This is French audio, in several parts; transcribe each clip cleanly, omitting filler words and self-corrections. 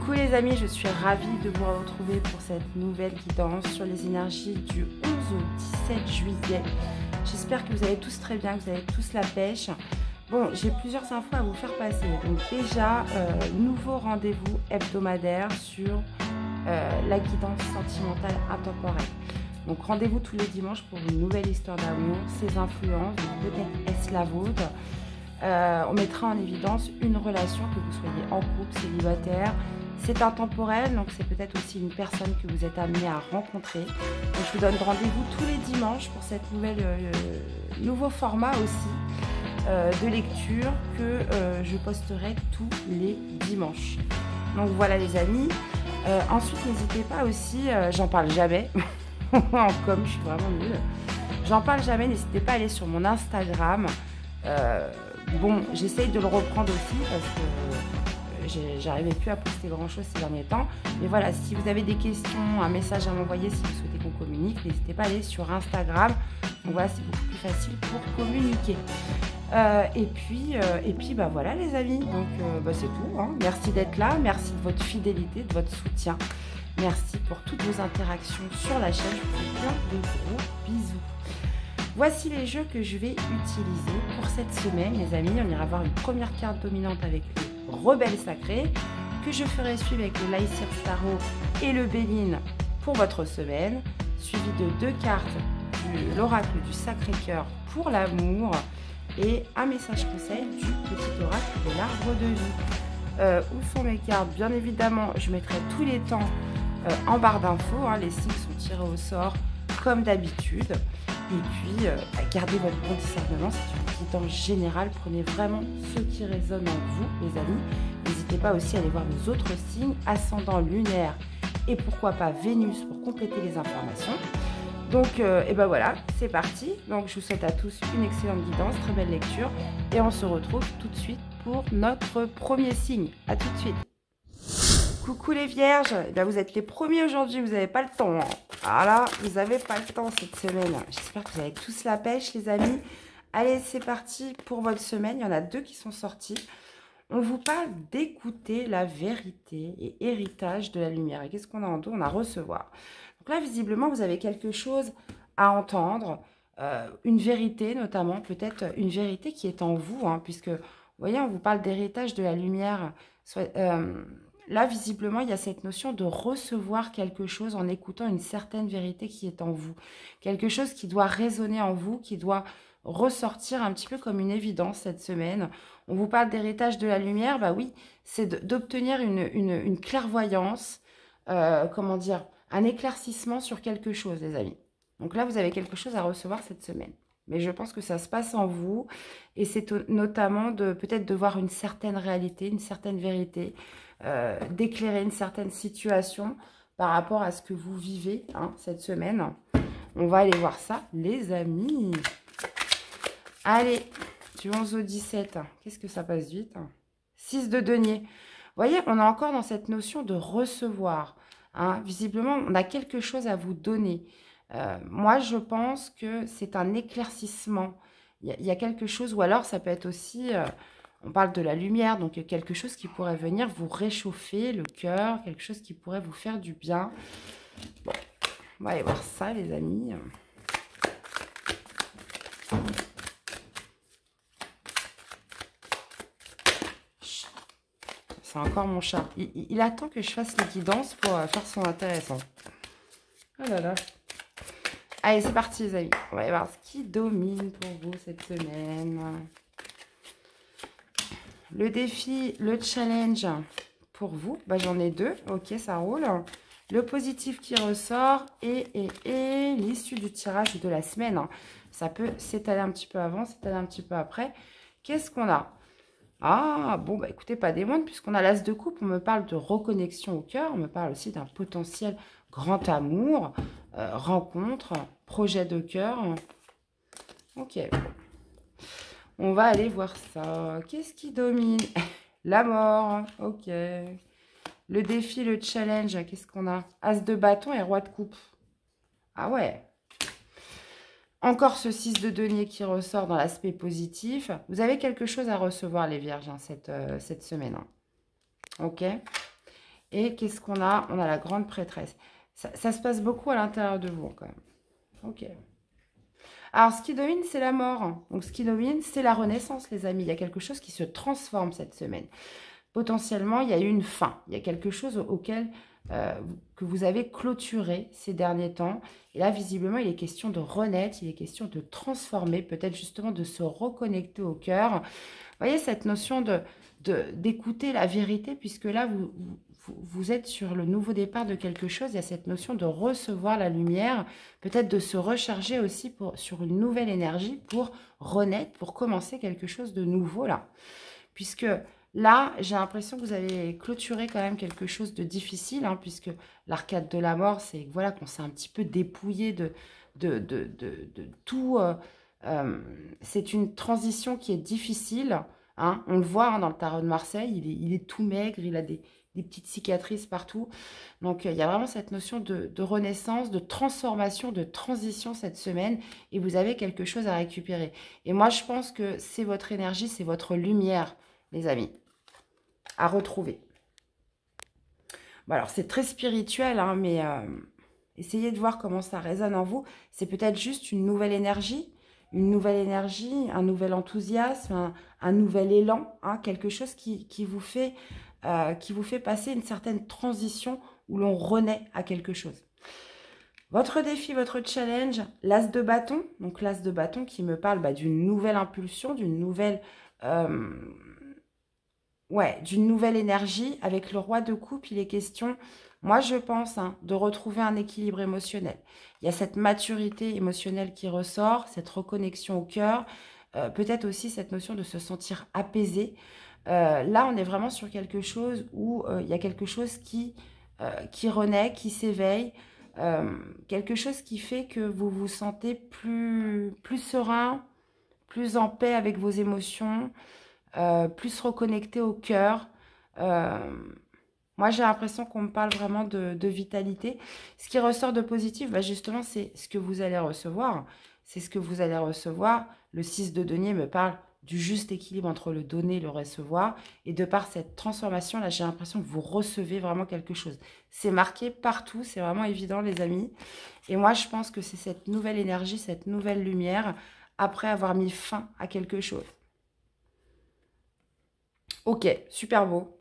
Coucou les amis, je suis ravie de vous retrouver pour cette nouvelle guidance sur les énergies du 11 au 17 juillet. J'espère que vous allez tous très bien, que vous avez tous la pêche. Bon, j'ai plusieurs infos à vous faire passer. Donc déjà, nouveau rendez-vous hebdomadaire sur la guidance sentimentale intemporelle. Donc rendez-vous tous les dimanches pour une nouvelle histoire d'amour, ses influences, peut-être est-ce la vôtre. On mettra en évidence une relation, que vous soyez en couple, célibataire. C'est intemporel, donc c'est peut-être aussi une personne que vous êtes amené à rencontrer. Donc je vous donne rendez-vous tous les dimanches pour cette nouvelle, nouveau format aussi de lecture que je posterai tous les dimanches. Donc voilà les amis. Ensuite, n'hésitez pas aussi, j'en parle jamais. En com, je suis vraiment nulle. J'en parle jamais, n'hésitez pas à aller sur mon Instagram. Bon, j'essaye de le reprendre aussi parce que j'arrivais plus à poster grand chose ces derniers temps. Mais voilà, si vous avez des questions, un message à m'envoyer, si vous souhaitez qu'on communique, n'hésitez pas à aller sur Instagram. Donc voilà, c'est beaucoup plus facile pour communiquer. Et puis bah voilà les amis, donc c'est tout. Hein. Merci d'être là, merci de votre fidélité, de votre soutien. Merci pour toutes vos interactions sur la chaîne. Je vous fais plein de gros bisous. Voici les jeux que je vais utiliser pour cette semaine, les amis. On ira voir une première carte dominante avec le Rebelle sacrée, que je ferai suivre avec le Nightsir Saro et le Bénin pour votre semaine, suivi de deux cartes de l'Oracle du Sacré-Cœur pour l'amour et un message conseil du Petit Oracle de l'Arbre de Vie. Où sont mes cartes? Bien évidemment, je mettrai tous les temps en barre d'infos. Hein, les signes sont tirés au sort comme d'habitude. Et puis, gardez votre bon discernement, c'est une guidance générale. Prenez vraiment ce qui résonne en vous, mes amis. N'hésitez pas aussi à aller voir nos autres signes, ascendant, lunaire et pourquoi pas Vénus pour compléter les informations. Donc, et ben voilà, c'est parti. Donc, je vous souhaite à tous une excellente guidance, très belle lecture. Et on se retrouve tout de suite pour notre premier signe. À tout de suite. Coucou les vierges, et bien, vous êtes les premiers aujourd'hui, vous n'avez pas le temps. Hein. Ah là, vous n'avez pas le temps cette semaine. J'espère que vous avez tous la pêche, les amis. Allez, c'est parti pour votre semaine. Il y en a deux qui sont sortis. On vous parle d'écouter la vérité et héritage de la lumière. Et qu'est-ce qu'on a en dos? On a recevoir. Donc là, visiblement, vous avez quelque chose à entendre. Une vérité, notamment. Peut-être une vérité qui est en vous, hein, puisque, vous voyez, on vous parle d'héritage de la lumière. Là, visiblement, il y a cette notion de recevoir quelque chose en écoutant une certaine vérité qui est en vous. Quelque chose qui doit résonner en vous, qui doit ressortir un petit peu comme une évidence cette semaine. On vous parle d'héritage de la lumière, bah oui, c'est d'obtenir une clairvoyance, comment dire, un éclaircissement sur quelque chose, les amis. Donc là, vous avez quelque chose à recevoir cette semaine. Mais je pense que ça se passe en vous et c'est notamment peut-être de voir une certaine réalité, une certaine vérité, d'éclairer une certaine situation par rapport à ce que vous vivez hein, cette semaine. On va aller voir ça, les amis. Allez, du 11 au 17, qu'est-ce que ça passe vite hein? 6 de denier. Vous voyez, on est encore dans cette notion de recevoir. Hein. Visiblement, on a quelque chose à vous donner. Moi, je pense que c'est un éclaircissement. Il y a quelque chose, ou alors ça peut être aussi, on parle de la lumière, donc quelque chose qui pourrait venir vous réchauffer le cœur, quelque chose qui pourrait vous faire du bien. Bon, on va aller voir ça, les amis. C'est encore mon chat. Il attend que je fasse les guidances pour faire son intéressant. Oh là là. Allez, c'est parti les amis. On va aller voir ce qui domine pour vous cette semaine. Le défi, le challenge pour vous. Bah, j'en ai deux. Ok, ça roule. Le positif qui ressort et l'issue du tirage de la semaine. Ça peut s'étaler un petit peu avant, s'étaler un petit peu après. Qu'est-ce qu'on a? Ah, bon, bah écoutez, pas des moindres, puisqu'on a l'as de coupe. On me parle de reconnexion au cœur. On me parle aussi d'un potentiel grand amour, rencontre, projet de cœur. Ok. On va aller voir ça. Qu'est-ce qui domine? La mort. Ok. Le défi, le challenge. Qu'est-ce qu'on a? As de bâton et roi de coupe. Ah ouais. Encore ce 6 de denier qui ressort dans l'aspect positif. Vous avez quelque chose à recevoir, les vierges, hein, cette semaine. Hein. Ok. Et qu'est-ce qu'on a? On a la grande prêtresse. Ça se passe beaucoup à l'intérieur de vous, quand même. Ok. Alors, ce qui domine, c'est la mort. Donc, ce qui domine, c'est la renaissance, les amis. Il y a quelque chose qui se transforme cette semaine. Potentiellement, il y a eu une fin. Il y a quelque chose auquel que vous avez clôturé ces derniers temps. Et là, visiblement, il est question de renaître, il est question de transformer, peut-être justement de se reconnecter au cœur. Vous voyez cette notion d'écouter la vérité, puisque là, vous êtes sur le nouveau départ de quelque chose. Il y a cette notion de recevoir la lumière, peut-être de se recharger aussi sur une nouvelle énergie pour renaître, pour commencer quelque chose de nouveau là. Puisque là, j'ai l'impression que vous avez clôturé quand même quelque chose de difficile, hein, puisque l'arcade de la mort, c'est voilà, qu'on s'est un petit peu dépouillé de tout. C'est une transition qui est difficile. Hein, on le voit hein, dans le tarot de Marseille, il est tout maigre, il a des petites cicatrices partout. Donc, il y a vraiment cette notion de renaissance, de transformation, de transition cette semaine. Et vous avez quelque chose à récupérer. Et moi, je pense que c'est votre énergie, c'est votre lumière, les amis, à retrouver. Bon, alors, c'est très spirituel, hein, mais essayez de voir comment ça résonne en vous. C'est peut-être juste une nouvelle énergie, un nouvel enthousiasme, un nouvel élan, hein, quelque chose qui vous fait passer une certaine transition où l'on renaît à quelque chose. Votre défi, votre challenge, l'as de bâton. Donc, l'as de bâton qui me parle bah, d'une nouvelle impulsion, d'une nouvelle énergie. Avec le roi de coupe, il est question, moi je pense, hein, de retrouver un équilibre émotionnel. Il y a cette maturité émotionnelle qui ressort, cette reconnexion au cœur, peut-être aussi cette notion de se sentir apaisé. Là, on est vraiment sur quelque chose où il y a quelque chose qui renaît, qui s'éveille, quelque chose qui fait que vous vous sentez plus serein, plus en paix avec vos émotions, plus reconnecté au cœur. Moi, j'ai l'impression qu'on me parle vraiment de vitalité. Ce qui ressort de positif, bah justement, c'est ce que vous allez recevoir. C'est ce que vous allez recevoir. Le 6 de denier me parle du juste équilibre entre le donner et le recevoir. Et de par cette transformation, là, j'ai l'impression que vous recevez vraiment quelque chose. C'est marqué partout, c'est vraiment évident, les amis. Et moi, je pense que c'est cette nouvelle énergie, cette nouvelle lumière, après avoir mis fin à quelque chose. Ok, super beau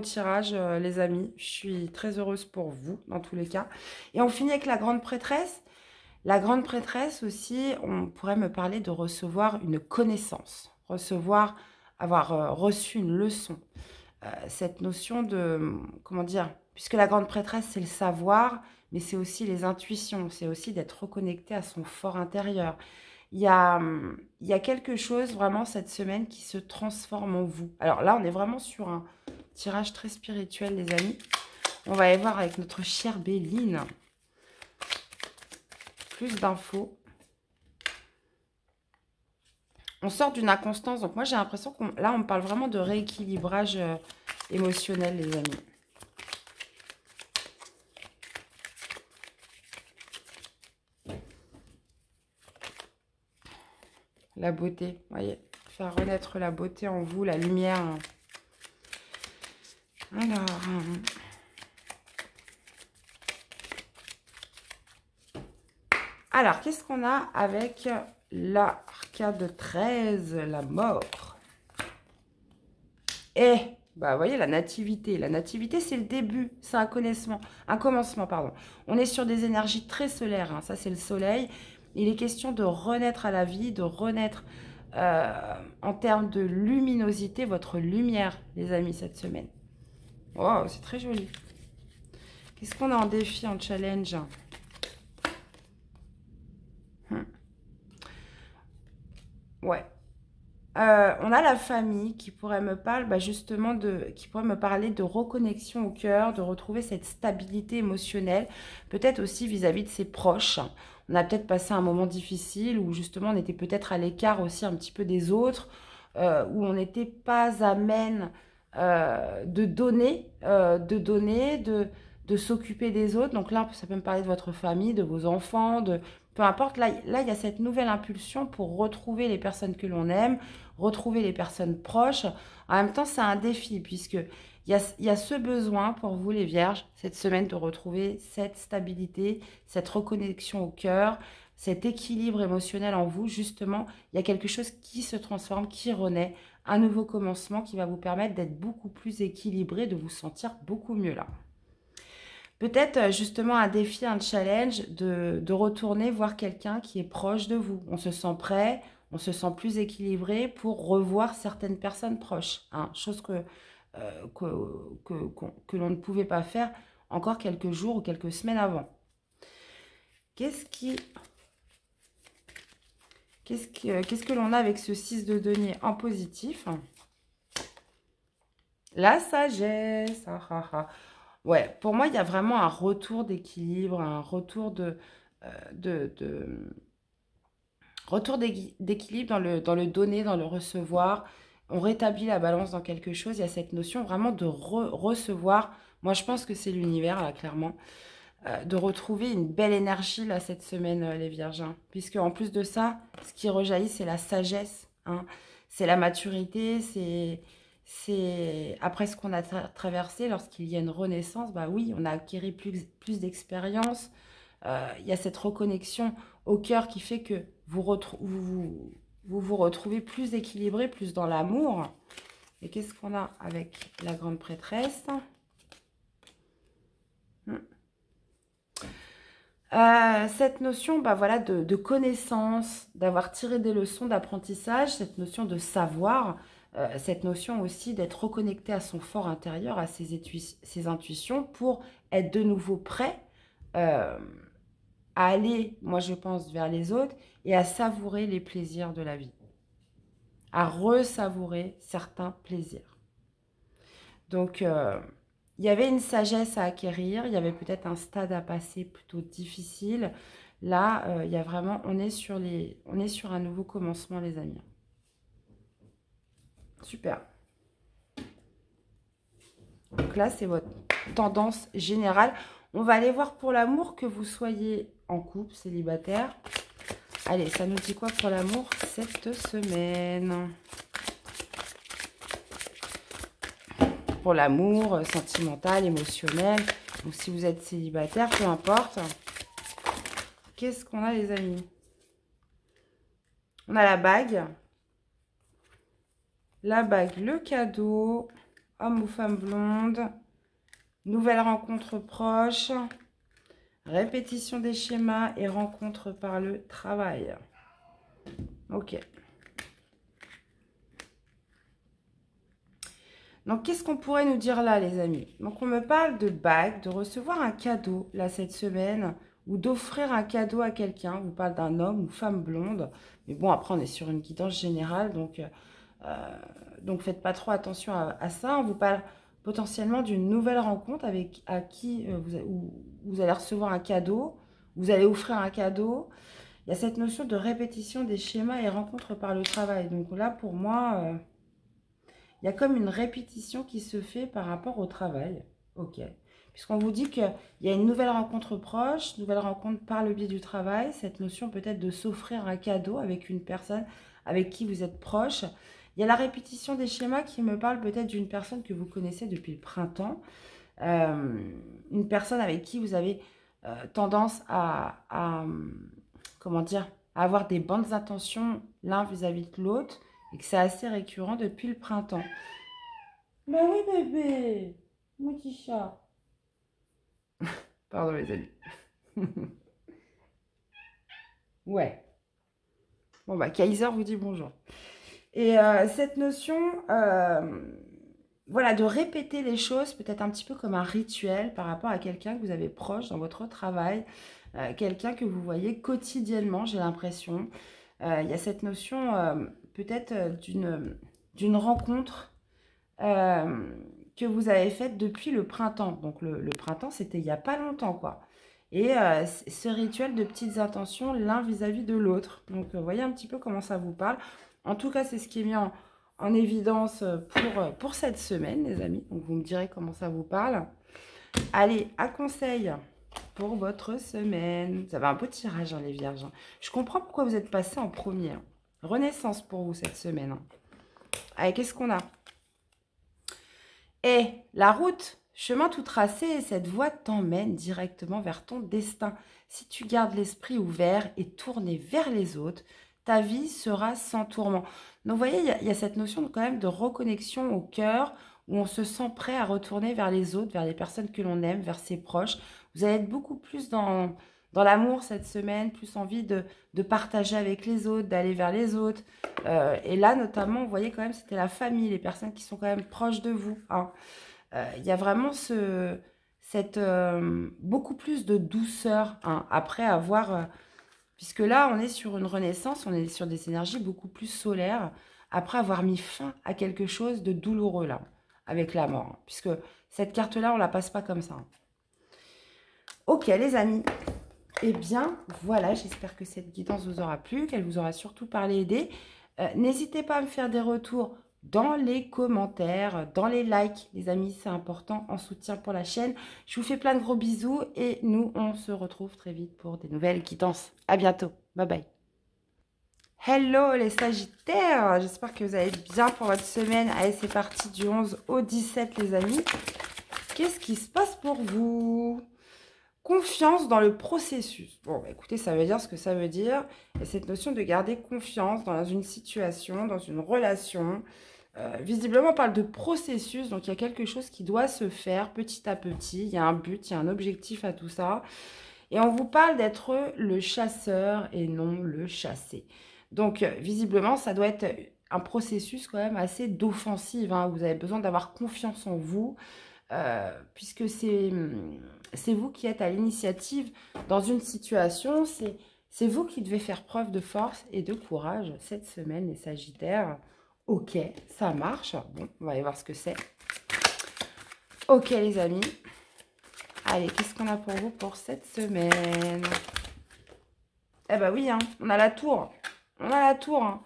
tirage les amis, je suis très heureuse pour vous dans tous les cas. Et on finit avec la grande prêtresse. La grande prêtresse aussi, on pourrait me parler de recevoir une connaissance, avoir reçu une leçon. Cette notion de, comment dire, puisque la grande prêtresse c'est le savoir, mais c'est aussi les intuitions, c'est aussi d'être reconnecté à son fort intérieur. Il y a quelque chose vraiment cette semaine qui se transforme en vous. Alors là, on est vraiment sur un tirage très spirituel, les amis. On va aller voir avec notre chère Béline. Plus d'infos. On sort d'une inconstance. Donc moi, j'ai l'impression qu'on là, on parle vraiment de rééquilibrage émotionnel, les amis. La beauté, voyez, faire renaître la beauté en vous, la lumière. Alors, qu'est-ce qu'on a avec l'arcade 13, la mort? Eh, bah, vous voyez, la nativité. La nativité, c'est le début, c'est un commencement, pardon. On est sur des énergies très solaires, hein. Ça, c'est le soleil. Il est question de renaître à la vie, de renaître en termes de luminosité, votre lumière, les amis, cette semaine. Wow, c'est très joli. Qu'est-ce qu'on a en défi, en challenge? Ouais. On a la famille qui pourrait me parler, bah justement, de reconnexion au cœur, de retrouver cette stabilité émotionnelle, peut-être aussi vis-à-vis de ses proches. On a peut-être passé un moment difficile où justement on était peut-être à l'écart aussi un petit peu des autres, où on n'était pas à même de s'occuper des autres. Donc là, ça peut me parler de votre famille, de vos enfants, de, peu importe, là il y a cette nouvelle impulsion pour retrouver les personnes que l'on aime, retrouver les personnes proches. En même temps, c'est un défi, puisque il y a ce besoin pour vous, les Vierges, cette semaine, de retrouver cette stabilité, cette reconnexion au cœur, cet équilibre émotionnel en vous. Justement, il y a quelque chose qui se transforme, qui renaît, un nouveau commencement qui va vous permettre d'être beaucoup plus équilibré, de vous sentir beaucoup mieux là. Peut-être justement un défi, un challenge de retourner voir quelqu'un qui est proche de vous. On se sent prêt, on se sent plus équilibré pour revoir certaines personnes proches. Hein, chose que l'on ne pouvait pas faire encore quelques jours ou quelques semaines avant. Qu'est-ce que l'on a avec ce 6 de denier en positif? La sagesse. Ah, ah, ah. Ouais, pour moi, il y a vraiment un retour d'équilibre, un retour d'équilibre dans le donner, dans le recevoir. On rétablit la balance dans quelque chose. Il y a cette notion vraiment de recevoir. Moi, je pense que c'est l'univers, là, clairement. De retrouver une belle énergie, là, cette semaine, les Vierges. Hein. Puisque, en plus de ça, ce qui rejaillit, c'est la sagesse. Hein. C'est la maturité, c'est après ce qu'on a traversé, lorsqu'il y a une renaissance, bah oui, on a acquis plus d'expérience. Il y a cette reconnexion au cœur qui fait que vous vous retrouvez plus équilibré, plus dans l'amour. Et qu'est-ce qu'on a avec la grande prêtresse? Cette notion, bah voilà, de connaissance, d'avoir tiré des leçons d'apprentissage, cette notion de savoir. Cette notion aussi d'être reconnecté à son fort intérieur, à ses intuitions, pour être de nouveau prêt à aller, moi je pense, vers les autres et à savourer les plaisirs de la vie, à resavourer certains plaisirs. Donc, il y avait une sagesse à acquérir, il y avait peut-être un stade à passer plutôt difficile. Là, il y a vraiment, on est sur un nouveau commencement, les amis. Super. Donc là, c'est votre tendance générale. On va aller voir pour l'amour, que vous soyez en couple, célibataire. Allez, ça nous dit quoi pour l'amour cette semaine? Pour l'amour sentimental, émotionnel, ou si vous êtes célibataire, peu importe. Qu'est-ce qu'on a, les amis? On a la bague. La bague, le cadeau, homme ou femme blonde, nouvelle rencontre proche, répétition des schémas et rencontre par le travail. Ok. Donc, qu'est-ce qu'on pourrait nous dire là, les amis? Donc, on me parle de bague, de recevoir un cadeau, là, cette semaine, ou d'offrir un cadeau à quelqu'un. On parle d'un homme ou femme blonde. Mais bon, après, on est sur une guidance générale, donc faites pas trop attention à ça. On vous parle potentiellement d'une nouvelle rencontre avec à qui vous allez recevoir un cadeau, vous allez offrir un cadeau. Il y a cette notion de répétition des schémas et rencontre par le travail. Donc là, pour moi, il y a comme une répétition qui se fait par rapport au travail. Ok. Puisqu'on vous dit qu'il y a une nouvelle rencontre proche, nouvelle rencontre par le biais du travail, cette notion peut-être de s'offrir un cadeau avec une personne avec qui vous êtes proche. Il y a la répétition des schémas qui me parle peut-être d'une personne que vous connaissez depuis le printemps, une personne avec qui vous avez tendance à avoir des bonnes intentions l'un vis-à-vis de l'autre, et que c'est assez récurrent depuis le printemps. Bah oui, bébé, mon petit chat. Pardon, les amis. Ouais. Bon, bah, Kaiser vous dit bonjour. Et cette notion, voilà, de répéter les choses, peut-être un petit peu comme un rituel par rapport à quelqu'un que vous avez proche dans votre travail, quelqu'un que vous voyez quotidiennement, j'ai l'impression. Il y a cette notion peut-être d'une rencontre que vous avez faite depuis le printemps. Donc, le printemps, c'était il n'y a pas longtemps, quoi. Et ce rituel de petites intentions l'un vis-à-vis de l'autre. Donc, vous voyez un petit peu comment ça vous parle. En tout cas, c'est ce qui est mis en évidence pour cette semaine, les amis. Donc, vous me direz comment ça vous parle. Allez, à conseil. pour votre semaine. Ça va un beau tirage, hein, les vierges. Je comprends pourquoi vous êtes passés en premier. Renaissance pour vous cette semaine. Allez, qu'est-ce qu'on a? Eh, la route, chemin tout tracé, cette voie t'emmène directement vers ton destin. Si tu gardes l'esprit ouvert et tourné vers les autres, ta vie sera sans tourment. Donc, vous voyez, il y a cette notion de, quand même de reconnexion au cœur, où on se sent prêt à retourner vers les autres, vers les personnes que l'on aime, vers ses proches. Vous allez être beaucoup plus dans l'amour cette semaine, plus envie de partager avec les autres, d'aller vers les autres. Et là, notamment, vous voyez quand même, c'était la famille, les personnes qui sont quand même proches de vous, hein. Il y a vraiment beaucoup plus de douceur, hein, après avoir... puisque là, on est sur une renaissance, on est sur des énergies beaucoup plus solaires, après avoir mis fin à quelque chose de douloureux, là, avec la mort. Hein, puisque cette carte-là, on ne la passe pas comme ça. Hein. Ok, les amis. Eh bien, voilà, j'espère que cette guidance vous aura plu, qu'elle vous aura surtout parlé, aidé. N'hésitez pas à me faire des retours dans les commentaires, dans les likes, les amis, c'est important, en soutien pour la chaîne. Je vous fais plein de gros bisous et nous, on se retrouve très vite pour des nouvelles guidances. À bientôt, bye bye. Hello les Sagittaires, j'espère que vous allez bien pour votre semaine. Allez, c'est parti du 11 au 17 les amis. Qu'est-ce qui se passe pour vous? Confiance dans le processus. Bon, bah, écoutez, ça veut dire ce que ça veut dire. Et cette notion de garder confiance dans une situation, dans une relation. Visiblement, on parle de processus, donc il y a quelque chose qui doit se faire petit à petit. Il y a un but, il y a un objectif à tout ça. Et on vous parle d'être le chasseur et non le chassé. Donc, visiblement, ça doit être un processus quand même assez d'offensive, hein. Vous avez besoin d'avoir confiance en vous, puisque c'est vous qui êtes à l'initiative dans une situation. C'est vous qui devez faire preuve de force et de courage cette semaine, les Sagittaires. Ok, ça marche. Bon, on va aller voir ce que c'est. Ok, les amis. Allez, qu'est-ce qu'on a pour vous pour cette semaine? Eh ben oui, hein, on a la tour. On a la tour, hein.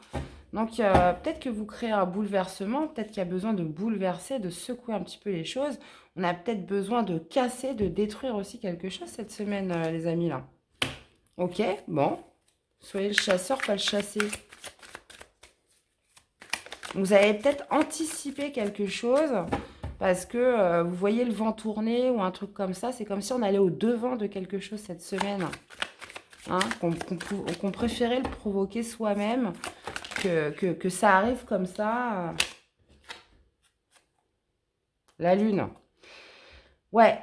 Donc, peut-être que vous créez un bouleversement. Peut-être qu'il y a besoin de bouleverser, de secouer un petit peu les choses. On a peut-être besoin de casser, de détruire aussi quelque chose cette semaine, les amis, là. Ok, bon. Soyez le chasseur, pas le chassé. Vous avez peut-être anticipé quelque chose parce que vous voyez le vent tourner ou un truc comme ça. C'est comme si on allait au devant de quelque chose cette semaine, hein, qu'on préférait le provoquer soi-même que ça arrive comme ça. La lune. Ouais,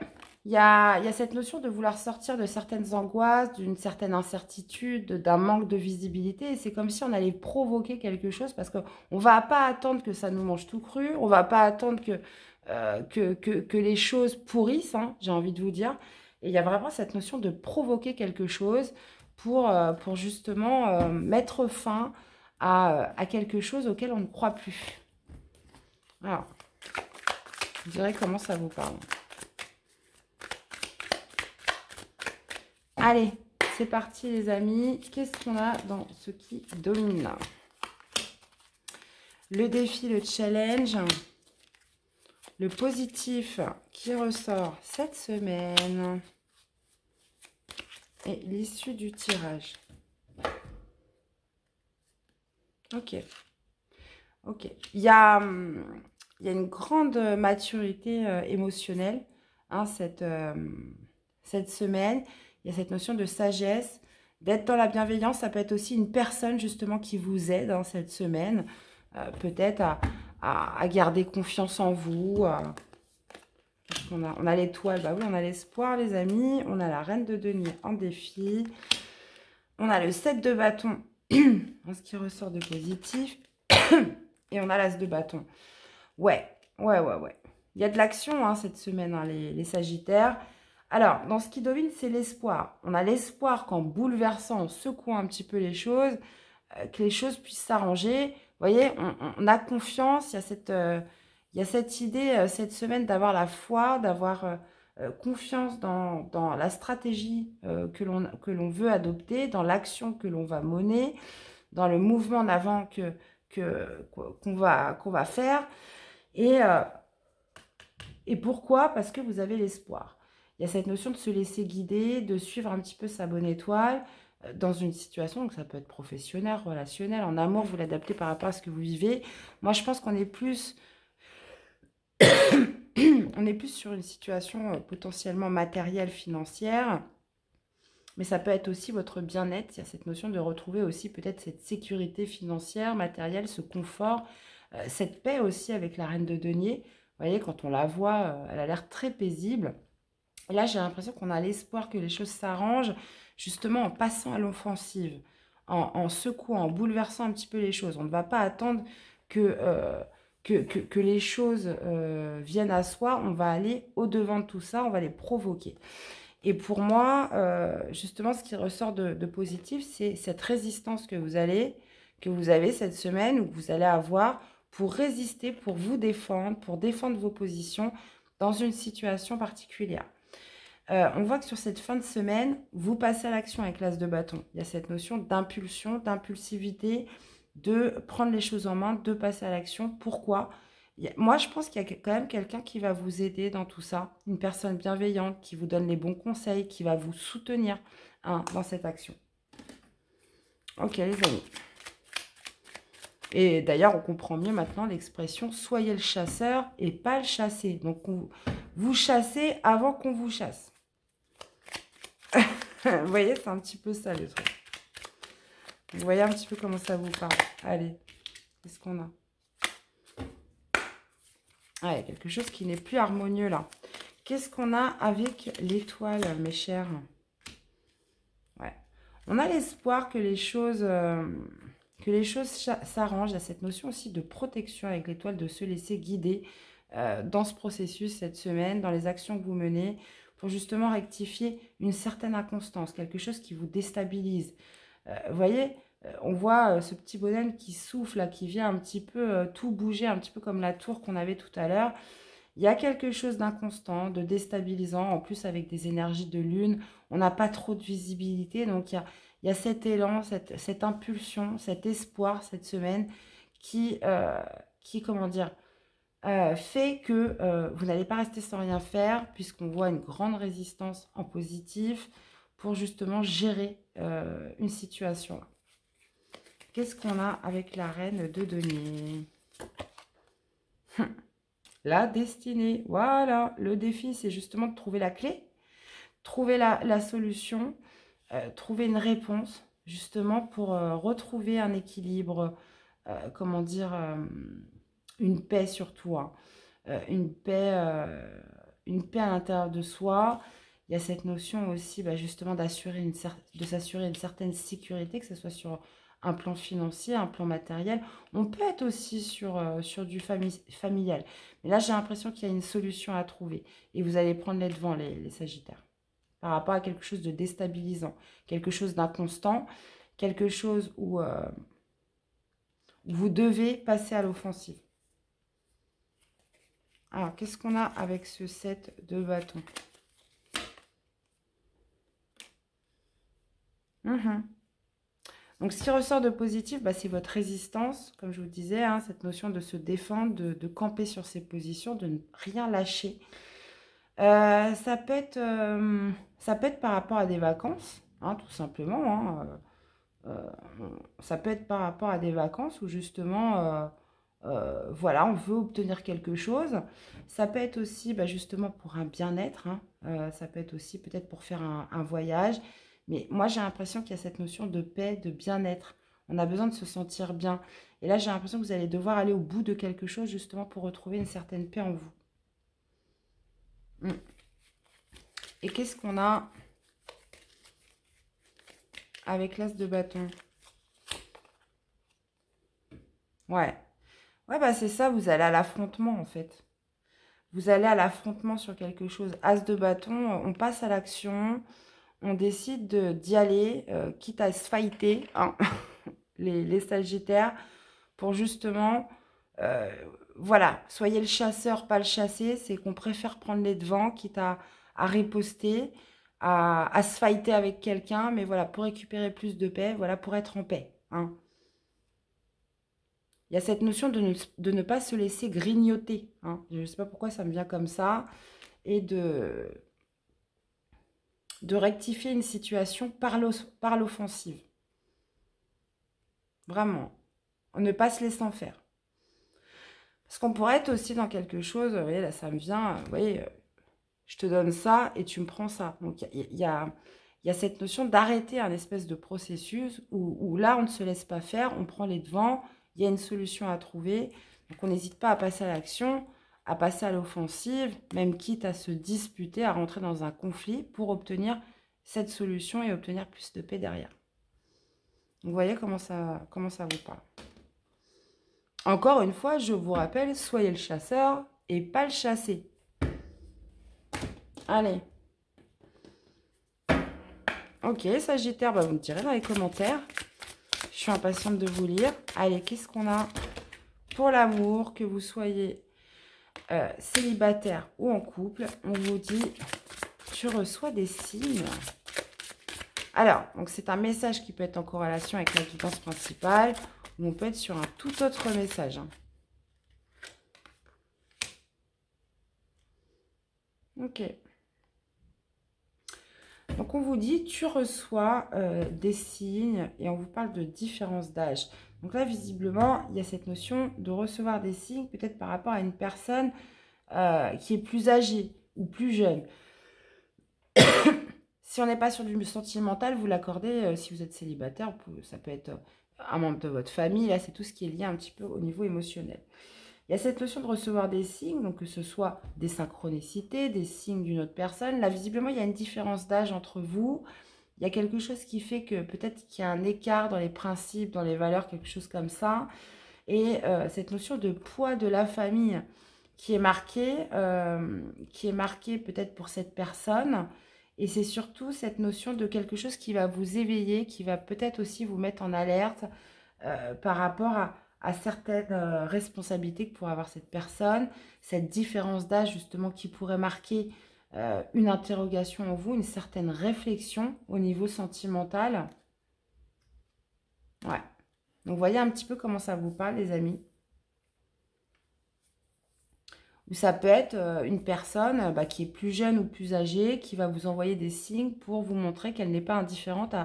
il y a cette notion de vouloir sortir de certaines angoisses, d'une certaine incertitude, d'un manque de visibilité. Et c'est comme si on allait provoquer quelque chose parce qu'on ne va pas attendre que ça nous mange tout cru. On ne va pas attendre que les choses pourrissent, hein, j'ai envie de vous dire. Et il y a vraiment cette notion de provoquer quelque chose pour justement mettre fin à quelque chose auquel on ne croit plus. Alors, je dirais comment ça vous parle. Allez, c'est parti les amis. Qu'est-ce qu'on a dans ce qui domine là? Le défi, le challenge, le positif qui ressort cette semaine et l'issue du tirage. Ok. Ok. Il y a une grande maturité émotionnelle, hein, cette semaine. Il y a cette notion de sagesse, d'être dans la bienveillance. Ça peut être aussi une personne justement qui vous aide, hein, cette semaine, peut-être à garder confiance en vous. On a l'étoile, bah oui, on a l'espoir les amis. On a la reine de denier en défi. On a le 7 de bâton en ce qui ressort de positif. Et on a l'as de bâton. Ouais, ouais, ouais, ouais. Il y a de l'action, hein, cette semaine, hein, les Sagittaires. Alors, dans ce qui domine, c'est l'espoir. On a l'espoir qu'en bouleversant, en secouant un petit peu les choses, que les choses puissent s'arranger. Vous voyez, on a confiance. Il y a cette idée, cette semaine, d'avoir la foi, d'avoir confiance dans la stratégie que l'on veut adopter, dans l'action que l'on va mener, dans le mouvement en avant qu'on va faire. Et pourquoi? Parce que vous avez l'espoir. Il y a cette notion de se laisser guider, de suivre un petit peu sa bonne étoile dans une situation, donc ça peut être professionnel, relationnel, en amour, vous l'adaptez par rapport à ce que vous vivez. Moi, je pense qu'on est plus on est plus sur une situation potentiellement matérielle, financière, mais ça peut être aussi votre bien-être. Il y a cette notion de retrouver aussi peut-être cette sécurité financière, matérielle, ce confort, cette paix aussi avec la reine de denier. Vous voyez, quand on la voit, elle a l'air très paisible. Et là, j'ai l'impression qu'on a l'espoir que les choses s'arrangent, justement en passant à l'offensive, en secouant, en bouleversant un petit peu les choses. On ne va pas attendre que les choses viennent à soi, on va aller au-devant de tout ça, on va les provoquer. Et pour moi, justement, ce qui ressort de positif, c'est cette résistance que vous avez cette semaine, ou que vous allez avoir pour résister, pour vous défendre, pour défendre vos positions dans une situation particulière. On voit que sur cette fin de semaine, vous passez à l'action avec l'as de bâton. Il y a cette notion d'impulsion, d'impulsivité, de prendre les choses en main, de passer à l'action. Pourquoi? Moi, je pense qu'il y a quand même quelqu'un qui va vous aider dans tout ça, une personne bienveillante qui vous donne les bons conseils, qui va vous soutenir dans cette action. Ok, les amis. Et d'ailleurs, on comprend mieux maintenant l'expression « soyez le chasseur et pas le chassé ». Donc, vous chassez avant qu'on vous chasse. Vous voyez, c'est un petit peu ça le truc. Vous voyez un petit peu comment ça vous parle. Allez, qu'est-ce qu'on a? Ah, il y a quelque chose qui n'est plus harmonieux là. Qu'est-ce qu'on a avec l'étoile, mes chers? Ouais. On a l'espoir que les choses s'arrangent. Il y a cette notion aussi de protection avec l'étoile, de se laisser guider dans ce processus cette semaine, dans les actions que vous menez, pour justement rectifier une certaine inconstance, quelque chose qui vous déstabilise. Vous voyez, on voit ce petit bonhomme qui souffle, là, qui vient un petit peu tout bouger, un petit peu comme la tour qu'on avait tout à l'heure. Il y a quelque chose d'inconstant, de déstabilisant, en plus avec des énergies de lune. On n'a pas trop de visibilité, donc il y a cet élan, cette impulsion, cet espoir cette semaine qui comment dire, fait que vous n'allez pas rester sans rien faire, puisqu'on voit une grande résistance en positif pour justement gérer une situation. Qu'est-ce qu'on a avec la reine de denier? La destinée, voilà. Le défi, c'est justement de trouver la clé, trouver la solution, trouver une réponse, justement pour retrouver un équilibre, comment dire, une paix surtout, hein. Une paix à l'intérieur de soi. Il y a cette notion aussi, bah, justement, de s'assurer une certaine sécurité, que ce soit sur un plan financier, un plan matériel. On peut être aussi sur du familial. Mais là, j'ai l'impression qu'il y a une solution à trouver. Et vous allez prendre les devants, les Sagittaires, par rapport à quelque chose de déstabilisant, quelque chose d'inconstant, quelque chose où vous devez passer à l'offensive. Alors, qu'est-ce qu'on a avec ce 7 de bâton? Donc, ce qui ressort de positif, bah, c'est votre résistance, comme je vous disais, hein, cette notion de se défendre, de camper sur ses positions, de ne rien lâcher. Ça peut être par rapport à des vacances, hein, tout simplement. Hein, ça peut être par rapport à des vacances où justement, voilà, on veut obtenir quelque chose. Ça peut être aussi, bah, justement, pour un bien-être. Hein, ça peut être aussi peut-être pour faire un voyage. Mais moi, j'ai l'impression qu'il y a cette notion de paix, de bien-être. On a besoin de se sentir bien. Et là, j'ai l'impression que vous allez devoir aller au bout de quelque chose, justement, pour retrouver une certaine paix en vous. Et qu'est-ce qu'on a avec l'as de bâton? Ouais. Ouais, bah c'est ça, vous allez à l'affrontement, en fait. Vous allez à l'affrontement sur quelque chose. As de bâton, on passe à l'action. On décide d'y aller, quitte à se fighter, hein, les Sagittaires, pour justement, voilà, soyez le chasseur, pas le chassé. C'est qu'on préfère prendre les devants, quitte à riposter, à se fighter avec quelqu'un, mais voilà, pour récupérer plus de paix, voilà, pour être en paix. Hein. Il y a cette notion de ne pas se laisser grignoter. Hein. Je ne sais pas pourquoi ça me vient comme ça. Et de... de rectifier une situation par l'offensive. Vraiment. Ne pas se laisser en faire. Parce qu'on pourrait être aussi dans quelque chose, vous voyez, là ça me vient, vous voyez, je te donne ça et tu me prends ça. Donc il y a cette notion d'arrêter un espèce de processus où là on ne se laisse pas faire, on prend les devants, il y a une solution à trouver. Donc on n'hésite pas à passer à l'action, à passer à l'offensive, même quitte à se disputer, à rentrer dans un conflit pour obtenir cette solution et obtenir plus de paix derrière. Donc vous voyez comment ça vous parle. Encore une fois, je vous rappelle, soyez le chasseur et pas le chassé. Allez. Ok, Sagittaire, bah vous me direz dans les commentaires. Je suis impatiente de vous lire. Allez, qu'est-ce qu'on a pour l'amour, que vous soyez célibataire ou en couple? On vous dit, tu reçois des signes. Alors, donc c'est un message qui peut être en corrélation avec la guidance principale. On peut être sur un tout autre message. Ok. Donc, on vous dit, tu reçois des signes et on vous parle de différence d'âge. Donc là, visiblement, il y a cette notion de recevoir des signes, peut-être par rapport à une personne qui est plus âgée ou plus jeune. Si on n'est pas sur du sentimental, vous l'accordez, si vous êtes célibataire, ça peut être... un membre de votre famille, là c'est tout ce qui est lié un petit peu au niveau émotionnel. Il y a cette notion de recevoir des signes, donc que ce soit des synchronicités, des signes d'une autre personne. Là visiblement il y a une différence d'âge entre vous, il y a quelque chose qui fait que peut-être qu'il y a un écart dans les principes, dans les valeurs, quelque chose comme ça. Et cette notion de poids de la famille qui est marquée peut-être pour cette personne. Et c'est surtout cette notion de quelque chose qui va vous éveiller, qui va peut-être aussi vous mettre en alerte par rapport à certaines responsabilités que pourrait avoir cette personne, cette différence d'âge justement qui pourrait marquer une interrogation en vous, une certaine réflexion au niveau sentimental. Ouais. Donc voyez un petit peu comment ça vous parle les amis. Ou ça peut être une personne bah, qui est plus jeune ou plus âgée, qui va vous envoyer des signes pour vous montrer qu'elle n'est pas indifférente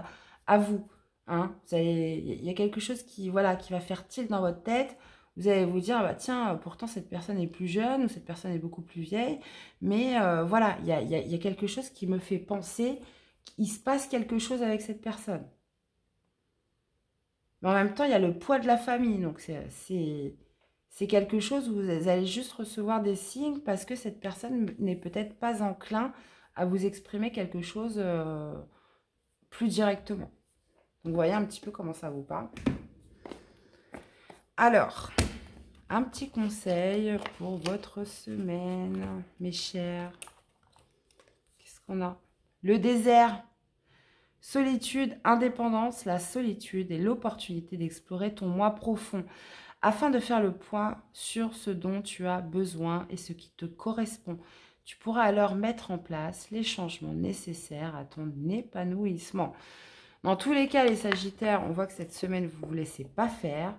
à vous. Hein. Il y a quelque chose qui va faire tilt dans votre tête. Vous allez vous dire, bah, tiens, pourtant cette personne est plus jeune ou cette personne est beaucoup plus vieille. Mais voilà, il y a quelque chose qui me fait penser qu'il se passe quelque chose avec cette personne. Mais en même temps, il y a le poids de la famille, donc c'est quelque chose où vous allez juste recevoir des signes parce que cette personne n'est peut-être pas enclin à vous exprimer quelque chose plus directement. Donc, voyez un petit peu comment ça vous parle. Alors, un petit conseil pour votre semaine, mes chers. Qu'est-ce qu'on a? Le désert. Solitude, indépendance, la solitude et l'opportunité d'explorer ton moi profond. Afin de faire le point sur ce dont tu as besoin et ce qui te correspond, tu pourras alors mettre en place les changements nécessaires à ton épanouissement. Dans tous les cas, les Sagittaires, on voit que cette semaine, vous ne vous laissez pas faire.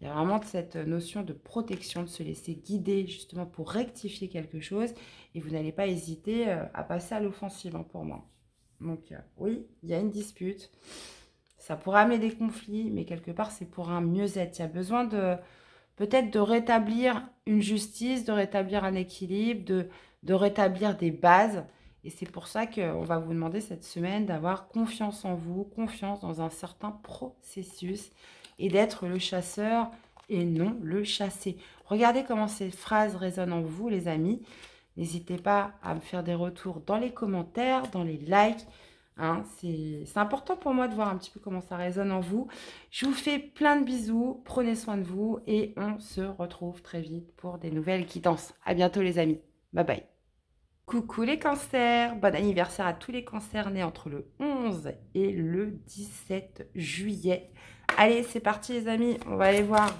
Il y a vraiment cette notion de protection, de se laisser guider justement pour rectifier quelque chose. Et vous n'allez pas hésiter à passer à l'offensive hein, pour moi. Donc oui, il y a une dispute. Ça pourra amener des conflits, mais quelque part, c'est pour un mieux-être. Il y a besoin peut-être de rétablir une justice, de rétablir un équilibre, de rétablir des bases. Et c'est pour ça qu'on va vous demander cette semaine d'avoir confiance en vous, confiance dans un certain processus et d'être le chasseur et non le chassé. Regardez comment ces phrases résonnent en vous, les amis. N'hésitez pas à me faire des retours dans les commentaires, dans les likes. Hein, c'est important pour moi de voir un petit peu comment ça résonne en vous. Je vous fais plein de bisous, prenez soin de vous et on se retrouve très vite pour des nouvelles guidances. À bientôt les amis, bye bye. Coucou les cancers, bon anniversaire à tous les cancers nés entre le 11 et le 17 juillet. Allez, c'est parti les amis, on va aller voir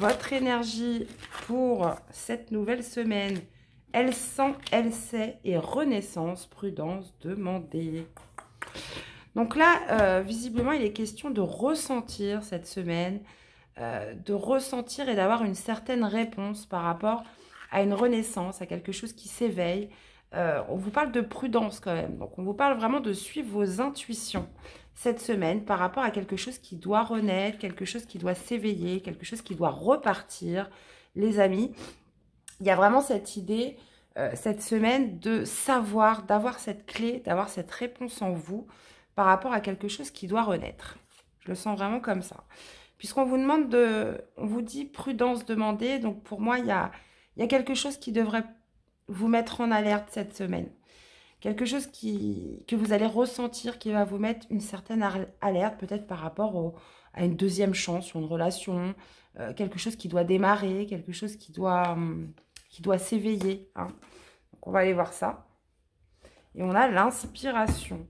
votre énergie pour cette nouvelle semaine. Elle sent, elle sait et renaissance, prudence, demandée. Donc là, visiblement, il est question de ressentir cette semaine, de ressentir et d'avoir une certaine réponse par rapport à une renaissance, à quelque chose qui s'éveille, On vous parle de prudence quand même. Donc, on vous parle vraiment de suivre vos intuitions cette semaine par rapport à quelque chose qui doit renaître, quelque chose qui doit s'éveiller, quelque chose qui doit repartir. Les amis, il y a vraiment cette idée, cette semaine, de savoir, d'avoir cette clé, d'avoir cette réponse en vous par rapport à quelque chose qui doit renaître. Je le sens vraiment comme ça. Puisqu'on vous demande de... On vous dit prudence demandée. Donc, pour moi, il y a quelque chose qui devrait vous mettre en alerte cette semaine. Quelque chose que vous allez ressentir, qui va vous mettre une certaine alerte, peut-être par rapport à une deuxième chance, une relation, quelque chose qui doit démarrer, quelque chose qui doit s'éveiller. Hein. Donc, on va aller voir ça. Et on a l'inspiration.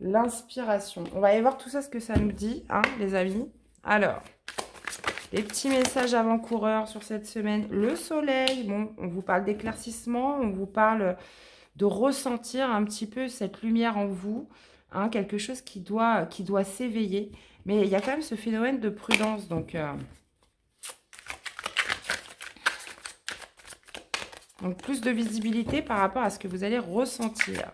L'inspiration. On va aller voir tout ça, ce que ça nous dit, hein, les amis. Alors, les petits messages avant-coureurs sur cette semaine. Le soleil, bon, on vous parle d'éclaircissement, on vous parle de ressentir un petit peu cette lumière en vous, hein, quelque chose qui doit s'éveiller. Mais il y a quand même ce phénomène de prudence, donc plus de visibilité par rapport à ce que vous allez ressentir.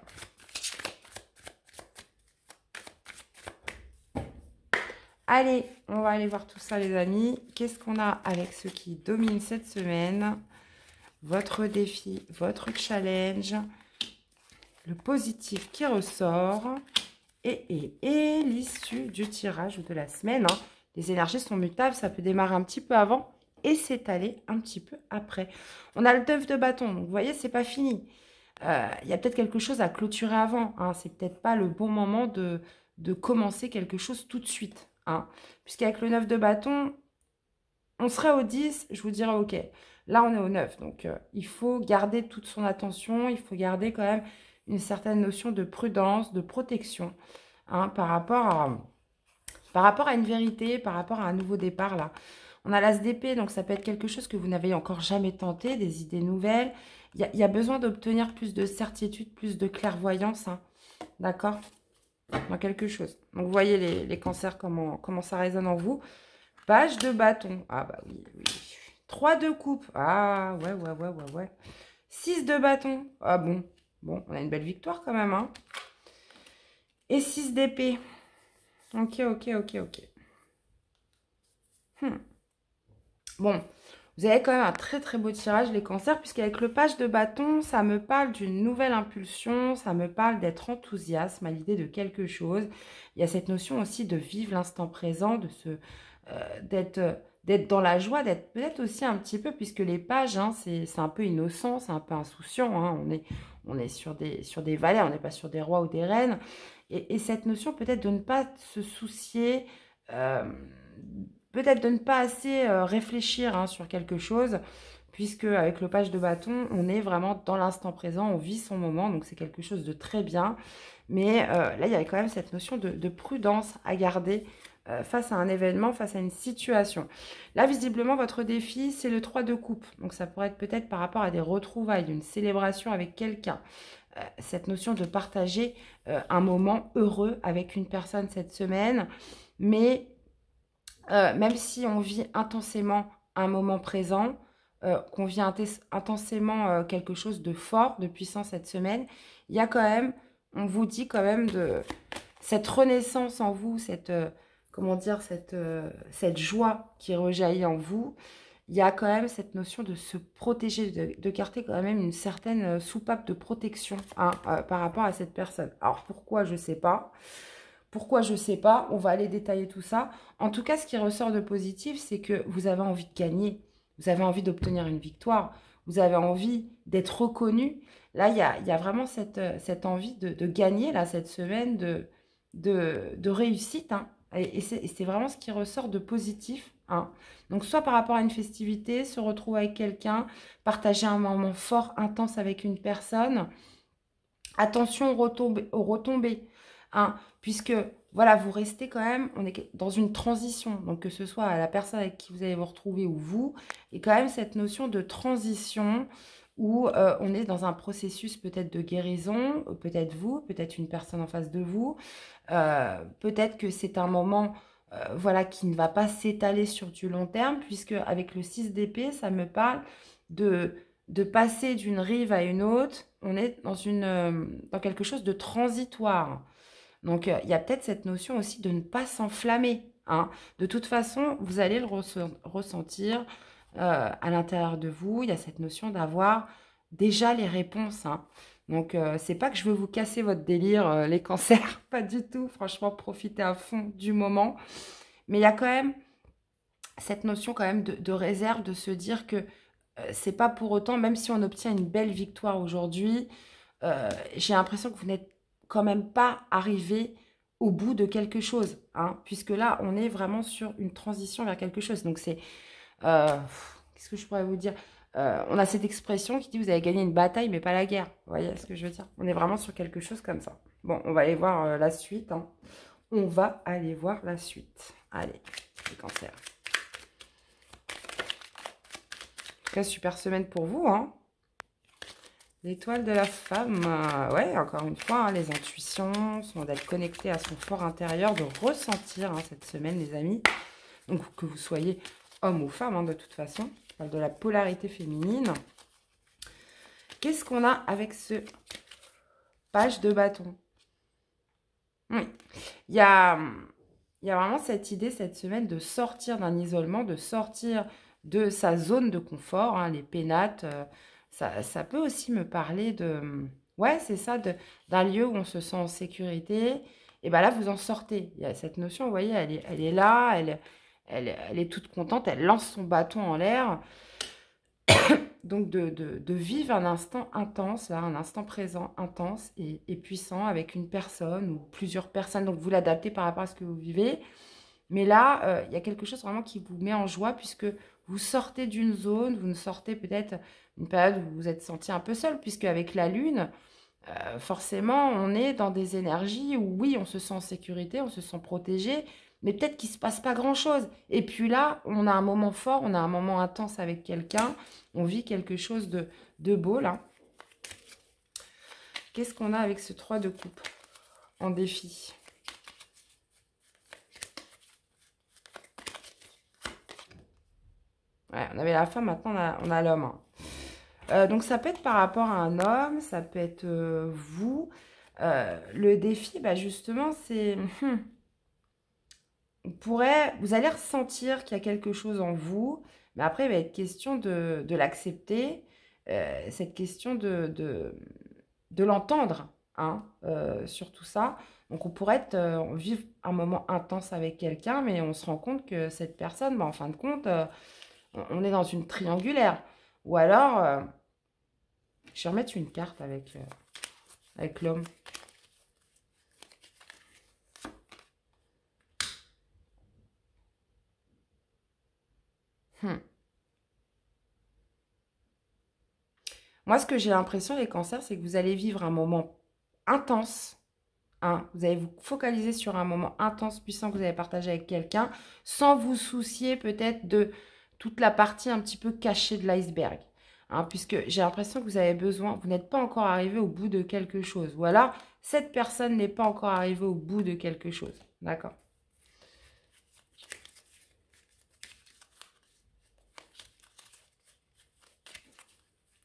Allez, on va aller voir tout ça, les amis. Qu'est-ce qu'on a avec ce qui domine cette semaine? Votre défi, votre challenge, le positif qui ressort et l'issue du tirage de la semaine. Hein. Les énergies sont mutables, ça peut démarrer un petit peu avant et s'étaler un petit peu après. On a le 9 de bâton, donc vous voyez, c'est pas fini. Y a peut-être quelque chose à clôturer avant. Hein. C'est peut-être pas le bon moment de commencer quelque chose tout de suite. Hein. Puisqu'avec le 9 de bâton, on serait au 10, je vous dirais ok, là on est au 9, donc il faut garder toute son attention, il faut garder quand même une certaine notion de prudence, de protection, hein, par rapport à une vérité, par rapport à un nouveau départ là. On a l'as d'épée, donc ça peut être quelque chose que vous n'avez encore jamais tenté, des idées nouvelles. Il y a besoin d'obtenir plus de certitude, plus de clairvoyance, hein, d'accord ? Dans quelque chose. Donc, vous voyez les cancers, comment ça résonne en vous. Page de bâton. Ah, bah oui, oui. 3 de coupe. Ah, ouais. 6 de bâton. Ah, bon. Bon, on a une belle victoire quand même. Hein. Et 6 d'épée. Ok. Bon, vous avez quand même un très, très beau tirage, les cancers, puisqu'avec le page de bâton, ça me parle d'une nouvelle impulsion, ça me parle d'être enthousiaste à l'idée de quelque chose. Il y a cette notion aussi de vivre l'instant présent, d'être dans la joie, d'être peut-être aussi un petit peu, puisque les pages, hein, c'est un peu innocent, c'est un peu insouciant. Hein, on est sur des valets, on n'est pas sur des rois ou des reines. Et cette notion peut-être de ne pas se soucier... peut-être de ne pas assez réfléchir, hein, sur quelque chose, puisque avec le page de bâton, on est vraiment dans l'instant présent, on vit son moment, donc c'est quelque chose de très bien. Mais là, il y avait quand même cette notion de prudence à garder face à un événement, face à une situation. Là, visiblement, votre défi, c'est le 3 de coupe. Donc ça pourrait être peut-être par rapport à des retrouvailles, une célébration avec quelqu'un. Cette notion de partager un moment heureux avec une personne cette semaine, mais... même si on vit intensément un moment présent, qu'on vit intensément quelque chose de fort, de puissant cette semaine, il y a quand même, on vous dit quand même de cette renaissance en vous, cette joie qui rejaillit en vous. Il y a quand même cette notion de se protéger, de garder quand même une certaine soupape de protection, hein, par rapport à cette personne. Alors pourquoi, je ne sais pas. Pourquoi, je ne sais pas, on va aller détailler tout ça. En tout cas, ce qui ressort de positif, c'est que vous avez envie de gagner, vous avez envie d'obtenir une victoire, vous avez envie d'être reconnu. Là, il y a vraiment cette envie de gagner, là, cette semaine, de réussite. Hein. Et c'est vraiment ce qui ressort de positif. Hein. Donc, soit par rapport à une festivité, se retrouver avec quelqu'un, partager un moment fort, intense avec une personne. Attention aux retombées. Hein, puisque, voilà, vous restez quand même, on est dans une transition, donc que ce soit à la personne avec qui vous allez vous retrouver ou vous, et quand même cette notion de transition où on est dans un processus peut-être de guérison, peut-être vous, peut-être une personne en face de vous, peut-être que c'est un moment voilà, qui ne va pas s'étaler sur du long terme, puisque avec le 6 d'épée, ça me parle de passer d'une rive à une autre. On est dans, dans quelque chose de transitoire. Donc, il y a peut-être cette notion aussi de ne pas s'enflammer. Hein. De toute façon, vous allez le ressentir à l'intérieur de vous. Il y a cette notion d'avoir déjà les réponses. Hein. Donc, c'est pas que je veux vous casser votre délire, les cancers. Pas du tout. Franchement, profitez à fond du moment. Mais il y a quand même cette notion quand même de réserve, de se dire que c'est pas pour autant, même si on obtient une belle victoire aujourd'hui, j'ai l'impression que vous n'êtes quand même pas arrivé au bout de quelque chose, hein, puisque là, on est vraiment sur une transition vers quelque chose. Donc, c'est... qu'est-ce que je pourrais vous dire? On a cette expression qui dit « vous avez gagné une bataille, mais pas la guerre ». Vous voyez ce que je veux dire? On est vraiment sur quelque chose comme ça. Bon, on va aller voir la suite. Hein. On va aller voir la suite. Allez, les cancers. En tout cas, super semaine pour vous, hein. L'étoile de la femme, ouais, encore une fois, hein, les intuitions, sont d'être connecté à son fort intérieur, de ressentir, hein, cette semaine, les amis. Donc, que vous soyez homme ou femme, hein, de toute façon. Je parle de la polarité féminine. Qu'est-ce qu'on a avec ce page de bâton? Oui, il y a vraiment cette idée, cette semaine, de sortir d'un isolement, de sortir de sa zone de confort, hein, les pénates... Ça peut aussi me parler de... Ouais, c'est ça, d'un lieu où on se sent en sécurité. Et bien là, vous en sortez. Il y a cette notion, vous voyez, elle est là, elle est toute contente, elle lance son bâton en l'air. Donc, de vivre un instant intense, là, un instant présent intense et puissant avec une personne ou plusieurs personnes. Donc, vous l'adaptez par rapport à ce que vous vivez. Mais là, il y a quelque chose vraiment qui vous met en joie puisque vous sortez d'une zone, vous ne sortez peut-être... Une période où vous vous êtes senti un peu seul, puisque avec la lune, forcément, on est dans des énergies où, oui, on se sent en sécurité, on se sent protégé, mais peut-être qu'il ne se passe pas grand-chose. Et puis là, on a un moment fort, on a un moment intense avec quelqu'un, on vit quelque chose de beau, là. Qu'est-ce qu'on a avec ce 3 de coupe en défi ? Ouais, on avait la femme, maintenant on a l'homme, hein. Donc, ça peut être par rapport à un homme, ça peut être vous. Le défi, bah, justement, c'est... Vous allez ressentir qu'il y a quelque chose en vous, mais après, il va être question de l'accepter, cette question de l'entendre, hein, sur tout ça. Donc, on pourrait vivre un moment intense avec quelqu'un, mais on se rend compte que cette personne, bah, en fin de compte, on est dans une triangulaire. Ou alors, je vais remettre une carte avec l'homme. Moi, ce que j'ai l'impression, les cancers, c'est que vous allez vivre un moment intense. Hein. Vous allez vous focaliser sur un moment intense, puissant que vous allez partager avec quelqu'un, sans vous soucier peut-être de... toute la partie un petit peu cachée de l'iceberg, hein, puisque j'ai l'impression que vous avez besoin, vous n'êtes pas encore arrivé au bout de quelque chose, ou alors cette personne n'est pas encore arrivée au bout de quelque chose, d'accord?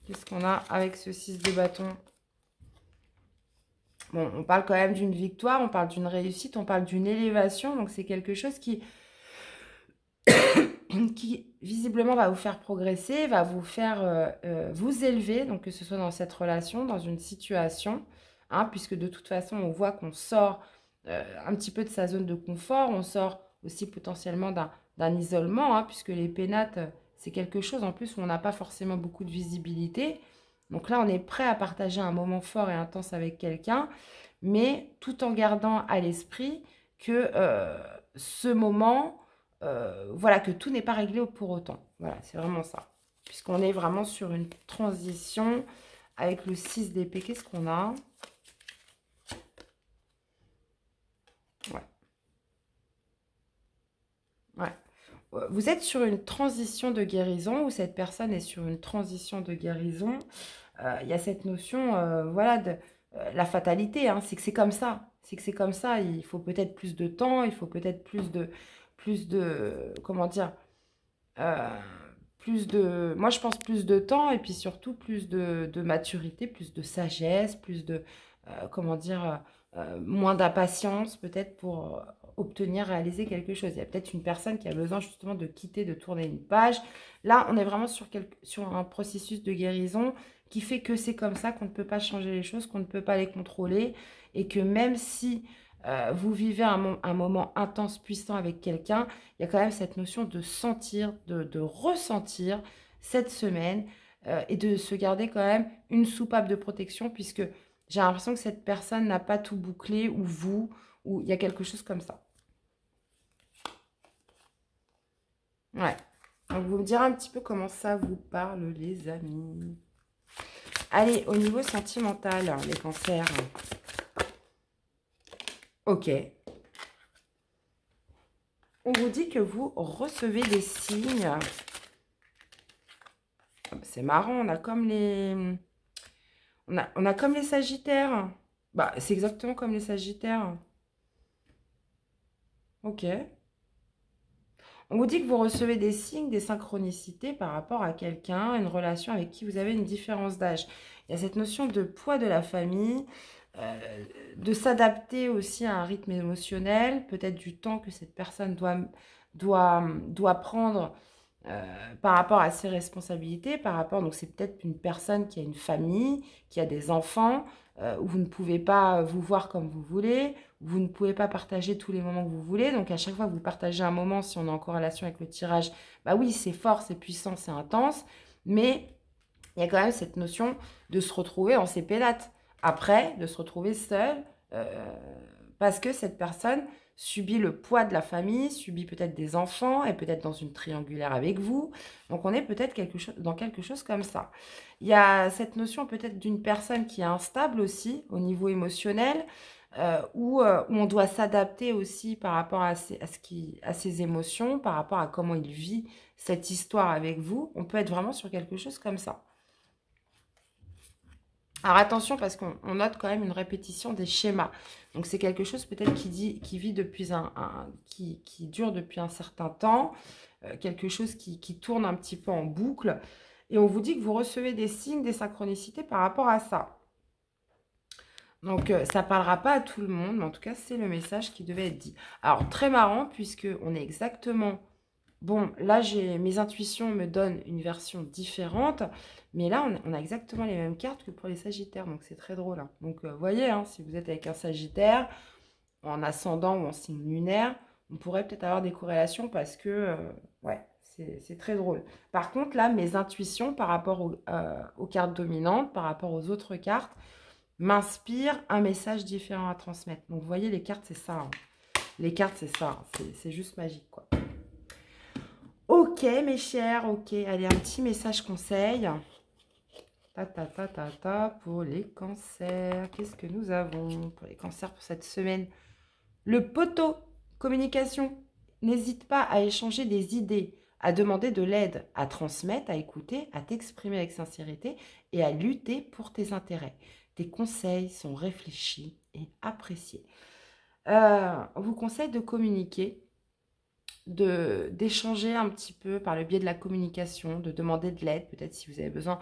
Qu'est-ce qu'on a avec ce 6 de bâton? Bon, on parle quand même d'une victoire, on parle d'une réussite, on parle d'une élévation, donc c'est quelque chose qui visiblement va vous faire progresser, va vous faire vous élever, donc que ce soit dans cette relation, dans une situation, hein, puisque de toute façon, on voit qu'on sort un petit peu de sa zone de confort, on sort aussi potentiellement d'un isolement, hein, puisque les pénates, c'est quelque chose en plus où on n'a pas forcément beaucoup de visibilité. Donc là, on est prêt à partager un moment fort et intense avec quelqu'un, mais tout en gardant à l'esprit que ce moment... voilà, que tout n'est pas réglé pour autant. Voilà, c'est vraiment ça. Puisqu'on est vraiment sur une transition avec le 6 d'épée. Qu'est-ce qu'on a? Ouais. Ouais. Vous êtes sur une transition de guérison ou cette personne est sur une transition de guérison. Il y a cette notion, voilà, de la fatalité. Hein, c'est que c'est comme ça. c'est que c'est comme ça. Il faut peut-être plus de temps, il faut peut-être plus de, moi je pense plus de temps et puis surtout plus de maturité, plus de sagesse, plus de, moins d'impatience peut-être pour obtenir, réaliser quelque chose. Il y a peut-être une personne qui a besoin justement de quitter, de tourner une page. Là, on est vraiment sur un processus de guérison qui fait que c'est comme ça, qu'on ne peut pas changer les choses, qu'on ne peut pas les contrôler et que même si vous vivez un moment intense, puissant avec quelqu'un, il y a quand même cette notion de sentir, de ressentir cette semaine et de se garder quand même une soupape de protection puisque j'ai l'impression que cette personne n'a pas tout bouclé ou vous, ou il y a quelque chose comme ça. Ouais. Donc, vous me direz un petit peu comment ça vous parle, les amis. Allez, au niveau sentimental, les cancers. Ok. On vous dit que vous recevez des signes. C'est marrant, on a comme les... On a comme les sagittaires. Bah, c'est exactement comme les sagittaires. Ok. On vous dit que vous recevez des signes, des synchronicités par rapport à quelqu'un, une relation avec qui vous avez une différence d'âge. Il y a cette notion de poids de la famille, de s'adapter aussi à un rythme émotionnel, peut-être du temps que cette personne doit prendre par rapport à ses responsabilités, par rapport, donc c'est peut-être une personne qui a une famille, qui a des enfants, où vous ne pouvez pas vous voir comme vous voulez, où vous ne pouvez pas partager tous les moments que vous voulez, donc à chaque fois que vous partagez un moment, si on est en corrélation avec le tirage, bah oui, c'est fort, c'est puissant, c'est intense, mais il y a quand même cette notion de se retrouver en ses pénates. Après, de se retrouver seul, parce que cette personne subit le poids de la famille, subit peut-être des enfants, et peut-être dans une triangulaire avec vous. Donc, on est peut-être dans quelque chose comme ça. Il y a cette notion peut-être d'une personne qui est instable aussi, au niveau émotionnel, où on doit s'adapter aussi par rapport à ses émotions, par rapport à comment il vit cette histoire avec vous. On peut être vraiment sur quelque chose comme ça. Alors attention parce qu'on note quand même une répétition des schémas. Donc c'est quelque chose peut-être qui dure depuis un certain temps, quelque chose qui tourne un petit peu en boucle. Et on vous dit que vous recevez des signes, des synchronicités par rapport à ça. Donc ça ne parlera pas à tout le monde, mais en tout cas c'est le message qui devait être dit. Alors très marrant puisqu'on est exactement... Bon, là, mes intuitions me donnent une version différente, mais là, on a exactement les mêmes cartes que pour les Sagittaires, donc c'est très drôle. Hein. Donc, vous voyez, hein, si vous êtes avec un Sagittaire, en ascendant ou en signe lunaire, on pourrait peut-être avoir des corrélations parce que, ouais, c'est très drôle. Par contre, là, mes intuitions par rapport aux cartes dominantes, par rapport aux autres cartes, m'inspirent un message différent à transmettre. Donc, vous voyez, les cartes, c'est ça. Hein. Les cartes, c'est ça. Hein. C'est juste magique, quoi. Ok, mes chers, ok. Allez, un petit message conseil. Ta ta ta ta ta pour les cancers. Qu'est-ce que nous avons pour les cancers pour cette semaine? Le poteau. Communication. N'hésite pas à échanger des idées, à demander de l'aide, à transmettre, à écouter, à t'exprimer avec sincérité et à lutter pour tes intérêts. Tes conseils sont réfléchis et appréciés. On vous conseille de communiquer, d'échanger un petit peu par le biais de la communication, de demander de l'aide, peut-être si vous avez besoin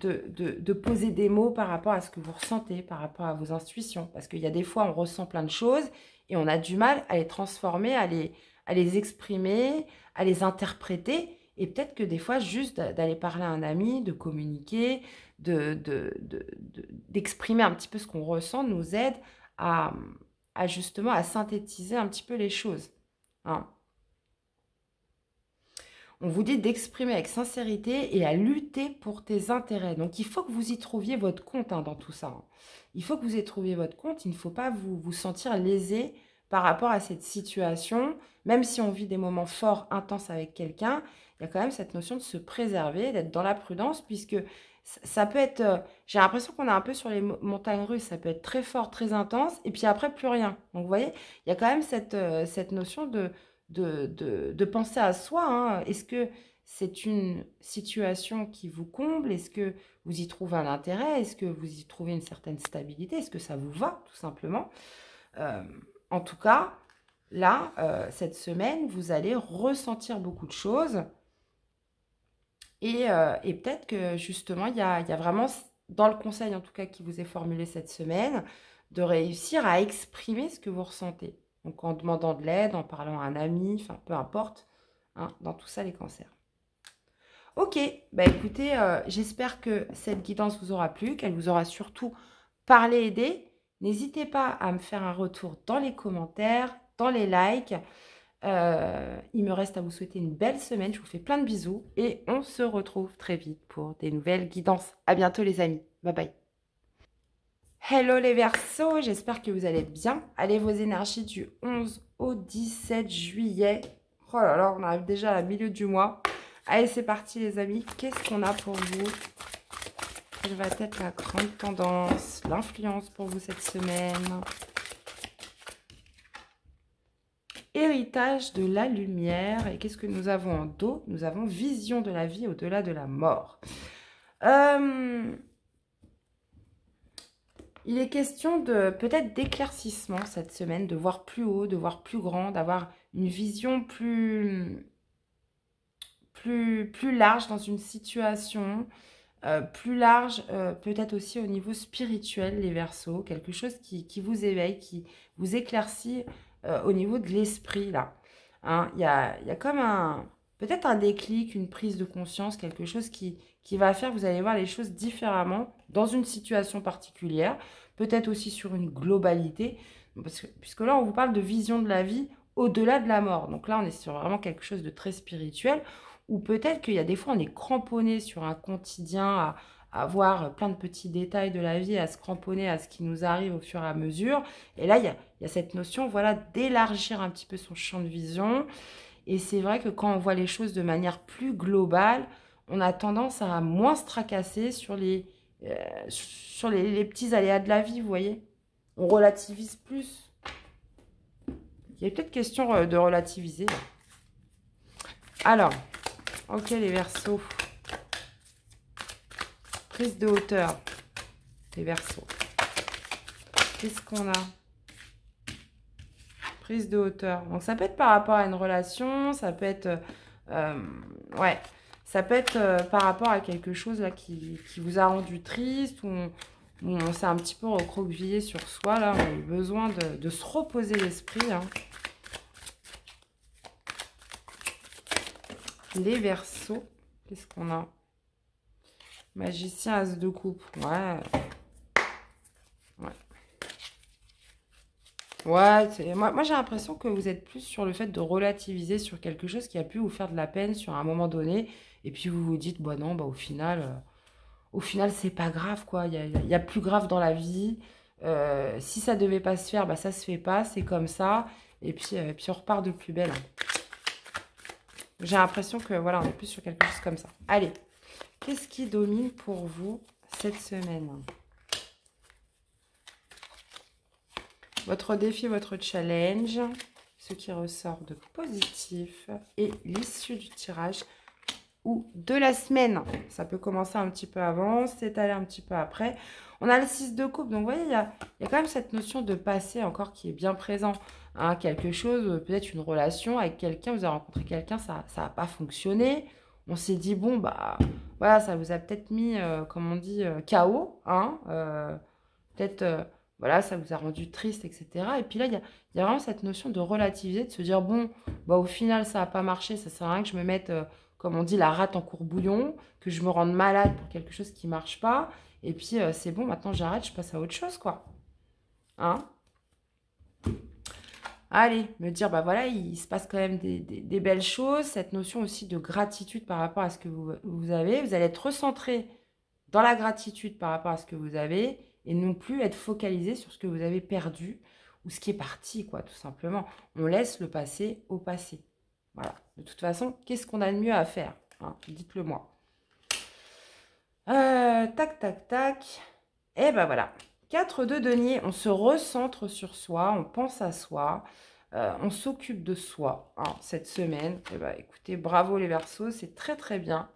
de poser des mots par rapport à ce que vous ressentez, par rapport à vos intuitions. Parce qu'il y a des fois, on ressent plein de choses et on a du mal à les transformer, à les exprimer, à les interpréter. Et peut-être que des fois, juste d'aller parler à un ami, de communiquer, d'exprimer un petit peu ce qu'on ressent, nous aide à justement à synthétiser un petit peu les choses. Hein. On vous dit d'exprimer avec sincérité et à lutter pour tes intérêts. Donc, il faut que vous y trouviez votre compte hein, dans tout ça. Hein. Il faut que vous y trouviez votre compte. Il ne faut pas vous sentir lésé par rapport à cette situation. Même si on vit des moments forts, intenses avec quelqu'un, il y a quand même cette notion de se préserver, d'être dans la prudence, puisque ça peut être... j'ai l'impression qu'on est un peu sur les montagnes russes. Ça peut être très fort, très intense, et puis après, plus rien. Donc, vous voyez, il y a quand même cette notion de penser à soi. Hein. Est-ce que c'est une situation qui vous comble? Est-ce que vous y trouvez un intérêt? Est-ce que vous y trouvez une certaine stabilité? Est-ce que ça vous va, tout simplement? En tout cas, là, cette semaine, vous allez ressentir beaucoup de choses. Et peut-être que, justement, il y a vraiment, dans le conseil, en tout cas, qui vous est formulé cette semaine, de réussir à exprimer ce que vous ressentez. Donc, en demandant de l'aide, en parlant à un ami, enfin, peu importe, hein, dans tout ça, les cancers. Ok, bah écoutez, j'espère que cette guidance vous aura plu, qu'elle vous aura surtout parlé, aidé. N'hésitez pas à me faire un retour dans les commentaires, dans les likes. Il me reste à vous souhaiter une belle semaine. Je vous fais plein de bisous et on se retrouve très vite pour des nouvelles guidances. À bientôt les amis. Bye bye. Hello les Verseaux, j'espère que vous allez bien. Allez vos énergies du 11 au 17 juillet. Oh là là, on arrive déjà à la milieu du mois. Allez, c'est parti les amis. Qu'est-ce qu'on a pour vous? Quelle va être la grande tendance, l'influence pour vous cette semaine? Héritage de la lumière. Et qu'est-ce que nous avons en dos? Nous avons vision de la vie au-delà de la mort. Il est question de peut-être d'éclaircissement cette semaine, de voir plus haut, de voir plus grand, d'avoir une vision plus large dans une situation, plus large peut-être aussi au niveau spirituel, les Verseaux, quelque chose qui vous éveille, qui vous éclaircit au niveau de l'esprit, là. Hein, y a comme peut-être un déclic, une prise de conscience, quelque chose qui va faire, vous allez voir les choses différemment dans une situation particulière, peut-être aussi sur une globalité, parce que, puisque là, on vous parle de vision de la vie au-delà de la mort. Donc là, on est sur vraiment quelque chose de très spirituel, ou peut-être qu'il y a des fois, on est cramponné sur un quotidien à voir plein de petits détails de la vie, à se cramponner à ce qui nous arrive au fur et à mesure. Et là, il y a cette notion, voilà, d'élargir un petit peu son champ de vision. Et c'est vrai que quand on voit les choses de manière plus globale, on a tendance à moins se tracasser sur les petits aléas de la vie, vous voyez. On relativise plus. Il y a peut-être question de relativiser. Alors... Ok, les Verseaux. Prise de hauteur. Les Verseaux. Qu'est-ce qu'on a? Prise de hauteur. Donc, ça peut être par rapport à une relation, ça peut être... ça peut être par rapport à quelque chose là, qui vous a rendu triste, où on s'est un petit peu recroquevillé sur soi. Là, on a eu besoin de se reposer l'esprit, hein. Les Verseaux, qu'est-ce qu'on a? Magicien, as de coupe, ouais. Moi j'ai l'impression que vous êtes plus sur le fait de relativiser sur quelque chose qui a pu vous faire de la peine sur un moment donné, et puis vous vous dites, bah non, bah au final c'est pas grave, quoi. Il y a plus grave dans la vie. Si ça devait pas se faire, bah ça se fait pas, c'est comme ça, et puis on repart de plus belle. J'ai l'impression que, voilà, on est plus sur quelque chose comme ça. Allez, qu'est-ce qui domine pour vous cette semaine? Votre défi, votre challenge, ce qui ressort de positif et l'issue du tirage ou de la semaine. Ça peut commencer un petit peu avant, s'étaler un petit peu après. On a le 6 de coupe, donc vous voyez, il y a quand même cette notion de passé encore qui est bien présent. Hein, quelque chose, peut-être une relation avec quelqu'un, vous avez rencontré quelqu'un, ça n'a pas fonctionné, on s'est dit bon bah voilà, ça vous a peut-être mis comme on dit, KO, hein, peut-être voilà, ça vous a rendu triste, etc. Et puis là il y a vraiment cette notion de relativiser, de se dire bon bah au final ça n'a pas marché, ça sert à rien que je me mette comme on dit la rate en courbouillon, que je me rende malade pour quelque chose qui ne marche pas, et puis c'est bon, maintenant j'arrête, je passe à autre chose, quoi, hein. Allez, me dire, bah voilà, il se passe quand même des belles choses. Cette notion aussi de gratitude par rapport à ce que vous avez. Vous allez être recentré dans la gratitude par rapport à ce que vous avez et non plus être focalisé sur ce que vous avez perdu ou ce qui est parti, quoi, tout simplement. On laisse le passé au passé. Voilà. De toute façon, qu'est-ce qu'on a de mieux à faire, hein? Dites-le moi. Tac, tac, tac. Et ben voilà. 4 de denier, on se recentre sur soi, on pense à soi, on s'occupe de soi hein, cette semaine. Et bah, écoutez, bravo les Verseaux, c'est très très bien.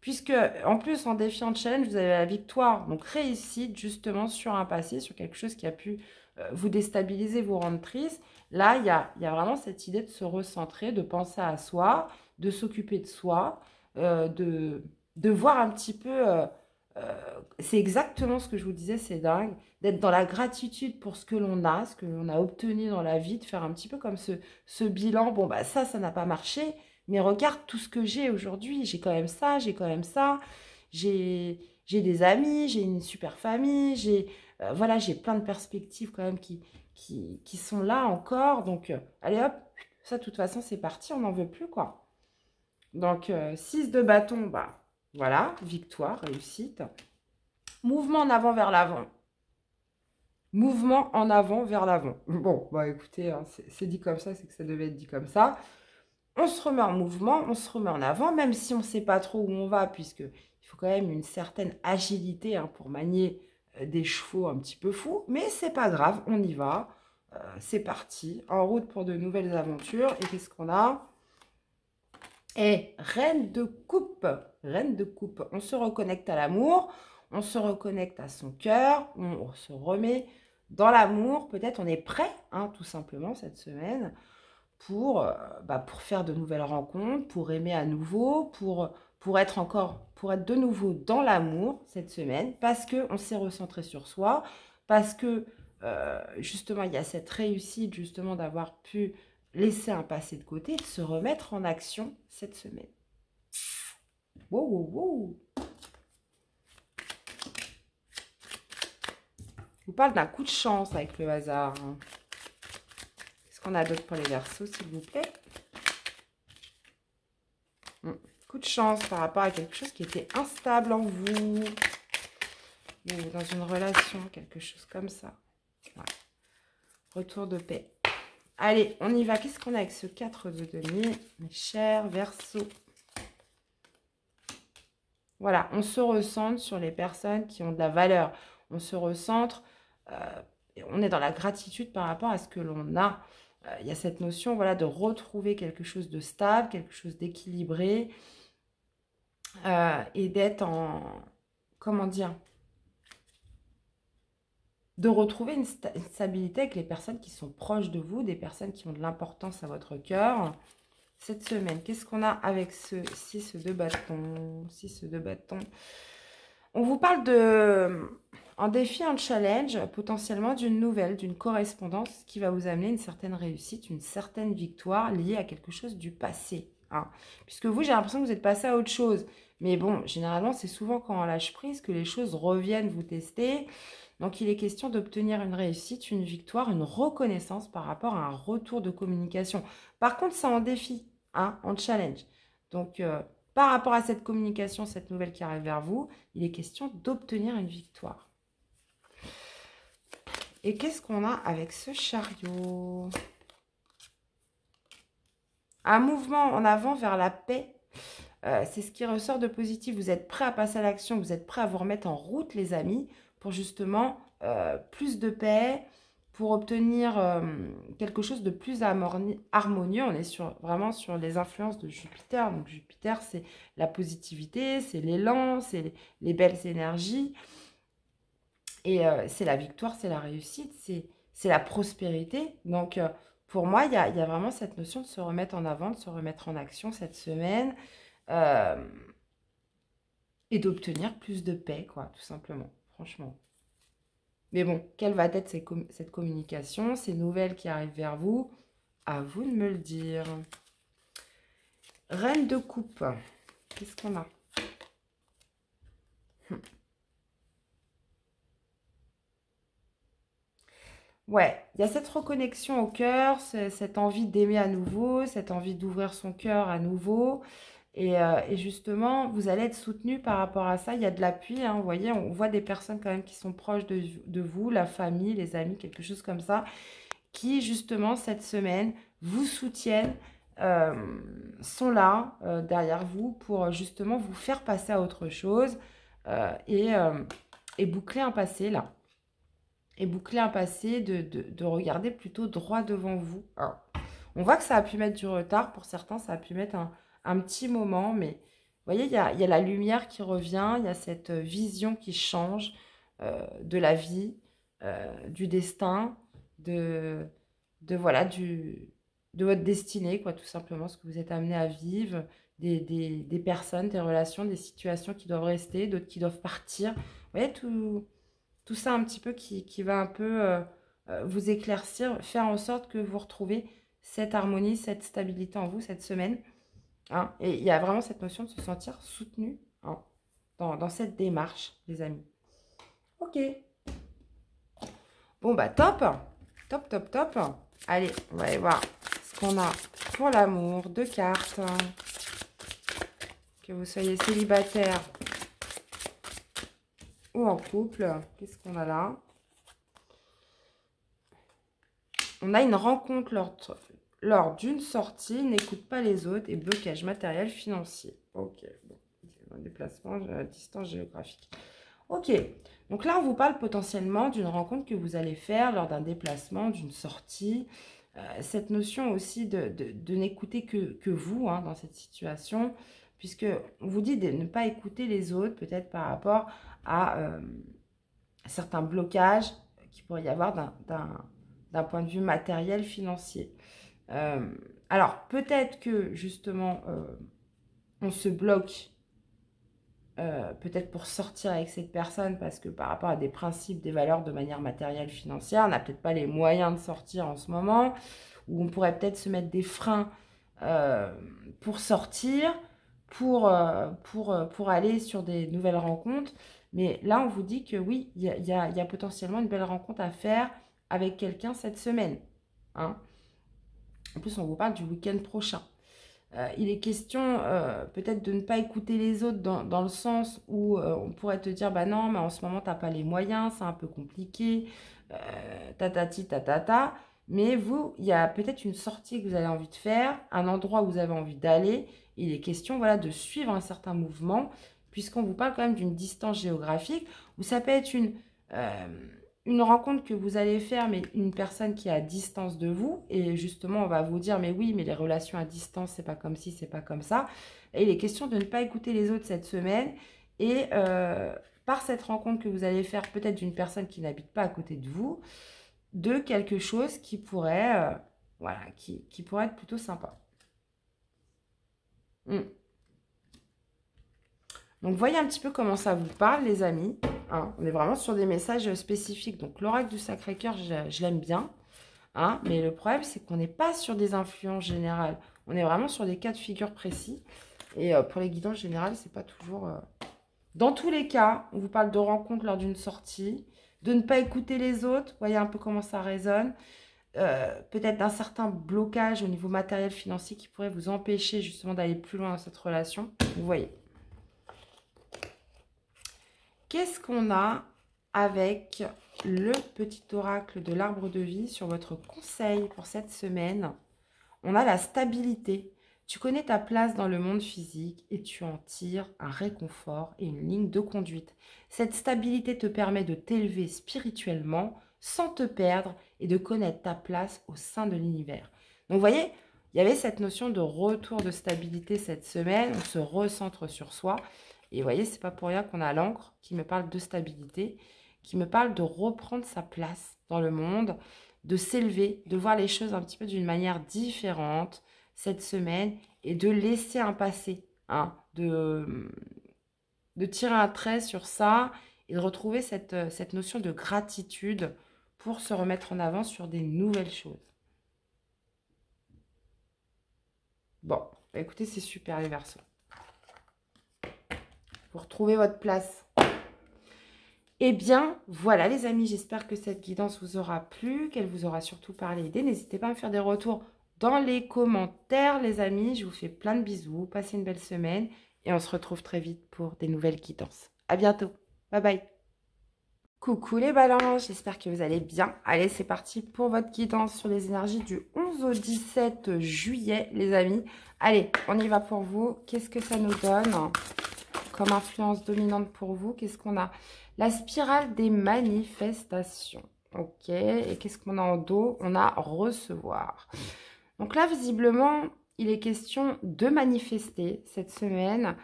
Puisque, en plus, en défiant de challenge, vous avez la victoire, donc réussite justement sur un passé, sur quelque chose qui a pu vous déstabiliser, vous rendre triste. Là, il y a vraiment cette idée de se recentrer, de penser à soi, de s'occuper de soi, de voir un petit peu... c'est exactement ce que je vous disais, c'est dingue, d'être dans la gratitude pour ce que l'on a obtenu dans la vie, de faire un petit peu comme ce bilan. Bon, bah ça n'a pas marché. Mais regarde tout ce que j'ai aujourd'hui, j'ai quand même ça, j'ai des amis, j'ai une super famille, voilà, j'ai plein de perspectives quand même qui sont là encore. Donc, allez hop, ça de toute façon c'est parti, on n'en veut plus quoi. Donc, 6 de bâton, bah voilà, victoire, réussite. Mouvement en avant vers l'avant. Mouvement en avant vers l'avant. Bon, bah écoutez, hein, c'est dit comme ça, c'est que ça devait être dit comme ça. On se remet en mouvement, on se remet en avant, même si on ne sait pas trop où on va, puisqu'il faut quand même une certaine agilité hein, pour manier des chevaux un petit peu fous. Mais c'est pas grave, on y va, c'est parti, en route pour de nouvelles aventures. Et qu'est-ce qu'on a? Et reine de coupe, on se reconnecte à l'amour, on se reconnecte à son cœur, on se remet dans l'amour. Peut-être on est prêt, hein, tout simplement, cette semaine, pour faire de nouvelles rencontres, pour aimer à nouveau, pour être de nouveau dans l'amour cette semaine, parce qu'on s'est recentré sur soi, parce que justement il y a cette réussite justement d'avoir pu laisser un passé de côté, de se remettre en action cette semaine. Wow, wow, wow. Je vous parle d'un coup de chance avec le hasard. Hein. On a d'autres pour les Verseaux, s'il vous plaît. Coup de chance par rapport à quelque chose qui était instable en vous. Ou dans une relation, quelque chose comme ça. Ouais. Retour de paix. Allez, on y va. Qu'est-ce qu'on a avec ce 4 de denier, mes chers Verseaux? Voilà, on se recentre sur les personnes qui ont de la valeur. On se recentre, on est dans la gratitude par rapport à ce que l'on a. Il y a cette notion voilà, de retrouver quelque chose de stable, quelque chose d'équilibré et d'être en... Comment dire? De retrouver une stabilité avec les personnes qui sont proches de vous, des personnes qui ont de l'importance à votre cœur. Cette semaine, qu'est-ce qu'on a avec ce 6 de bâton? 6 de bâton. On vous parle de... En défi, un challenge, potentiellement d'une nouvelle, d'une correspondance qui va vous amener une certaine réussite, une certaine victoire liée à quelque chose du passé. Hein. Puisque vous, j'ai l'impression que vous êtes passé à autre chose. Mais bon, généralement, c'est souvent quand on lâche prise que les choses reviennent vous tester. Donc, il est question d'obtenir une réussite, une victoire, une reconnaissance par rapport à un retour de communication. Par contre, c'est en défi, hein, en challenge. Donc, par rapport à cette communication, cette nouvelle qui arrive vers vous, il est question d'obtenir une victoire. Et qu'est-ce qu'on a avec ce chariot? Un mouvement en avant vers la paix. C'est ce qui ressort de positif. Vous êtes prêt à passer à l'action. Vous êtes prêt à vous remettre en route, les amis, pour justement plus de paix, pour obtenir quelque chose de plus harmonieux. On est vraiment sur les influences de Jupiter. Donc Jupiter, c'est la positivité, c'est l'élan, c'est les belles énergies. Et c'est la victoire, c'est la réussite, c'est la prospérité. Donc, pour moi, il y a vraiment cette notion de se remettre en avant, de se remettre en action cette semaine et d'obtenir plus de paix, quoi, tout simplement, franchement. Mais bon, quelle va être cette communication, ces nouvelles qui arrivent vers vous? À vous de me le dire. Reine de coupe, qu'est-ce qu'on a? Ouais, il y a cette reconnexion au cœur, cette envie d'aimer à nouveau, cette envie d'ouvrir son cœur à nouveau. Et justement, vous allez être soutenu par rapport à ça. Il y a de l'appui, hein, vous voyez, on voit des personnes quand même qui sont proches de vous, la famille, les amis, quelque chose comme ça, qui justement, cette semaine, vous soutiennent, sont là derrière vous pour justement vous faire passer à autre chose et boucler un passé là. Et boucler un passé, de regarder plutôt droit devant vous. Alors, On voit que ça a pu mettre du retard. Pour certains, ça a pu mettre un petit moment. Mais vous voyez, il y a la lumière qui revient. Il y a cette vision qui change de la vie, du destin, voilà, de votre destinée, quoi, tout simplement, ce que vous êtes amené à vivre, des personnes, des relations, des situations qui doivent rester, d'autres qui doivent partir. Vous voyez, tout ça un petit peu qui va un peu vous éclaircir, faire en sorte que vous retrouvez cette harmonie, cette stabilité en vous cette semaine. Hein. Et il y a vraiment cette notion de se sentir soutenu, hein, dans cette démarche, les amis. Ok. Bon, bah top. Top, top, top. Allez, on va aller voir ce qu'on a pour l'amour. 2 cartes. Que vous soyez célibataire ou en couple. Qu'est-ce qu'on a là? On a une rencontre lors d'une sortie, n'écoute pas les autres et blocage matériel financier. Ok, bon, c'est un déplacement à distance géographique. Ok, donc là, on vous parle potentiellement d'une rencontre que vous allez faire lors d'un déplacement, d'une sortie. Cette notion aussi de n'écouter que vous, hein, dans cette situation, puisque on vous dit de ne pas écouter les autres, peut-être par rapport à certains blocages qu'il pourrait y avoir d'un point de vue matériel, financier. Alors, peut-être que, justement, on se bloque, peut-être pour sortir avec cette personne, parce que par rapport à des principes, des valeurs de manière matérielle, financière, on n'a peut-être pas les moyens de sortir en ce moment, ou on pourrait peut-être se mettre des freins pour sortir, pour aller sur des nouvelles rencontres. Mais là, on vous dit que oui, il y a potentiellement une belle rencontre à faire avec quelqu'un cette semaine. Hein. En plus, on vous parle du week-end prochain. Il est question peut-être de ne pas écouter les autres dans le sens où on pourrait te dire « Bah non, mais en ce moment, tu n'as pas les moyens, c'est un peu compliqué, tatati, tatata. » Mais vous, il y a peut-être une sortie que vous avez envie de faire, un endroit où vous avez envie d'aller. Il est question, voilà, de suivre un certain mouvement, puisqu'on vous parle quand même d'une distance géographique, où ça peut être une rencontre que vous allez faire, mais une personne qui est à distance de vous, et justement, on va vous dire, mais oui, mais les relations à distance, c'est pas comme ci, c'est pas comme ça. Et il est question de ne pas écouter les autres cette semaine, et par cette rencontre que vous allez faire, peut-être d'une personne qui n'habite pas à côté de vous, de quelque chose qui pourrait, voilà, qui pourrait être plutôt sympa. Donc, voyez un petit peu comment ça vous parle, les amis. Hein, on est vraiment sur des messages spécifiques. Donc, l'oracle du Sacré-Cœur, je l'aime bien. Hein, mais le problème, c'est qu'on n'est pas sur des influences générales. On est vraiment sur des cas de figure précis. Et pour les guidances générales, c'est pas toujours... Dans tous les cas, on vous parle de rencontres lors d'une sortie, de ne pas écouter les autres. Voyez un peu comment ça résonne. Peut-être d'un certain blocage au niveau matériel, financier qui pourrait vous empêcher justement d'aller plus loin dans cette relation. Vous voyez. Qu'est-ce qu'on a avec le petit oracle de l'arbre de vie sur votre conseil pour cette semaine? On a la stabilité. Tu connais ta place dans le monde physique et tu en tires un réconfort et une ligne de conduite. Cette stabilité te permet de t'élever spirituellement sans te perdre et de connaître ta place au sein de l'univers. Donc, vous voyez, il y avait cette notion de retour de stabilité cette semaine. On se recentre sur soi. Et vous voyez, c'est pas pour rien qu'on a l'encre qui me parle de stabilité, qui me parle de reprendre sa place dans le monde, de s'élever, de voir les choses un petit peu d'une manière différente cette semaine et de laisser un passé, hein, de tirer un trait sur ça et de retrouver cette notion de gratitude pour se remettre en avant sur des nouvelles choses. Bon, bah écoutez, c'est super les Verseaux. Pour trouver votre place. Eh bien, voilà les amis, j'espère que cette guidance vous aura plu, qu'elle vous aura surtout parlé aidé. N'hésitez pas à me faire des retours dans les commentaires, les amis. Je vous fais plein de bisous, passez une belle semaine et on se retrouve très vite pour des nouvelles guidances. À bientôt, bye bye. Coucou les balances, j'espère que vous allez bien. Allez, c'est parti pour votre guidance sur les énergies du 11 au 17 juillet, les amis. Allez, on y va pour vous. Qu'est-ce que ça nous donne ? Comme influence dominante pour vous, qu'est-ce qu'on a? La spirale des manifestations. Ok, et qu'est-ce qu'on a en dos? On a recevoir. Donc là, visiblement, il est question de manifester cette semaine,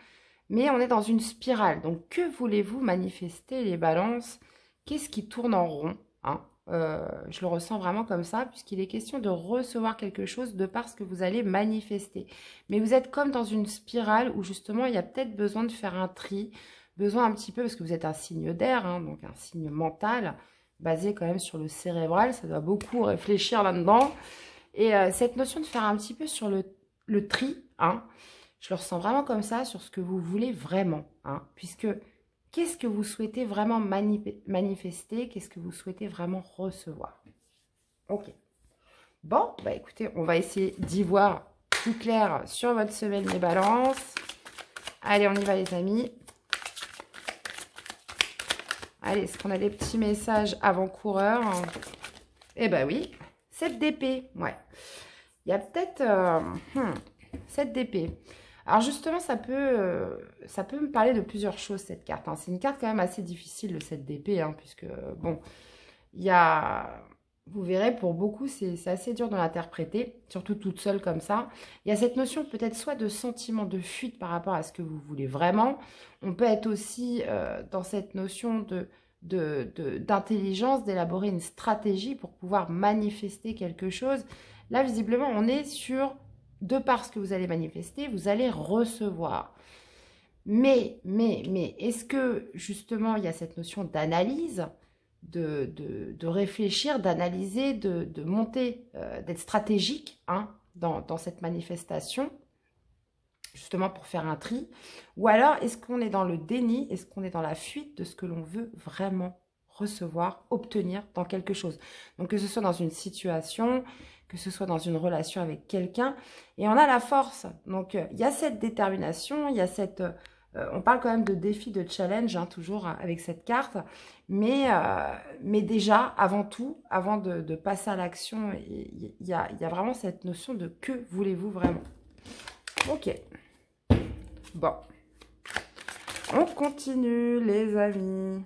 mais on est dans une spirale. Donc, que voulez-vous manifester, les balances? Qu'est-ce qui tourne en rond, hein? Je le ressens vraiment comme ça, puisqu'il est question de recevoir quelque chose de par ce que vous allez manifester. Mais vous êtes comme dans une spirale où justement, il y a peut-être besoin de faire un tri, besoin un petit peu, parce que vous êtes un signe d'air, hein, donc un signe mental, basé quand même sur le cérébral, ça doit beaucoup réfléchir là-dedans. Et cette notion de faire un petit peu sur le tri, hein, je le ressens vraiment comme ça, sur ce que vous voulez vraiment, hein, puisque qu'est-ce que vous souhaitez vraiment manifester, qu'est-ce que vous souhaitez vraiment recevoir. Ok. Bon, bah écoutez, on va essayer d'y voir plus clair sur votre semaine des balances. Allez, on y va les amis. Allez, est-ce qu'on a des petits messages avant-coureurs? Eh ben oui, 7 d'épée, ouais. Il y a peut-être 7 d'épée. Alors justement, ça peut me parler de plusieurs choses, cette carte, hein. C'est une carte quand même assez difficile, le 7 d'épée, hein, puisque, bon, il y a... Vous verrez, pour beaucoup, c'est assez dur de l'interpréter, surtout toute seule comme ça. Il y a cette notion peut-être soit de sentiment de fuite par rapport à ce que vous voulez vraiment. On peut être aussi dans cette notion d'intelligence, d'élaborer une stratégie pour pouvoir manifester quelque chose. Là, visiblement, on est sur, de par ce que vous allez manifester, vous allez recevoir. Mais, est-ce que, justement, il y a cette notion d'analyse ? De réfléchir, d'analyser, de monter, d'être stratégique, hein, dans cette manifestation, justement pour faire un tri. Ou alors, est-ce qu'on est dans le déni? Est-ce qu'on est dans la fuite de ce que l'on veut vraiment recevoir, obtenir dans quelque chose? Donc, que ce soit dans une situation, que ce soit dans une relation avec quelqu'un. Et on a la force. Donc, il y a cette détermination, il y a cette... on parle quand même de défi, de challenge, hein, toujours avec cette carte. Mais déjà, avant tout, avant de passer à l'action, il y a vraiment cette notion de que voulez-vous vraiment. Ok. Bon. On continue, les amis.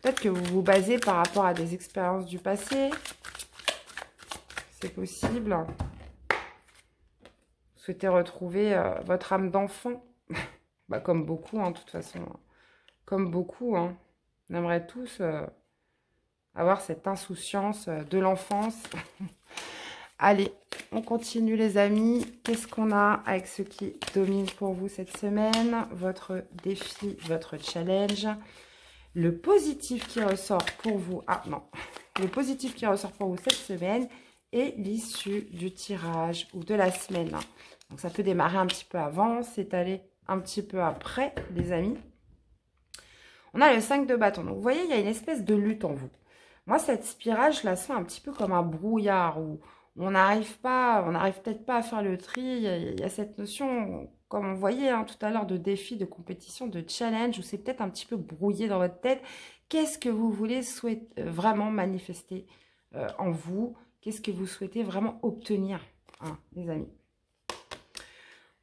Peut-être que vous vous basez par rapport à des expériences du passé. C'est possible. Vous souhaitez retrouver votre âme d'enfant, bah, comme beaucoup, hein, de toute façon, comme beaucoup, hein. On aimerait tous avoir cette insouciance de l'enfance. Allez, on continue les amis. Qu'est-ce qu'on a avec ce qui domine pour vous cette semaine? Votre défi, votre challenge. Le positif qui ressort pour vous. Ah non, le positif qui ressort pour vous cette semaine et l'issue du tirage ou de la semaine. Donc, ça peut démarrer un petit peu avant, s'étaler un petit peu après, les amis. On a le 5 de bâton. Donc, vous voyez, il y a une espèce de lutte en vous. Moi, cette spirale, je la sens un petit peu comme un brouillard où on n'arrive pas, on n'arrive peut-être pas à faire le tri. Il y a cette notion, comme on voyait, hein, tout à l'heure, de défi, de compétition, de challenge, où c'est peut-être un petit peu brouillé dans votre tête. Qu'est-ce que vous voulez vraiment manifester en vous? Qu'est-ce que vous souhaitez vraiment obtenir, hein, les amis?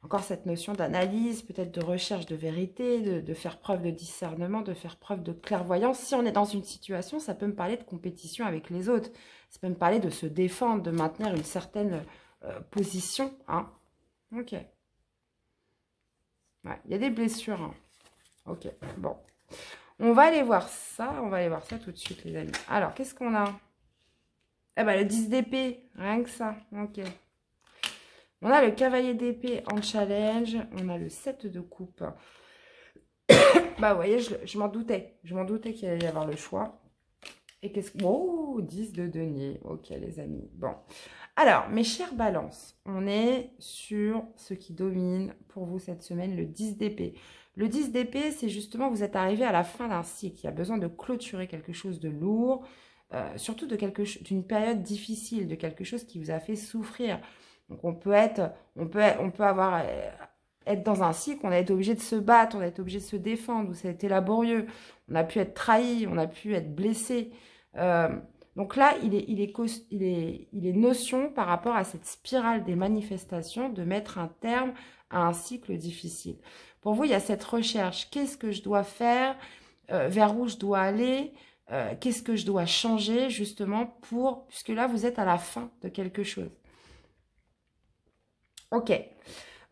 Encore cette notion d'analyse, peut-être de recherche de vérité, de faire preuve de discernement, de faire preuve de clairvoyance. Si on est dans une situation, ça peut me parler de compétition avec les autres. Ça peut me parler de se défendre, de maintenir une certaine position. Hein. Ok. Ouais, il y a des blessures. Hein. Ok, bon. On va aller voir ça. On va aller voir ça tout de suite, les amis. Alors, qu'est-ce qu'on a? Eh ben, le 10 d'épée. Rien que ça. Ok. On a le cavalier d'épée en challenge. On a le 7 de coupe. Bah, vous voyez, je m'en doutais. Je m'en doutais qu'il allait y avoir le choix. Et qu'est-ce que... Oh, 10 de denier. Ok, les amis. Bon. Alors, mes chères balances, on est sur ce qui domine pour vous cette semaine, le 10 d'épée. Le 10 d'épée, c'est justement, vous êtes arrivé à la fin d'un cycle. Il y a besoin de clôturer quelque chose de lourd, surtout d'une période difficile, de quelque chose qui vous a fait souffrir. Donc, on peut être dans un cycle, on a été obligé de se battre, on a été obligé de se défendre, où ça a été laborieux, on a pu être trahi, on a pu être blessé. Donc là, il est notion par rapport à cette spirale des manifestations de mettre un terme à un cycle difficile. Pour vous, il y a cette recherche. Qu'est-ce que je dois faire? Vers où je dois aller? Qu'est-ce que je dois changer justement pour... Puisque là, vous êtes à la fin de quelque chose. Ok.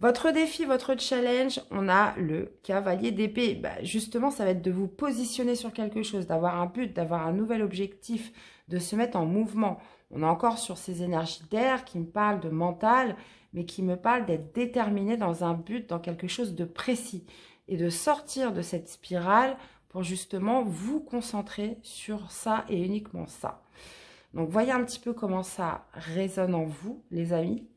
Votre défi, votre challenge, on a le cavalier d'épée. Bah, justement, ça va être de vous positionner sur quelque chose, d'avoir un but, d'avoir un nouvel objectif, de se mettre en mouvement. On est encore sur ces énergies d'air qui me parlent de mental, mais qui me parlent d'être déterminé dans un but, dans quelque chose de précis. Et de sortir de cette spirale pour justement vous concentrer sur ça et uniquement ça. Donc, voyez un petit peu comment ça résonne en vous, les amis.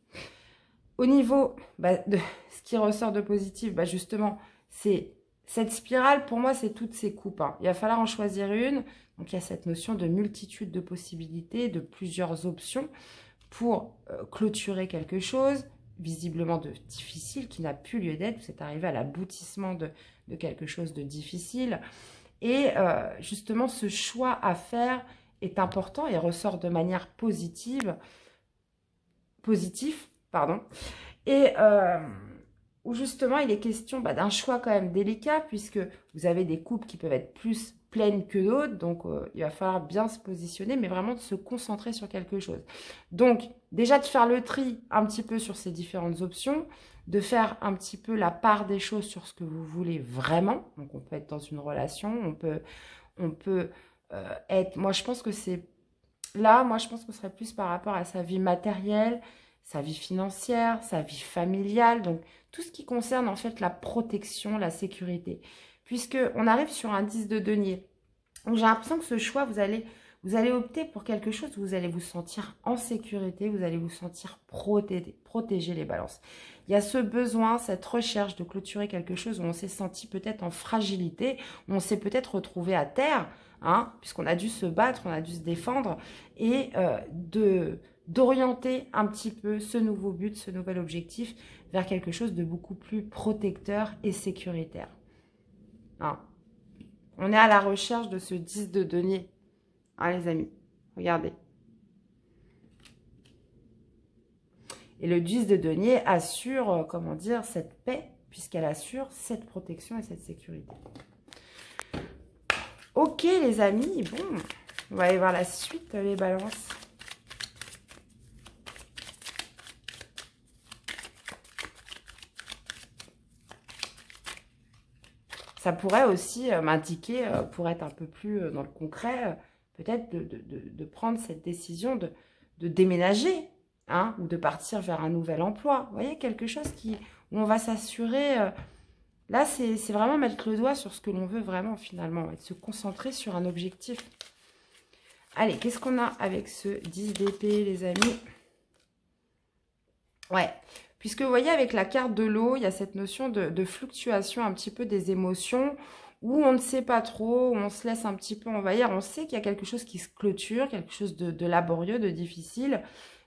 Au niveau de ce qui ressort de positif, justement, c'est cette spirale, pour moi, c'est toutes ces coupes. Il va falloir en choisir une. Donc, il y a cette notion de multitude de possibilités, de plusieurs options pour clôturer quelque chose, visiblement de difficile, qui n'a plus lieu d'être. Vous êtes arrivé à l'aboutissement de quelque chose de difficile. Et justement, ce choix à faire est important et ressort de manière positive. Et où justement, il est question d'un choix quand même délicat, puisque vous avez des coupes qui peuvent être plus pleines que d'autres, donc il va falloir bien se positionner, mais vraiment de se concentrer sur quelque chose. Donc, déjà de faire le tri un petit peu sur ces différentes options, de faire un petit peu la part des choses sur ce que vous voulez vraiment. Donc, on peut être dans une relation, on peut être... Moi, je pense que c'est... Là, moi, je pense qu'on serait plus par rapport à sa vie matérielle, sa vie financière, sa vie familiale, donc tout ce qui concerne en fait la protection, la sécurité. Puisqu'on arrive sur un 10 de denier. Donc j'ai l'impression que ce choix, vous allez opter pour quelque chose où vous allez vous sentir en sécurité, vous allez vous sentir protégé les balances. Il y a ce besoin, cette recherche de clôturer quelque chose où on s'est senti peut-être en fragilité, où on s'est peut-être retrouvé à terre, puisqu'on a dû se battre, on a dû se défendre, et d'orienter un petit peu ce nouveau but, ce nouvel objectif vers quelque chose de beaucoup plus protecteur et sécuritaire. On est à la recherche de ce 10 de denier, les amis. Regardez. Et le 10 de denier assure, comment dire, cette paix, puisqu'elle assure cette protection et cette sécurité. Ok, les amis, bon, on va aller voir la suite, les balances. Ça pourrait aussi m'indiquer, pour être un peu plus dans le concret, peut-être de prendre cette décision de déménager, ou de partir vers un nouvel emploi. Vous voyez, quelque chose où on va s'assurer. Là, c'est vraiment mettre le doigt sur ce que l'on veut vraiment, finalement, et de se concentrer sur un objectif. Allez, qu'est-ce qu'on a avec ce 10 d'épée, les amis? Ouais. Puisque vous voyez, avec la carte de l'eau, il y a cette notion de fluctuation un petit peu des émotions, où on ne sait pas trop, où on se laisse un petit peu envahir. On sait qu'il y a quelque chose qui se clôture, quelque chose de laborieux, de difficile,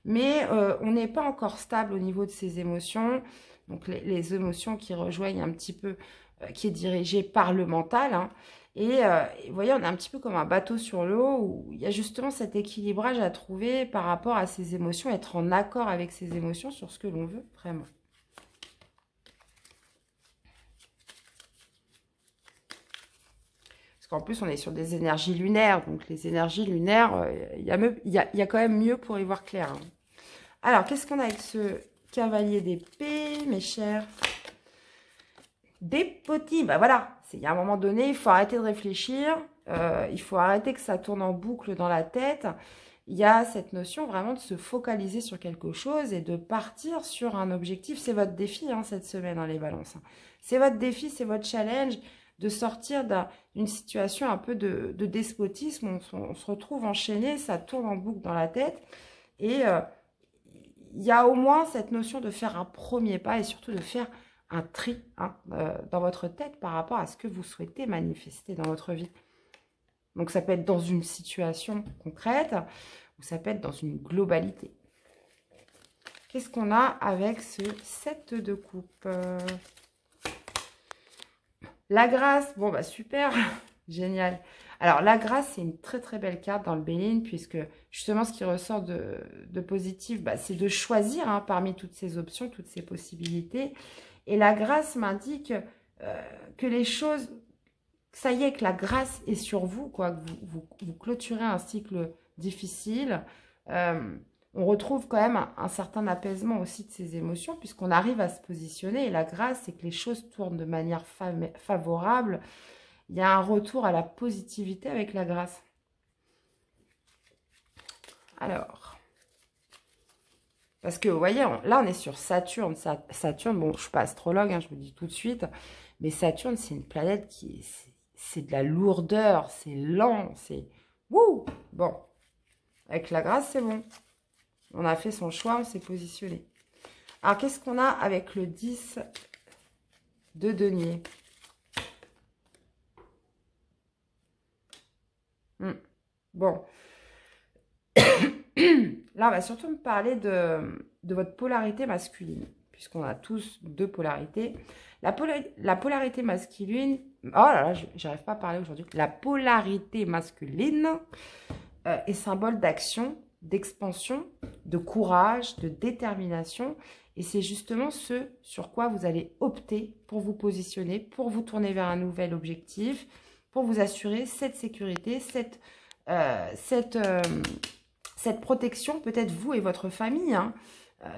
mais on n'est pas encore stable au niveau de ses émotions. Donc, les émotions qui rejoignent un petit peu, qui est dirigée par le mental. Et vous voyez, on est un petit peu comme un bateau sur l'eau, où il y a justement cet équilibrage à trouver par rapport à ses émotions, être en accord avec ses émotions sur ce que l'on veut vraiment. Parce qu'en plus, on est sur des énergies lunaires, donc les énergies lunaires, il y a quand même mieux pour y voir clair. Alors, qu'est-ce qu'on a avec ce cavalier d'épée, mes chers ? Des petits, voilà, il y a un moment donné, il faut arrêter de réfléchir, il faut arrêter que ça tourne en boucle dans la tête. Il y a cette notion vraiment de se focaliser sur quelque chose et de partir sur un objectif. C'est votre défi cette semaine, les balances. C'est votre défi, c'est votre challenge de sortir d'une situation un peu de despotisme. On se retrouve enchaîné, ça tourne en boucle dans la tête et il y a au moins cette notion de faire un premier pas et surtout de faire un tri dans votre tête par rapport à ce que vous souhaitez manifester dans votre vie. Donc, ça peut être dans une situation concrète ou ça peut être dans une globalité. Qu'est-ce qu'on a avec ce 7 de coupe? La grâce, bon, super, génial. Alors, la grâce, c'est une très, très belle carte dans le Bénin puisque, justement, ce qui ressort de positif, c'est de choisir parmi toutes ces options, toutes ces possibilités. Et la grâce m'indique que les choses ça y est, que la grâce est sur vous, quoi, que vous clôturez un cycle difficile. On retrouve quand même un certain apaisement aussi de ses émotions, puisqu'on arrive à se positionner. Et la grâce, c'est que les choses tournent de manière favorable. Il y a un retour à la positivité avec la grâce. Alors, parce que vous voyez, là on est sur Saturne. Saturne, bon, je ne suis pas astrologue, hein, je vous le dis tout de suite, mais Saturne, c'est une planète qui c'est de la lourdeur, c'est lent, c'est wouh. Bon, avec la grâce, c'est bon. On a fait son choix, on s'est positionné. Alors, qu'est-ce qu'on a avec le 10 de denier? Bon. Là, on va surtout me parler de votre polarité masculine, puisqu'on a tous deux polarités. La polarité masculine... Oh là là, j'arrive pas à parler aujourd'hui. La polarité masculine est symbole d'action, d'expansion, de courage, de détermination. Et c'est justement ce sur quoi vous allez opter pour vous positionner, pour vous tourner vers un nouvel objectif, pour vous assurer cette sécurité, cette protection, peut-être vous et votre famille, hein,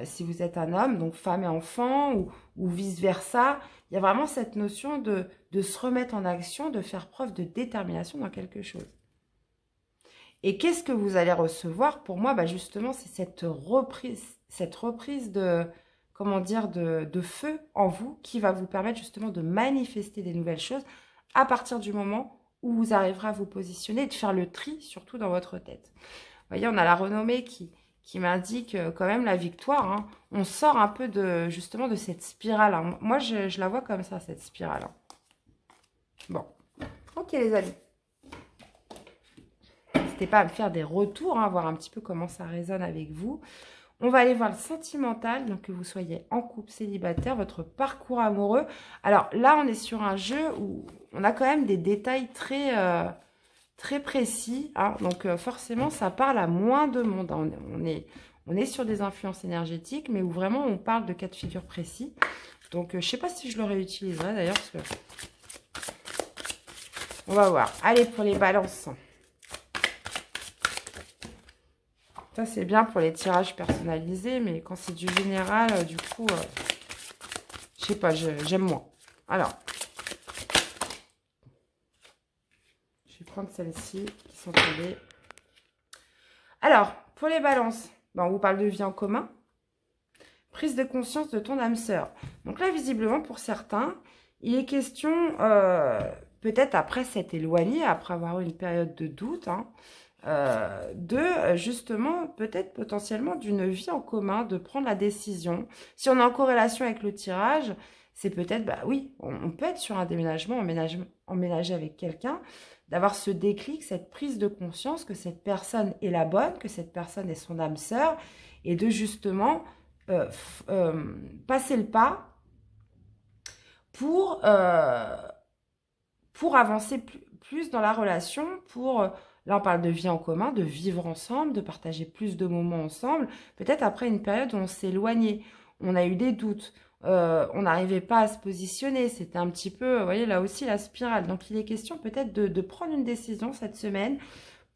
si vous êtes un homme, donc femme et enfant, ou vice-versa. Il y a vraiment cette notion de se remettre en action, de faire preuve de détermination dans quelque chose. Et qu'est-ce que vous allez recevoir? Pour moi, bah justement, c'est cette reprise de, comment dire, de feu en vous, qui va vous permettre justement de manifester des nouvelles choses à partir du moment où vous arriverez à vous positionner, de faire le tri, surtout dans votre tête. Vous voyez, on a la renommée qui m'indique quand même la victoire, hein. On sort un peu justement de cette spirale, hein. Moi, je la vois comme ça, cette spirale, hein. Bon, ok les amis. Pas à me faire des retours, hein, voir un petit peu comment ça résonne avec vous. On va aller voir le sentimental, donc que vous soyez en couple, célibataire, votre parcours amoureux. Alors là, on est sur un jeu où on a quand même des détails très, très précis, hein, donc forcément, ça parle à moins de monde, hein. On est sur des influences énergétiques, mais où vraiment, on parle de cas de figure précis. Donc, je sais pas si je le réutiliserai d'ailleurs, parce que... On va voir. Allez, pour les balances. Ça, c'est bien pour les tirages personnalisés, mais quand c'est du général, du coup, je sais pas, j'aime moins. Alors, je vais prendre celles-ci qui sont tombées. Alors, pour les balances, ben, on vous parle de vie en commun, prise de conscience de ton âme sœur. Donc là, visiblement, pour certains, il est question, peut-être après s'être éloigné, après avoir eu une période de doute, hein, de justement peut-être potentiellement d'une vie en commun, de prendre la décision. Si on est en corrélation avec le tirage, c'est peut-être, bah oui, on peut être sur un déménagement, emménager avec quelqu'un, d'avoir ce déclic, cette prise de conscience que cette personne est la bonne, que cette personne est son âme sœur, et de justement passer le pas pour avancer plus dans la relation, pour... Là, on parle de vie en commun, de vivre ensemble, de partager plus de moments ensemble. Peut-être après une période où on s'est éloigné, on a eu des doutes, on n'arrivait pas à se positionner. C'était un petit peu, vous voyez, là aussi, la spirale. Donc, il est question peut-être de prendre une décision cette semaine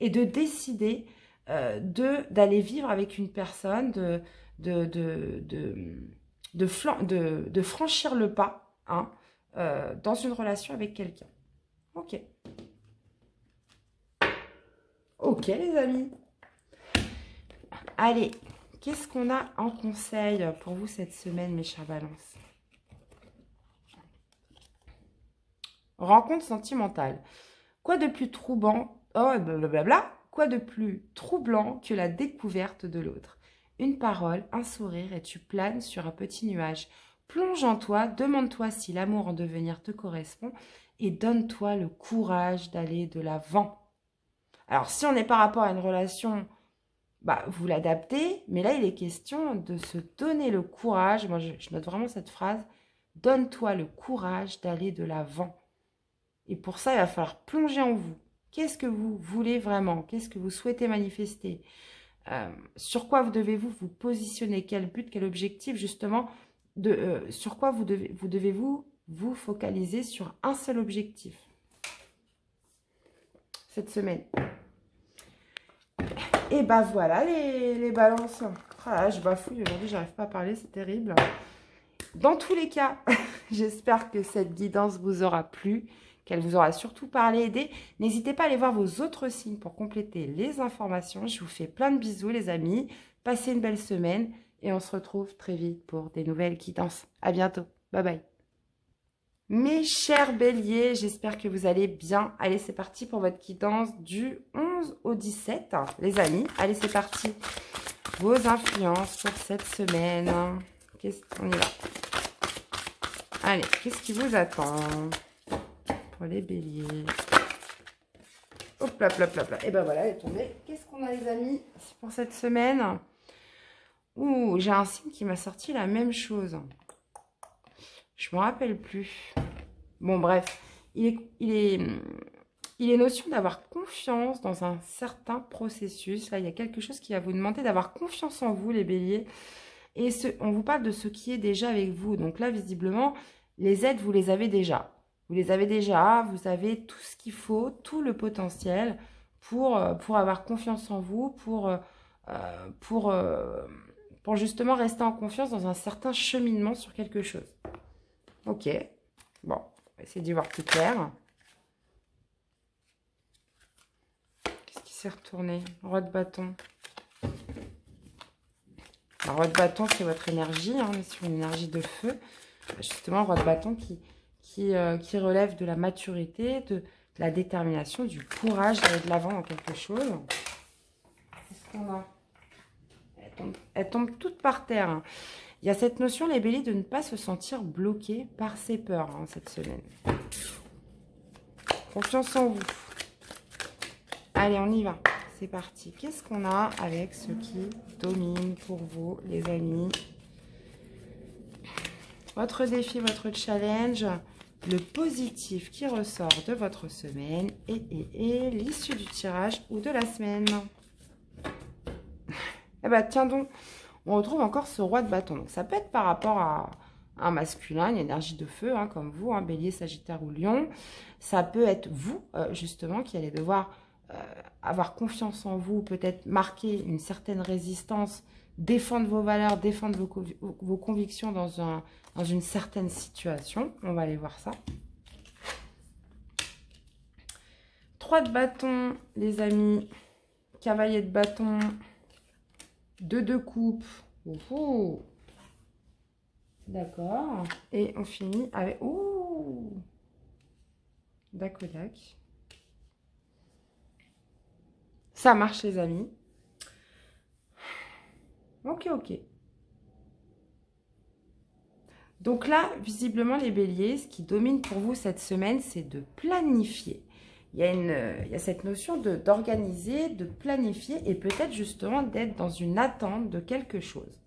et de décider d'aller vivre avec une personne, de franchir le pas, hein, dans une relation avec quelqu'un. Ok. Ok les amis, allez, qu'est-ce qu'on a en conseil pour vous cette semaine, mes chers balances? Rencontre sentimentale. Quoi de plus troublant, oh blablabla, quoi de plus troublant que la découverte de l'autre? Une parole, un sourire et tu planes sur un petit nuage. Plonge en toi, demande-toi si l'amour en devenir te correspond et donne-toi le courage d'aller de l'avant. Alors, si on est par rapport à une relation, bah, vous l'adaptez. Mais là, il est question de se donner le courage. Moi, je note vraiment cette phrase. Donne-toi le courage d'aller de l'avant. Et pour ça, il va falloir plonger en vous. Qu'est-ce que vous voulez vraiment? Qu'est-ce que vous souhaitez manifester? Sur quoi devez-vous vous positionner? Quel but, quel objectif, justement? Sur quoi vous devez vous focaliser sur un seul objectif? cette semaine. Et bah voilà les balances. Ah, je bafouille aujourd'hui, j'arrive pas à parler, c'est terrible. Dans tous les cas, j'espère que cette guidance vous aura plu, qu'elle vous aura surtout parlé, aidé. N'hésitez pas à aller voir vos autres signes pour compléter les informations. Je vous fais plein de bisous les amis. Passez une belle semaine et on se retrouve très vite pour des nouvelles guidances. À bientôt. Bye bye. Mes chers béliers, j'espère que vous allez bien. Allez, c'est parti pour votre guidance du 11 au 17. Les amis, allez, c'est parti. Vos influences pour cette semaine. On y va. Allez, qu'est-ce qui vous attend pour les béliers? Hop là, hop là, hop là. Et ben voilà, elle est tombée. Qu'est-ce qu'on a les amis pour cette semaine? Ouh, j'ai un signe qui m'a sorti la même chose. Je m'en rappelle plus. Bon, bref. Il est notion d'avoir confiance dans un certain processus. Là, il y a quelque chose qui va vous demander d'avoir confiance en vous, les béliers. Et on vous parle de ce qui est déjà avec vous. Donc là, visiblement, les aides, vous les avez déjà. Vous les avez déjà, vous avez tout ce qu'il faut, tout le potentiel pour avoir confiance en vous, pour justement rester en confiance dans un certain cheminement sur quelque chose. Ok. Bon, on va essayer d'y voir plus clair. Qu'est-ce qui s'est retourné? Roi de bâton. Le roi de bâton, c'est votre énergie, hein, on est sur une énergie de feu. Justement, le roi de bâton qui relève de la maturité, de la détermination, du courage d'aller de l'avant dans quelque chose. Qu'est-ce qu'on a? Elle tombe toute par terre. Hein. Il y a cette notion, les béliers, de ne pas se sentir bloqué par ses peurs hein, cette semaine. Confiance en vous. Allez, on y va. C'est parti. Qu'est-ce qu'on a avec ce qui domine pour vous, les amis? Votre défi, votre challenge, le positif qui ressort de votre semaine et l'issue du tirage ou de la semaine. Eh bien, tiens donc, on retrouve encore ce roi de bâton. Donc, ça peut être par rapport à un masculin, une énergie de feu, hein, comme vous, hein, bélier, sagittaire ou lion. Ça peut être vous, justement, qui allez devoir... avoir confiance en vous, peut-être marquer une certaine résistance, défendre vos valeurs, défendre vos convictions dans une certaine situation. On va aller voir ça. 3 de bâton, les amis. Cavalier de bâton. 2 de coupe. Ouh. D'accord. Et on finit avec... Ouh. Dac au dac. Ça marche, les amis. Ok, ok. Donc là, visiblement, les béliers, ce qui domine pour vous cette semaine, c'est de planifier. Il y a cette notion d'organiser, de planifier et peut-être justement d'être dans une attente de quelque chose.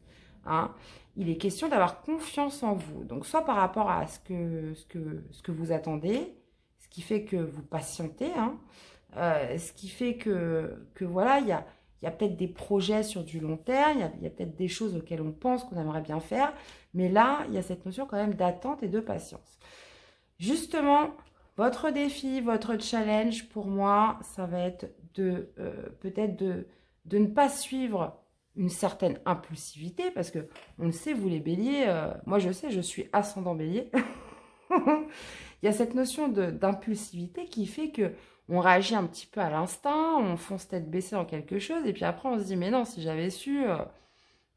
Hein. Il est question d'avoir confiance en vous. Donc, soit par rapport à ce que vous attendez, ce qui fait que vous patientez, hein. Ce qui fait que voilà, il y a peut-être des projets sur du long terme, il y a peut-être des choses auxquelles on pense qu'on aimerait bien faire, mais là, il y a cette notion quand même d'attente et de patience. Justement, votre défi, votre challenge, pour moi, ça va être peut-être de ne pas suivre une certaine impulsivité, parce que on le sait, vous les béliers, moi je sais, je suis ascendant bélier. Il y a cette notion d'impulsivité qui fait que on réagit un petit peu à l'instinct, on fonce tête baissée dans quelque chose, et puis après on se dit, mais non, si j'avais su,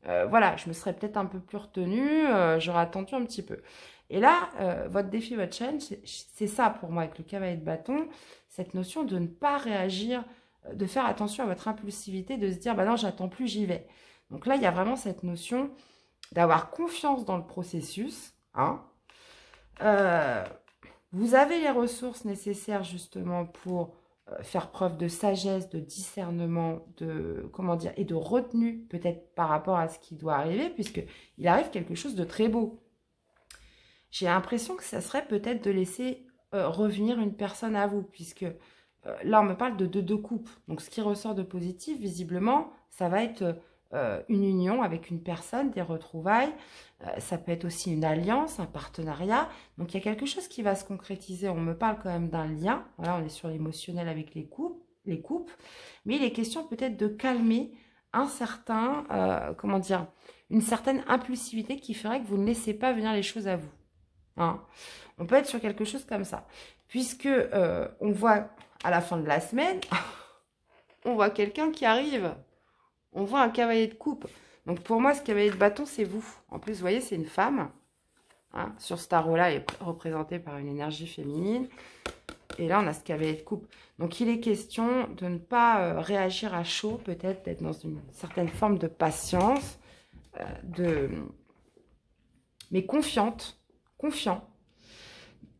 voilà, je me serais peut-être un peu plus retenue, j'aurais attendu un petit peu. Et là, votre défi, votre challenge, c'est ça pour moi avec le cavalier de bâton, cette notion de ne pas réagir, de faire attention à votre impulsivité, de se dire, bah non, j'attends plus, j'y vais. Donc là, il y a vraiment cette notion d'avoir confiance dans le processus, hein. Vous avez les ressources nécessaires justement pour faire preuve de sagesse, de discernement, de comment dire, et de retenue peut-être par rapport à ce qui doit arriver, puisqu'il arrive quelque chose de très beau. J'ai l'impression que ça serait peut-être de laisser revenir une personne à vous, puisque là on me parle de deux coupes. Donc ce qui ressort de positif, visiblement, ça va être une union avec une personne, des retrouvailles, ça peut être aussi une alliance, un partenariat. Donc il y a quelque chose qui va se concrétiser, on me parle quand même d'un lien, voilà, on est sur l'émotionnel avec les couples, mais il est question peut-être de calmer un certain, une certaine impulsivité qui ferait que vous ne laissez pas venir les choses à vous. Hein. On peut être sur quelque chose comme ça, puisque on voit à la fin de la semaine, on voit quelqu'un qui arrive, on voit un cavalier de coupe. Donc pour moi, ce cavalier de bâton, c'est vous. En plus, vous voyez, c'est une femme. Hein, sur ce tarot-là, elle est représentée par une énergie féminine. Et là, on a ce cavalier de coupe. Donc il est question de ne pas réagir à chaud, peut-être d'être dans une certaine forme de patience, mais confiant.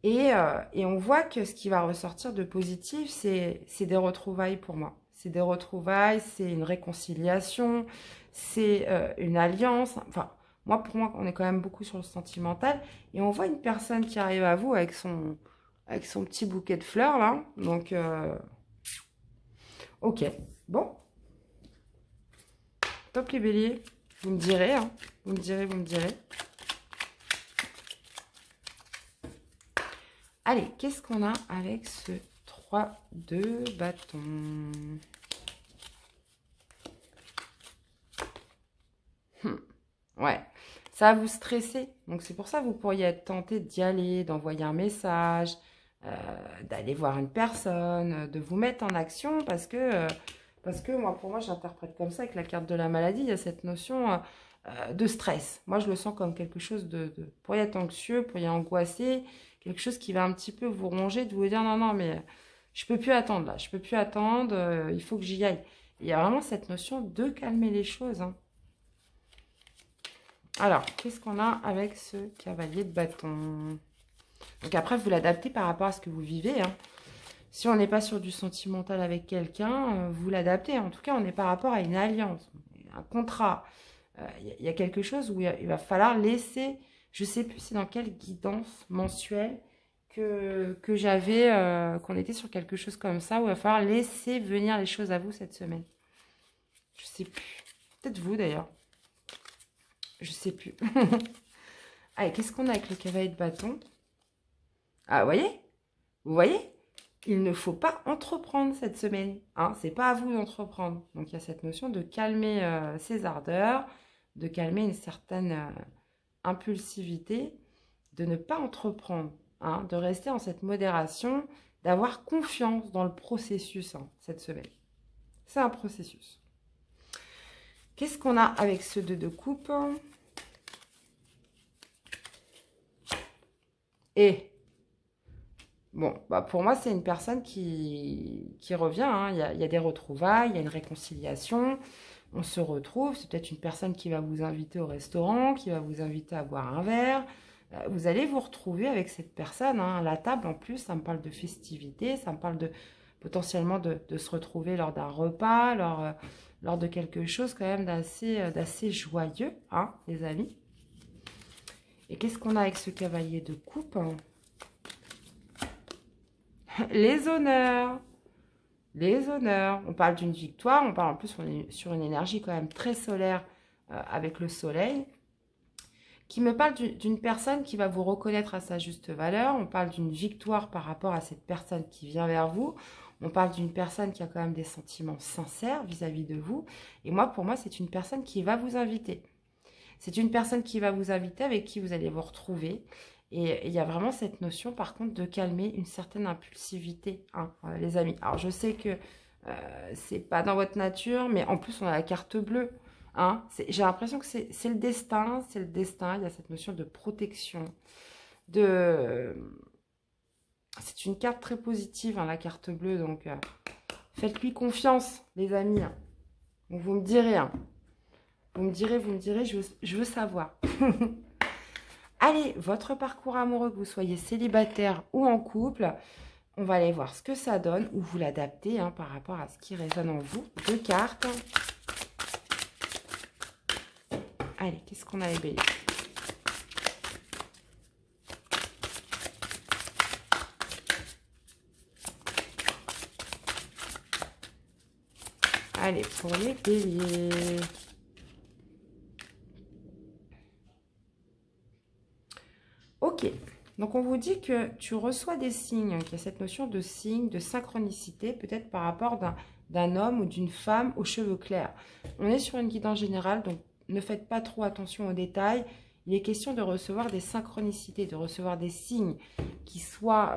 Et on voit que ce qui va ressortir de positif, c'est des retrouvailles pour moi. C'est des retrouvailles, c'est une réconciliation, c'est une alliance. Enfin, pour moi, on est quand même beaucoup sur le sentimental. Et on voit une personne qui arrive à vous avec son, petit bouquet de fleurs, là. Donc, ok. Bon. Top les béliers. Vous me direz, hein. Vous me direz. Allez, qu'est-ce qu'on a avec ce 3 de bâton? Ouais, ça va vous stresser. Donc, c'est pour ça que vous pourriez être tenté d'y aller, d'envoyer un message, d'aller voir une personne, de vous mettre en action parce que moi, pour moi, j'interprète comme ça avec la carte de la maladie, il y a cette notion... de stress. Moi, je le sens comme quelque chose de... Vous pourriez être anxieux, vous pourriez angoisser, quelque chose qui va un petit peu vous ronger, de vous dire non, mais je peux plus attendre là, je peux plus attendre, il faut que j'y aille. Il y a vraiment cette notion de calmer les choses. Hein. Alors, qu'est-ce qu'on a avec ce cavalier de bâton? Donc après, vous l'adaptez par rapport à ce que vous vivez. Hein. Si on n'est pas sur du sentimental avec quelqu'un, vous l'adaptez. En tout cas, on est par rapport à une alliance, un contrat. Il y a quelque chose où il va falloir laisser, je ne sais plus c'est dans quelle guidance mensuelle que j'avais, qu'on était sur quelque chose comme ça, où il va falloir laisser venir les choses à vous cette semaine. Je ne sais plus. Peut-être vous d'ailleurs. Je ne sais plus. Allez, qu'est-ce qu'on a avec le cavalier de bâton? Ah, vous voyez, il ne faut pas entreprendre cette semaine. Hein, ce n'est pas à vous d'entreprendre. Donc, il y a cette notion de calmer ses ardeurs, de calmer une certaine impulsivité, de ne pas entreprendre, hein, de rester en cette modération, d'avoir confiance dans le processus, hein, cette semaine. C'est un processus. Qu'est-ce qu'on a avec ce 2 de coupe? Bon, bah pour moi, c'est une personne qui revient. Hein. Il y a des retrouvailles, il y a une réconciliation. On se retrouve. C'est peut-être une personne qui va vous inviter au restaurant, qui va vous inviter à boire un verre. Vous allez vous retrouver avec cette personne. Hein. La table, en plus, ça me parle de festivité. Ça me parle de potentiellement de se retrouver lors d'un repas, lors de quelque chose quand même d'assez joyeux, hein, les amis. Et qu'est-ce qu'on a avec ce cavalier de coupe, hein? Les honneurs, on parle d'une victoire, on parle en plus, on est sur une énergie quand même très solaire avec le soleil, qui me parle d'une personne qui va vous reconnaître à sa juste valeur, on parle d'une victoire par rapport à cette personne qui vient vers vous, on parle d'une personne qui a quand même des sentiments sincères vis-à-vis de vous, et moi pour moi c'est une personne qui va vous inviter, avec qui vous allez vous retrouver. Et il y a vraiment cette notion, par contre, de calmer une certaine impulsivité, hein, les amis. Alors, je sais que c'est pas dans votre nature, mais en plus, on a la carte bleue. Hein. J'ai l'impression que c'est le destin, Il y a cette notion de protection. C'est une carte très positive, hein, la carte bleue. Donc, faites-lui confiance, les amis. Hein. Donc, vous me direz, hein. Vous me direz, je veux savoir. Allez, votre parcours amoureux, que vous soyez célibataire ou en couple, on va aller voir ce que ça donne, ou vous l'adaptez, hein, par rapport à ce qui résonne en vous. 2 cartes. Allez, qu'est-ce qu'on a les béliers? Allez, pour les béliers. Ok, donc on vous dit que tu reçois des signes, qu'il y a cette notion de signe, de synchronicité, peut-être par rapport d'un homme ou d'une femme aux cheveux clairs. On est sur une guidance générale, donc ne faites pas trop attention aux détails. Il est question de recevoir des synchronicités, de recevoir des signes qui soient,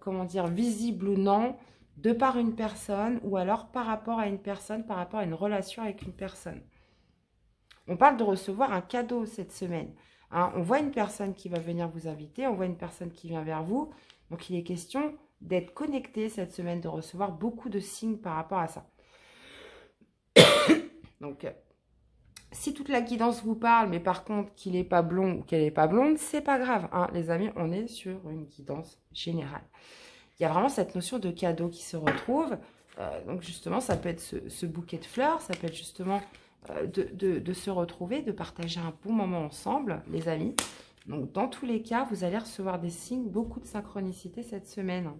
comment dire, visibles ou non, de par une personne ou alors par rapport à une personne, par rapport à une relation avec une personne. On parle de recevoir un cadeau cette semaine. Hein, on voit une personne qui va venir vous inviter, on voit une personne qui vient vers vous. Donc, il est question d'être connecté cette semaine, de recevoir beaucoup de signes par rapport à ça. Donc, si toute la guidance vous parle, mais par contre qu'il n'est pas blond ou qu'elle n'est pas blonde, c'est pas grave. Hein, les amis, on est sur une guidance générale. Il y a vraiment cette notion de cadeau qui se retrouve. Donc, justement, ça peut être ce bouquet de fleurs, ça peut être justement... De se retrouver, de partager un bon moment ensemble, les amis. Donc, dans tous les cas, vous allez recevoir des signes, beaucoup de synchronicité cette semaine.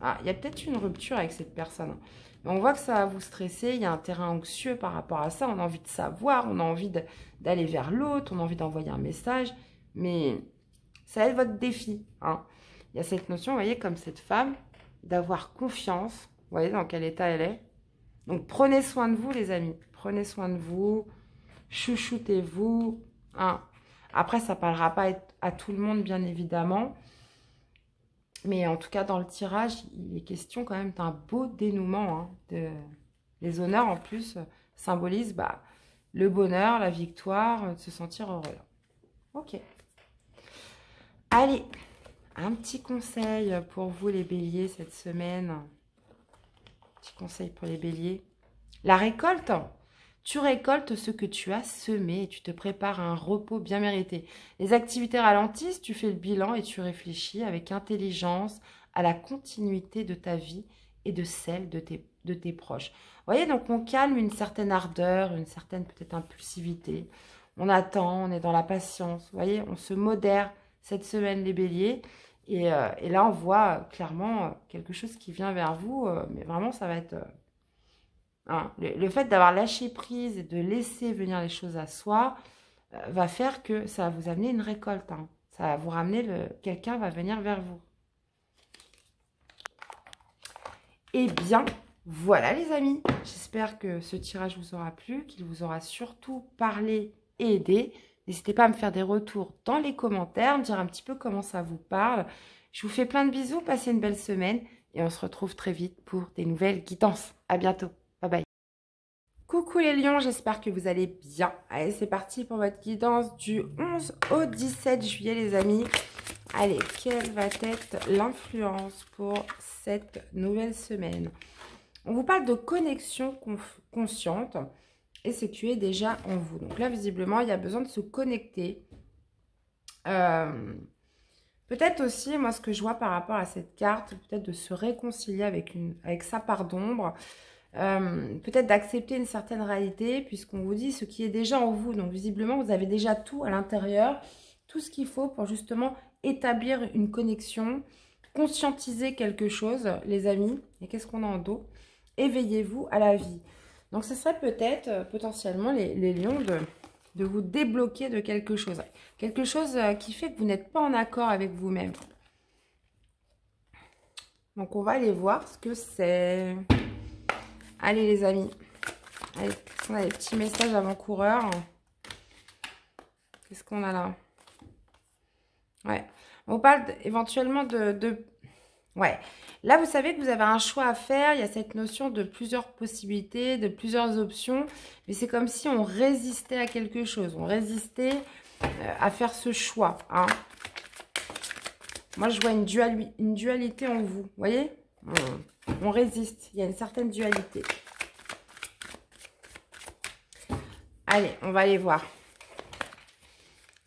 Ah, il y a peut-être une rupture avec cette personne. Mais on voit que ça va vous stresser, il y a un terrain anxieux par rapport à ça. On a envie de savoir, on a envie d'aller vers l'autre, on a envie d'envoyer un message. Mais ça va être votre défi. Hein. Il y a cette notion, vous voyez, comme cette femme, d'avoir confiance. Vous voyez dans quel état elle est. Donc, prenez soin de vous, les amis. Prenez soin de vous, chouchoutez-vous. Hein. Après, ça ne parlera pas à tout le monde, bien évidemment. Mais en tout cas, dans le tirage, il est question quand même d'un beau dénouement. Hein, Les honneurs, en plus, symbolisent le bonheur, la victoire, de se sentir heureux. Ok. Allez, un petit conseil pour vous, les béliers, cette semaine. Petit conseil pour les béliers. La récolte. Tu récoltes ce que tu as semé et tu te prépares à un repos bien mérité. Les activités ralentissent, tu fais le bilan et tu réfléchis avec intelligence à la continuité de ta vie et de celle de tes proches. Vous voyez, donc on calme une certaine ardeur, une certaine peut-être impulsivité. On attend, on est dans la patience. Vous voyez, on se modère cette semaine les béliers. Et là, on voit clairement quelque chose qui vient vers vous. Mais vraiment, ça va être... Hein, le fait d'avoir lâché prise et de laisser venir les choses à soi va faire que ça va vous amener une récolte. Hein. Ça va vous ramener, quelqu'un va venir vers vous. Eh bien, voilà les amis. J'espère que ce tirage vous aura plu, qu'il vous aura surtout parlé et aidé. N'hésitez pas à me faire des retours dans les commentaires, me dire un petit peu comment ça vous parle. Je vous fais plein de bisous, passez une belle semaine et on se retrouve très vite pour des nouvelles guidances. À bientôt. Bye bye. Coucou les lions, j'espère que vous allez bien. Allez, c'est parti pour votre guidance du 11 au 17 juillet, les amis. Allez, quelle va être l'influence pour cette nouvelle semaine? On vous parle de connexion consciente et c'est qui est déjà en vous. Donc là, visiblement, il y a besoin de se connecter. Peut-être aussi, moi, ce que je vois par rapport à cette carte, peut-être de se réconcilier avec sa part d'ombre. Peut-être d'accepter une certaine réalité puisqu'on vous dit ce qui est déjà en vous. Donc visiblement, vous avez déjà tout à l'intérieur, tout ce qu'il faut pour justement établir une connexion, conscientiser quelque chose, les amis. Et qu'est-ce qu'on a en dos? Éveillez-vous à la vie. Donc ce serait peut-être potentiellement les lions de vous débloquer de quelque chose. Quelque chose qui fait que vous n'êtes pas en accord avec vous-même. Donc on va aller voir ce que c'est... Allez les amis, allez, on a des petits messages avant-coureurs. Qu'est-ce qu'on a là? Ouais, on parle éventuellement de... Ouais, là vous savez que vous avez un choix à faire, il y a cette notion de plusieurs possibilités, de plusieurs options. Mais c'est comme si on résistait à quelque chose, on résistait à faire ce choix. Hein. Moi je vois une dualité en vous, vous voyez? On résiste, il y a une certaine dualité. Allez, on va aller voir.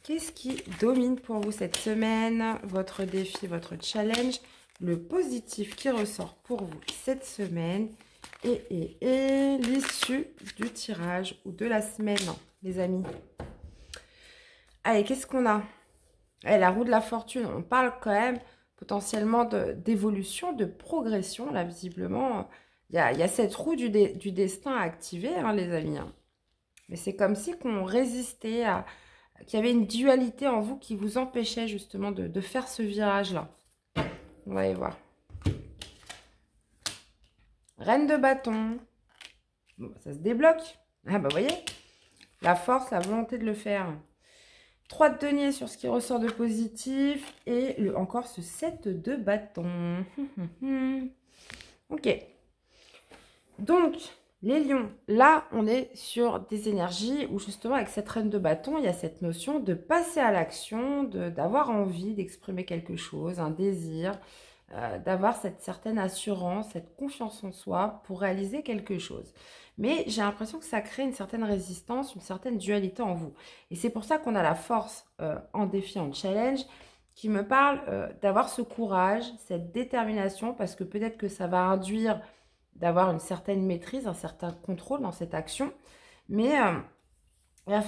Qu'est-ce qui domine pour vous cette semaine? Votre défi, votre challenge, le positif qui ressort pour vous cette semaine et l'issue du tirage ou de la semaine, les amis. Allez, qu'est-ce qu'on a? Allez, la roue de la fortune, on parle quand même... potentiellement d'évolution, de progression. Là, visiblement, il y a cette roue du destin à activer, hein, les amis. Hein. Mais c'est comme si qu'on résistait qu'il y avait une dualité en vous qui vous empêchait justement de faire ce virage-là. On va y voir. Reine de bâton. Bon, ça se débloque. Ah bah, vous voyez, la force, la volonté de le faire. 3 de denier sur ce qui ressort de positif. Et encore ce 7 de bâton. Ok. Donc, les lions, là, on est sur des énergies où justement, avec cette reine de bâton, il y a cette notion de passer à l'action, d'avoir envie d'exprimer quelque chose, un désir, d'avoir cette certaine assurance, cette confiance en soi pour réaliser quelque chose. Mais j'ai l'impression que ça crée une certaine résistance, une certaine dualité en vous. Et c'est pour ça qu'on a la force en défi, en challenge, qui me parle d'avoir ce courage, cette détermination, parce que peut-être que ça va induire d'avoir une certaine maîtrise, un certain contrôle dans cette action, mais il va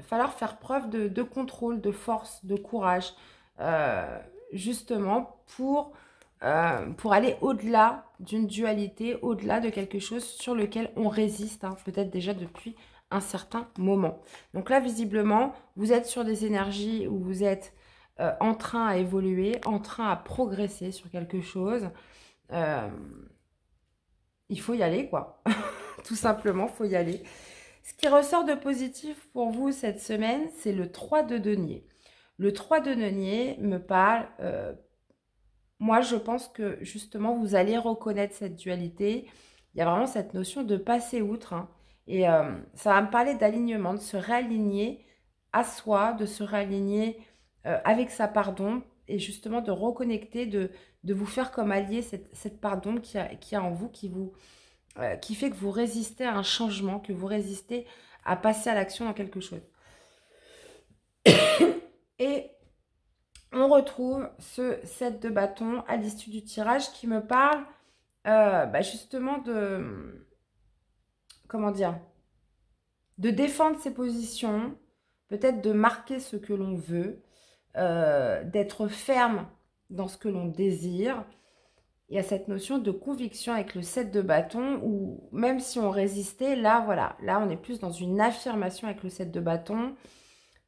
falloir faire preuve de contrôle, de force, de courage, justement pour aller au-delà d'une dualité, au-delà de quelque chose sur lequel on résiste, hein, peut-être déjà depuis un certain moment. Donc là, visiblement, vous êtes sur des énergies où vous êtes en train à évoluer, en train à progresser sur quelque chose, il faut y aller, quoi. Tout simplement, il faut y aller. Ce qui ressort de positif pour vous cette semaine, c'est le 3 de denier. Le 3 de denier me parle... moi, je pense que, justement, vous allez reconnaître cette dualité. Il y a vraiment cette notion de passer outre. Hein. Et ça va me parler d'alignement, de se réaligner à soi, de se réaligner avec sa part d'ombre. Et justement de reconnecter, de vous faire comme allié cette part d'ombre qu'il y a en vous, qui fait que vous résistez à un changement, que vous résistez à passer à l'action dans quelque chose. Et on retrouve ce 7 de bâton à l'issue du tirage qui me parle justement de... Comment dire? De défendre ses positions, peut-être de marquer ce que l'on veut. D'être ferme dans ce que l'on désire. Il y a cette notion de conviction avec le 7 de bâton où même si on résistait, là voilà, là on est plus dans une affirmation avec le 7 de bâton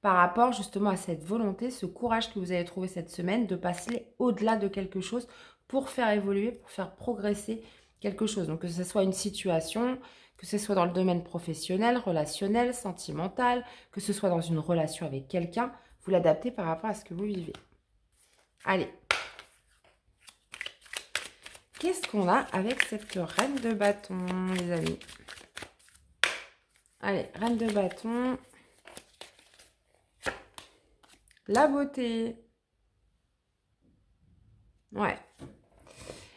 par rapport justement à cette volonté, ce courage que vous avez trouvé cette semaine de passer au-delà de quelque chose pour faire évoluer, pour faire progresser quelque chose. Donc que ce soit une situation, que ce soit dans le domaine professionnel, relationnel, sentimental, que ce soit dans une relation avec quelqu'un, vous l'adaptez par rapport à ce que vous vivez. Allez. Qu'est-ce qu'on a avec cette reine de bâton, les amis? Allez, reine de bâton. La beauté. Ouais.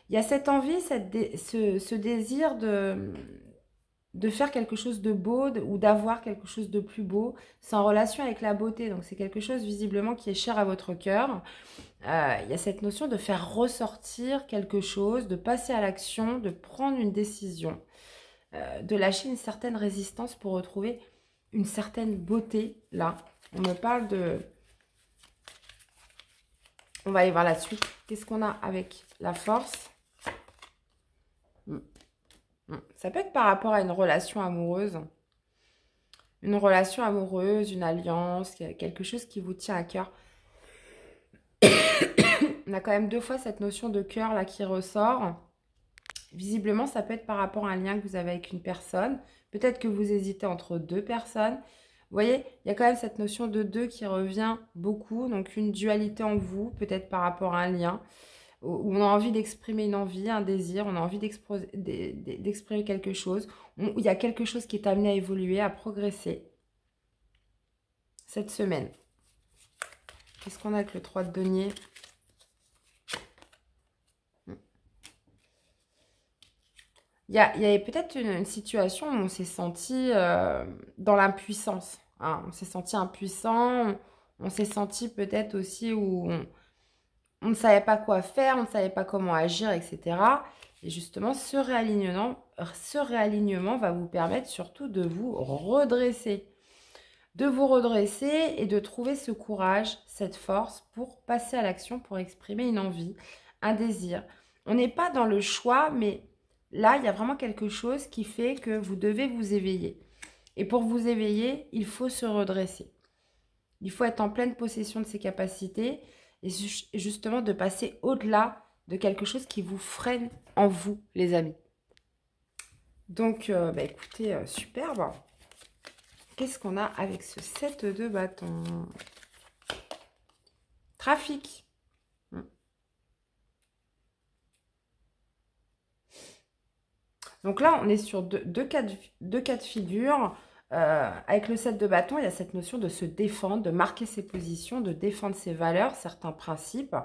Il y a cette envie, ce désir de faire quelque chose de beau ou d'avoir quelque chose de plus beau, c'est en relation avec la beauté. Donc, c'est quelque chose visiblement qui est cher à votre cœur. Il y a cette notion de faire ressortir quelque chose, de passer à l'action, de prendre une décision, de lâcher une certaine résistance pour retrouver une certaine beauté. Là, on me parle de... On va aller voir la suite. Qu'est-ce qu'on a avec la force ? Ça peut être par rapport à une relation amoureuse, une alliance, quelque chose qui vous tient à cœur. On a quand même 2 fois cette notion de cœur là qui ressort. Visiblement, ça peut être par rapport à un lien que vous avez avec une personne. Peut-être que vous hésitez entre 2 personnes. Vous voyez, il y a quand même cette notion de 2 qui revient beaucoup. Donc, une dualité en vous, peut-être par rapport à un lien. Où on a envie d'exprimer une envie, un désir, on a envie d'exprimer quelque chose, où il y a quelque chose qui est amené à évoluer, à progresser cette semaine. Qu'est-ce qu'on a avec le 3 de denier? Il y avait peut-être une situation où on s'est senti dans l'impuissance. Hein. On s'est senti impuissant, on s'est senti peut-être aussi où... On ne savait pas quoi faire, on ne savait pas comment agir, etc. Et justement, ce réalignement va vous permettre surtout de vous redresser. De vous redresser et de trouver ce courage, cette force pour passer à l'action, pour exprimer une envie, un désir. On n'est pas dans le choix, mais là, il y a vraiment quelque chose qui fait que vous devez vous éveiller. Et pour vous éveiller, il faut se redresser. Il faut être en pleine possession de ses capacités et justement de passer au-delà de quelque chose qui vous freine en vous, les amis. Donc, bah écoutez, superbe. Qu'est-ce qu'on a avec ce 7 de bâton? Trafic. Donc là, on est sur deux cas de figure. Avec le 7 de bâton, il y a cette notion de se défendre, de marquer ses positions, de défendre ses valeurs, certains principes.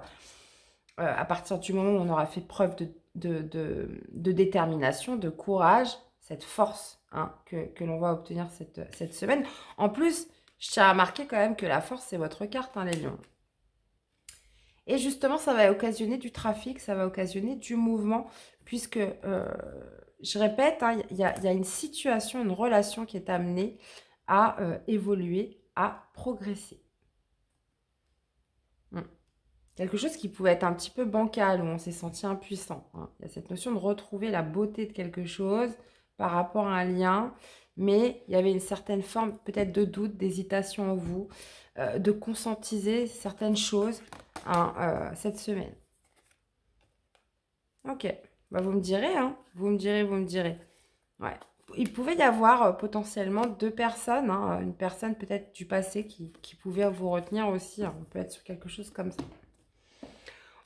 À partir du moment où on aura fait preuve de détermination, de courage, cette force hein, que l'on va obtenir cette semaine. En plus, je tiens à marquer quand même que la force, c'est votre carte, hein, les lions. Et justement, ça va occasionner du trafic, ça va occasionner du mouvement, puisque... je répète, hein, y a une situation, une relation qui est amenée à évoluer, à progresser. Quelque chose qui pouvait être un petit peu bancal, où on s'est senti impuissant. Hein. Il y a cette notion de retrouver la beauté de quelque chose par rapport à un lien, mais il y avait une certaine forme peut-être de doute, d'hésitation en vous, de conscientiser certaines choses hein, cette semaine. Ok. Bah vous me direz, hein, vous me direz. Ouais. Il pouvait y avoir potentiellement deux personnes, hein, une personne peut-être du passé qui pouvait vous retenir aussi. Hein, on peut être sur quelque chose comme ça.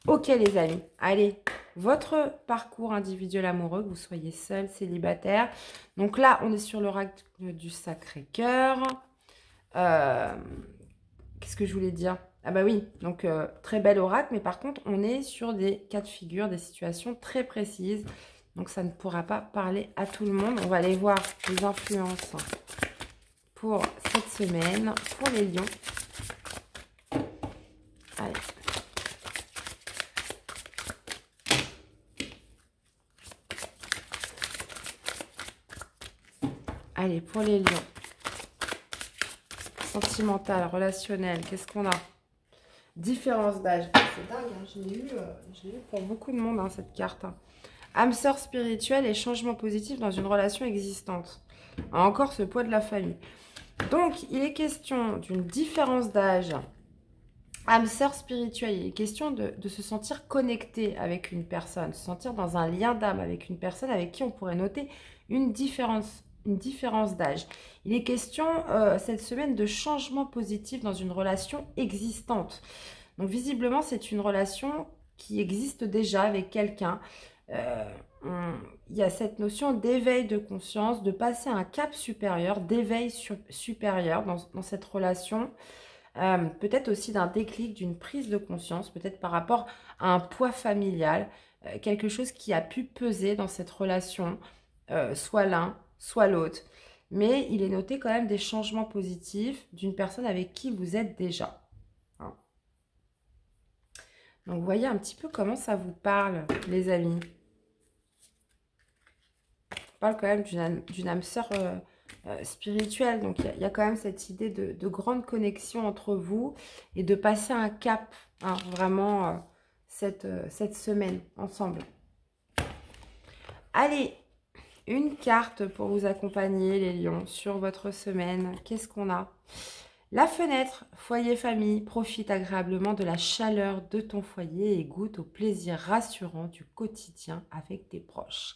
Ok les amis, allez, votre parcours individuel amoureux, que vous soyez seul, célibataire. Donc là, on est sur l'oracle du Sacré-Cœur. Qu'est-ce que je voulais dire ? Ah bah oui, donc très bel oracle, mais par contre, on est sur des cas de figure, des situations très précises. Donc, ça ne pourra pas parler à tout le monde. On va aller voir les influences pour cette semaine, pour les lions. Allez. Allez, pour les lions. Sentimental, relationnel, qu'est-ce qu'on a ? Différence d'âge, c'est dingue, hein. J'ai eu pour beaucoup de monde hein, cette carte. Hein. Âme sœur spirituelle et changement positif dans une relation existante. Encore ce poids de la famille. Donc, il est question d'une différence d'âge. Âme sœur spirituelle, il est question de se sentir connecté avec une personne, se sentir dans un lien d'âme avec une personne avec qui on pourrait noter une différence d'âge. Il est question cette semaine de changement positif dans une relation existante. Donc visiblement, c'est une relation qui existe déjà avec quelqu'un. Il y a cette notion d'éveil de conscience, de passer à un cap supérieur, d'éveil supérieur dans cette relation. Peut-être aussi d'un déclic, d'une prise de conscience, peut-être par rapport à un poids familial, quelque chose qui a pu peser dans cette relation, soit l'un, soit l'autre. Mais il est noté quand même des changements positifs d'une personne avec qui vous êtes déjà. Hein. Donc, vous voyez un petit peu comment ça vous parle, les amis. On parle quand même d'une âme sœur spirituelle. Donc, il y a quand même cette idée de grande connexion entre vous et de passer un cap, hein, vraiment, cette semaine, ensemble. Allez! Une carte pour vous accompagner, les lions, sur votre semaine. Qu'est-ce qu'on a? La fenêtre, foyer, famille, profite agréablement de la chaleur de ton foyer et goûte au plaisir rassurant du quotidien avec tes proches.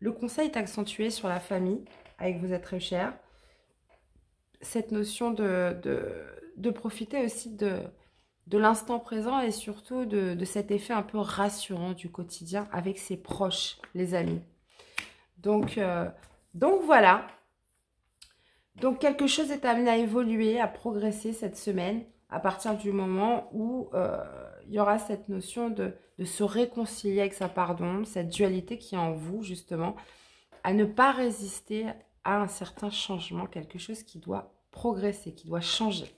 Le conseil est accentué sur la famille, avec vos êtres chers. Cette notion de profiter aussi de l'instant présent et surtout de cet effet un peu rassurant du quotidien avec ses proches, les amis. Donc voilà, donc quelque chose est amené à évoluer, à progresser cette semaine à partir du moment où il y aura cette notion de se réconcilier avec sa part d'ombre, cette dualité qui est en vous justement, à ne pas résister à un certain changement, quelque chose qui doit progresser, qui doit changer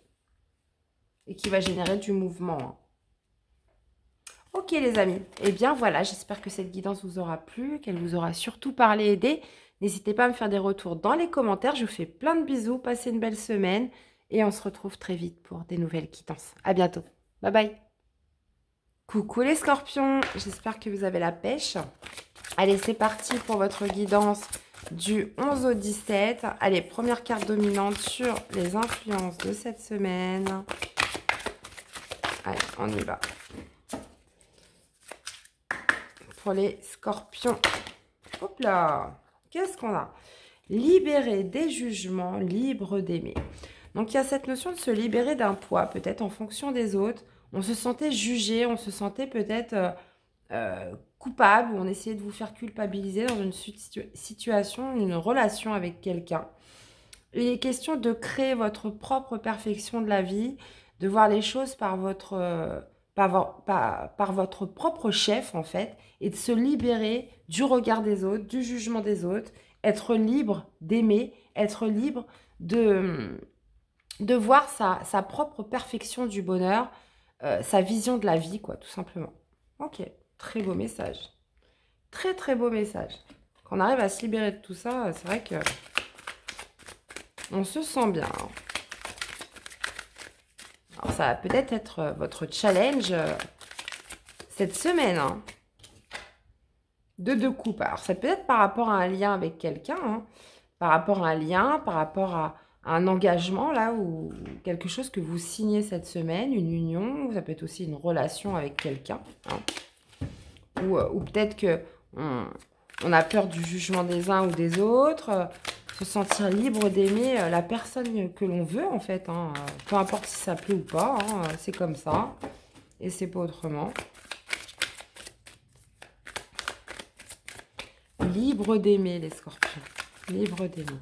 et qui va générer du mouvement. Hein. Ok les amis, et bien voilà, j'espère que cette guidance vous aura plu, qu'elle vous aura surtout parlé et aidé. N'hésitez pas à me faire des retours dans les commentaires, je vous fais plein de bisous, passez une belle semaine et on se retrouve très vite pour des nouvelles guidances. À bientôt, bye bye. Coucou les scorpions, j'espère que vous avez la pêche. Allez, c'est parti pour votre guidance du 11 au 17. Allez, première carte dominante sur les influences de cette semaine. Allez, on y va. Pour les scorpions. Hop là, qu'est-ce qu'on a? Libérer des jugements, libre d'aimer. Donc, il y a cette notion de se libérer d'un poids, peut-être en fonction des autres. On se sentait jugé, on se sentait peut-être coupable, ou on essayait de vous faire culpabiliser dans une situation, une relation avec quelqu'un. Il est question de créer votre propre perfection de la vie, de voir les choses par votre propre chef, en fait, et de se libérer du regard des autres, du jugement des autres, être libre d'aimer, être libre de voir sa propre perfection du bonheur, sa vision de la vie, quoi, tout simplement. Ok, très beau message. Très, très beau message. Quand on arrive à se libérer de tout ça, c'est vrai que on se sent bien. Hein. Alors, ça va peut-être être votre challenge cette semaine. Hein. De deux coupes. Alors, ça peut être par rapport à un lien avec quelqu'un, hein, par rapport à un lien, par rapport à un engagement, là, ou quelque chose que vous signez cette semaine, une union, ça peut être aussi une relation avec quelqu'un, hein, ou peut-être que on a peur du jugement des uns ou des autres, se sentir libre d'aimer la personne que l'on veut, en fait, hein, peu importe si ça plaît ou pas, hein, c'est comme ça, et c'est pas autrement. Libre d'aimer, les scorpions. Libre d'aimer.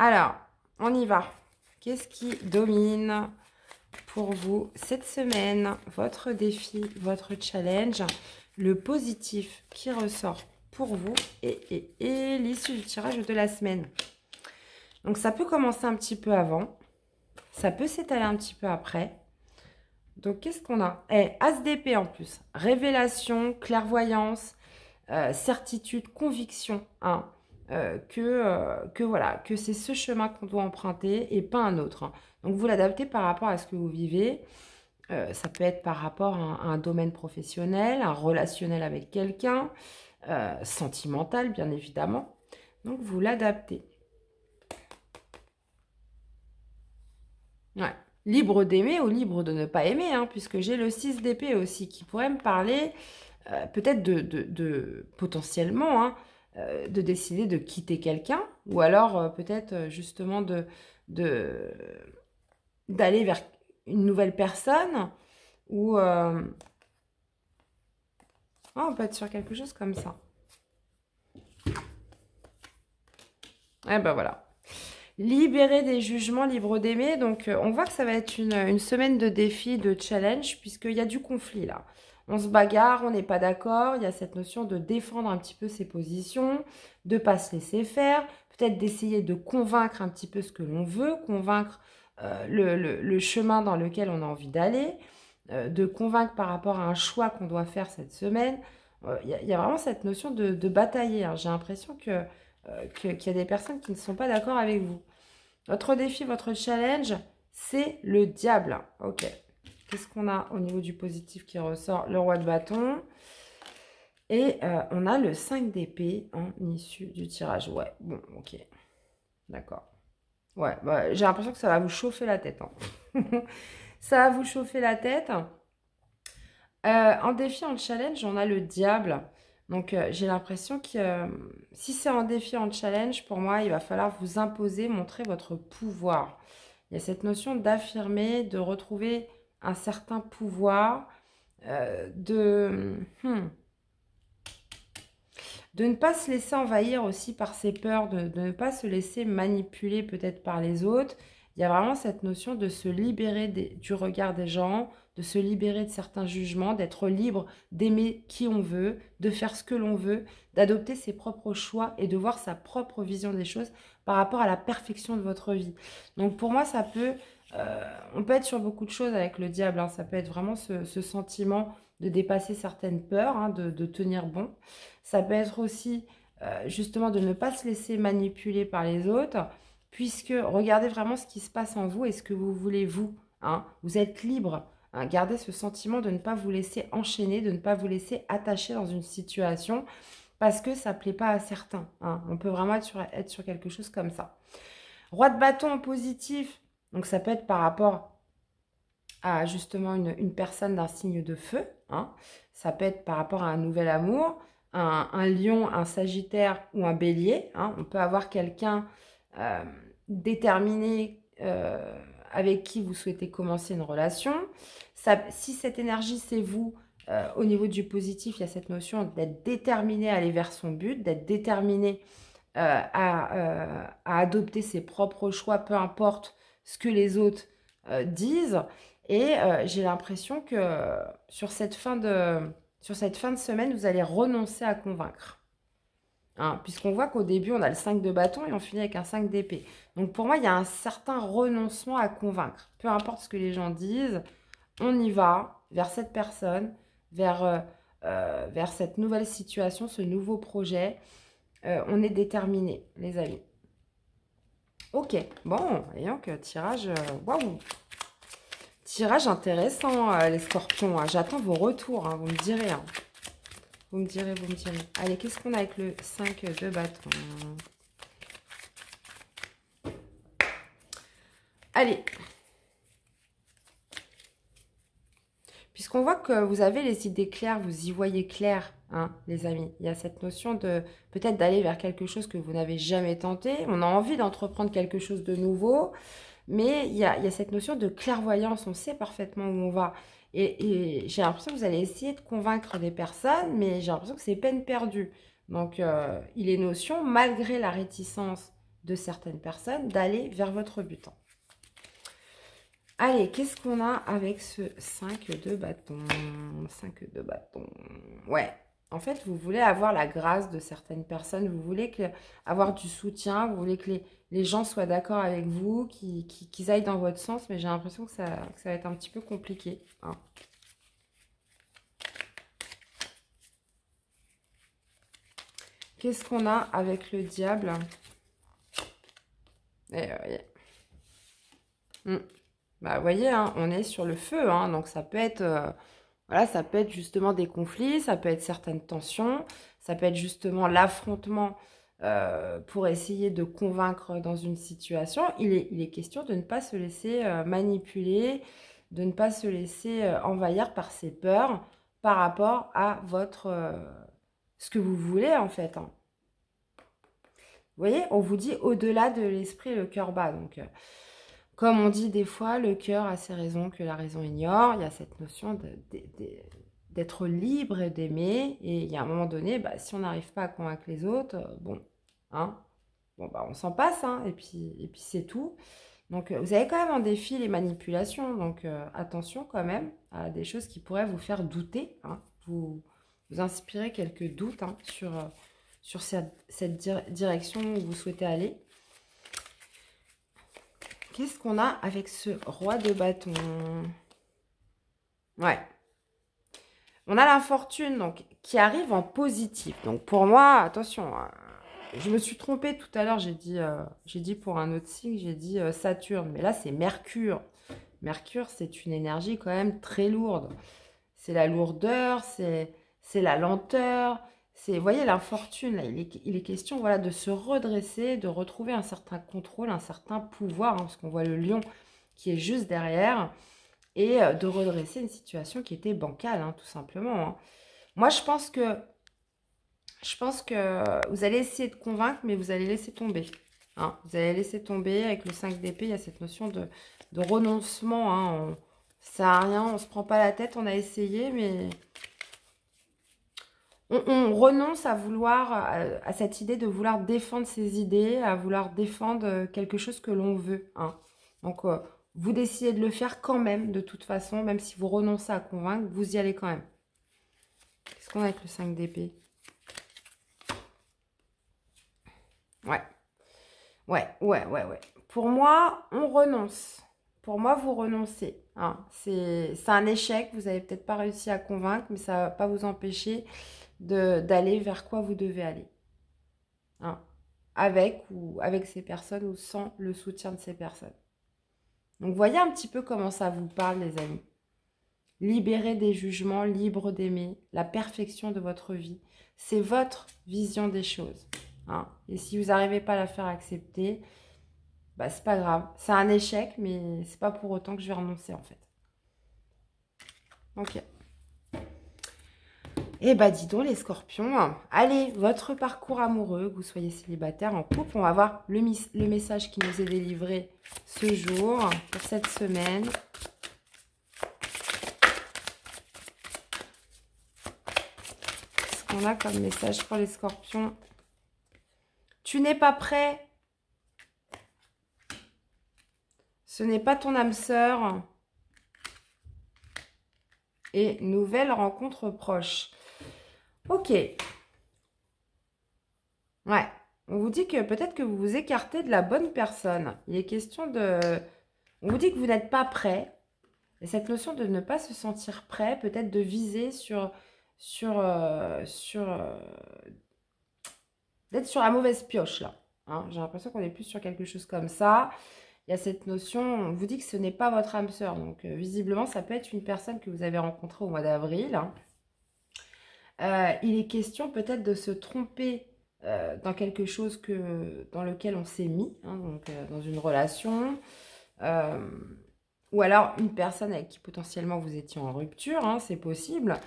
Alors, on y va. Qu'est-ce qui domine pour vous cette semaine? Votre défi, votre challenge, le positif qui ressort pour vous et l'issue du tirage de la semaine. Donc, ça peut commencer un petit peu avant. Ça peut s'étaler un petit peu après. Donc, qu'est-ce qu'on a? As d'épée en plus. Révélation, clairvoyance. Certitude, conviction, hein, que c'est ce chemin qu'on doit emprunter et pas un autre. Hein. Donc, vous l'adaptez par rapport à ce que vous vivez. Ça peut être par rapport à un domaine professionnel, un relationnel avec quelqu'un, sentimental, bien évidemment. Donc, vous l'adaptez. Ouais. Libre d'aimer ou libre de ne pas aimer, hein, puisque j'ai le 6 d'épée aussi qui pourrait me parler... peut-être potentiellement, hein, de décider de quitter quelqu'un, ou alors peut-être justement d'aller vers une nouvelle personne, ou... Oh, on peut être sur quelque chose comme ça. Eh ben voilà. Libérer des jugements, libre d'aimer. Donc, on voit que ça va être une semaine de défis, de challenge, puisqu'il y a du conflit, là. On se bagarre, on n'est pas d'accord. Il y a cette notion de défendre un petit peu ses positions, de ne pas se laisser faire, peut-être d'essayer de convaincre un petit peu ce que l'on veut, convaincre le chemin dans lequel on a envie d'aller, de convaincre par rapport à un choix qu'on doit faire cette semaine. Il y a vraiment cette notion de batailler. Hein. J'ai l'impression qu'il y a des personnes qui ne sont pas d'accord avec vous. Votre défi, votre challenge, c'est le diable. Ok. Qu'est-ce qu'on a au niveau du positif qui ressort? Le roi de bâton. Et on a le 5 d'épée en issue du tirage. Ouais, bon, ok. D'accord. Ouais, bah, j'ai l'impression que ça va vous chauffer la tête. Hein. Ça va vous chauffer la tête. En défi, en challenge, on a le diable. Donc, j'ai l'impression que si c'est en défi, en challenge, pour moi, il va falloir vous imposer, montrer votre pouvoir. Il y a cette notion d'affirmer, de retrouver... un certain pouvoir, de ne pas se laisser envahir aussi par ses peurs, de ne pas se laisser manipuler peut-être par les autres. Il y a vraiment cette notion de se libérer du regard des gens, de se libérer de certains jugements, d'être libre d'aimer qui on veut, de faire ce que l'on veut, d'adopter ses propres choix et de voir sa propre vision des choses par rapport à la perfection de votre vie. Donc pour moi, ça peut... on peut être sur beaucoup de choses avec le diable, hein. Ça peut être vraiment ce sentiment de dépasser certaines peurs, hein, de tenir bon. Ça peut être aussi justement de ne pas se laisser manipuler par les autres, puisque regardez vraiment ce qui se passe en vous et ce que vous voulez vous, hein. Vous êtes libre, hein. Gardez ce sentiment de ne pas vous laisser enchaîner, de ne pas vous laisser attacher dans une situation parce que ça ne plaît pas à certains. Hein. On peut vraiment être sur quelque chose comme ça. Roi de bâton en positif, donc ça peut être par rapport à justement une personne d'un signe de feu. Hein. Ça peut être par rapport à un nouvel amour, un lion, un sagittaire ou un bélier. Hein. On peut avoir quelqu'un déterminé avec qui vous souhaitez commencer une relation. Ça, si cette énergie, c'est vous, au niveau du positif, il y a cette notion d'être déterminé à aller vers son but, d'être déterminé à adopter ses propres choix, peu importe ce que les autres disent. Et j'ai l'impression que sur cette fin de semaine, vous allez renoncer à convaincre. Hein, puisqu'on voit qu'au début, on a le 5 de bâton et on finit avec un 5 d'épée. Donc pour moi, il y a un certain renoncement à convaincre. Peu importe ce que les gens disent, on y va vers cette personne, vers cette nouvelle situation, ce nouveau projet. On est déterminé, les amis. Ok, bon, voyons que tirage... Waouh! Tirage intéressant, les scorpions. Hein. J'attends vos retours, hein, vous me direz. Hein. Vous me direz. Allez, qu'est-ce qu'on a avec le 5 de bâton? Allez. Puisqu'on voit que vous avez les idées claires, vous y voyez clair, hein, les amis. Il y a cette notion de peut-être d'aller vers quelque chose que vous n'avez jamais tenté. On a envie d'entreprendre quelque chose de nouveau, mais il y a cette notion de clairvoyance. On sait parfaitement où on va. Et j'ai l'impression que vous allez essayer de convaincre des personnes, mais j'ai l'impression que c'est peine perdue. Donc, il est notion, malgré la réticence de certaines personnes, d'aller vers votre but. Allez, qu'est-ce qu'on a avec ce 5 de bâton? 5 de bâton. Ouais. En fait, vous voulez avoir la grâce de certaines personnes. Vous voulez avoir du soutien. Vous voulez que les gens soient d'accord avec vous, qu'ils aillent dans votre sens. Mais j'ai l'impression que ça va être un petit peu compliqué. Hein. Qu'est-ce qu'on a avec le diable? Bah, vous voyez, hein, on est sur le feu. Hein, donc, ça peut être... Voilà, ça peut être justement des conflits, ça peut être certaines tensions, ça peut être justement l'affrontement pour essayer de convaincre dans une situation. Il est question de ne pas se laisser manipuler, de ne pas se laisser envahir par ses peurs par rapport à ce que vous voulez en fait. Hein. Vous voyez, on vous dit au-delà de l'esprit, le cœur bat. Donc... Comme on dit des fois, le cœur a ses raisons que la raison ignore. Il y a cette notion d'être libre et d'aimer. Et il y a un moment donné, bah, si on n'arrive pas à convaincre les autres, on s'en passe. Hein, et puis c'est tout. Donc, vous avez quand même en défi les manipulations. Donc, attention quand même à des choses qui pourraient vous faire douter. Hein, vous inspirer quelques doutes hein, sur cette direction où vous souhaitez aller. Qu'est-ce qu'on a avec ce roi de bâton? Ouais. On a l'infortune donc qui arrive en positif. Donc pour moi, attention, je me suis trompée tout à l'heure. J'ai dit pour un autre signe, j'ai dit Saturne. Mais là, c'est Mercure. Mercure, c'est une énergie quand même très lourde. C'est la lourdeur, c'est la lenteur. Vous voyez, l'infortune, là, il est question voilà, de se redresser, de retrouver un certain contrôle, un certain pouvoir, hein, parce qu'on voit le lion qui est juste derrière, et de redresser une situation qui était bancale, hein, tout simplement. Hein. Moi, je pense que vous allez essayer de convaincre, mais vous allez laisser tomber. Hein. Vous allez laisser tomber, avec le 5 d'épée, il y a cette notion de renoncement. Hein, ça sert à rien, on ne se prend pas la tête, on a essayé, mais... On renonce à vouloir, à cette idée de vouloir défendre ses idées, à vouloir défendre quelque chose que l'on veut. Hein. Donc, vous décidez de le faire quand même, de toute façon, même si vous renoncez à convaincre, vous y allez quand même. Qu'est-ce qu'on a avec le 5 d'épée? Ouais. Pour moi, on renonce. Pour moi, vous renoncez. Hein. C'est un échec, vous n'avez peut-être pas réussi à convaincre, mais ça ne va pas vous empêcher d'aller vers quoi vous devez aller. Hein. Avec ces personnes ou sans le soutien de ces personnes. Donc, voyez un petit peu comment ça vous parle, les amis. libéré des jugements, libre d'aimer, la perfection de votre vie. C'est votre vision des choses. Hein. Et si vous n'arrivez pas à la faire accepter, bah, c'est pas grave. C'est un échec, mais c'est pas pour autant que je vais renoncer en fait. Ok. Eh bah dis donc les scorpions, allez, votre parcours amoureux, que vous soyez célibataire, en couple, on va voir le message qui nous est délivré ce jour, pour cette semaine. Qu'est-ce qu'on a comme message pour les scorpions? Tu n'es pas prêt. Ce n'est pas ton âme sœur. Et nouvelle rencontre proche. Ok. Ouais. On vous dit que peut-être que vous vous écartez de la bonne personne. Il est question de... On vous dit que vous n'êtes pas prêt. Et cette notion de ne pas se sentir prêt, peut-être de viser sur... d'être sur la mauvaise pioche, là. Hein, j'ai l'impression qu'on est plus sur quelque chose comme ça. Il y a cette notion, on vous dit que ce n'est pas votre âme sœur. Donc, visiblement, ça peut être une personne que vous avez rencontrée au mois d'avril. Hein. Il est question peut-être de se tromper dans quelque chose que, dans lequel on s'est mis, hein, donc dans une relation. Ou alors, une personne avec qui potentiellement vous étiez en rupture, hein, c'est possible.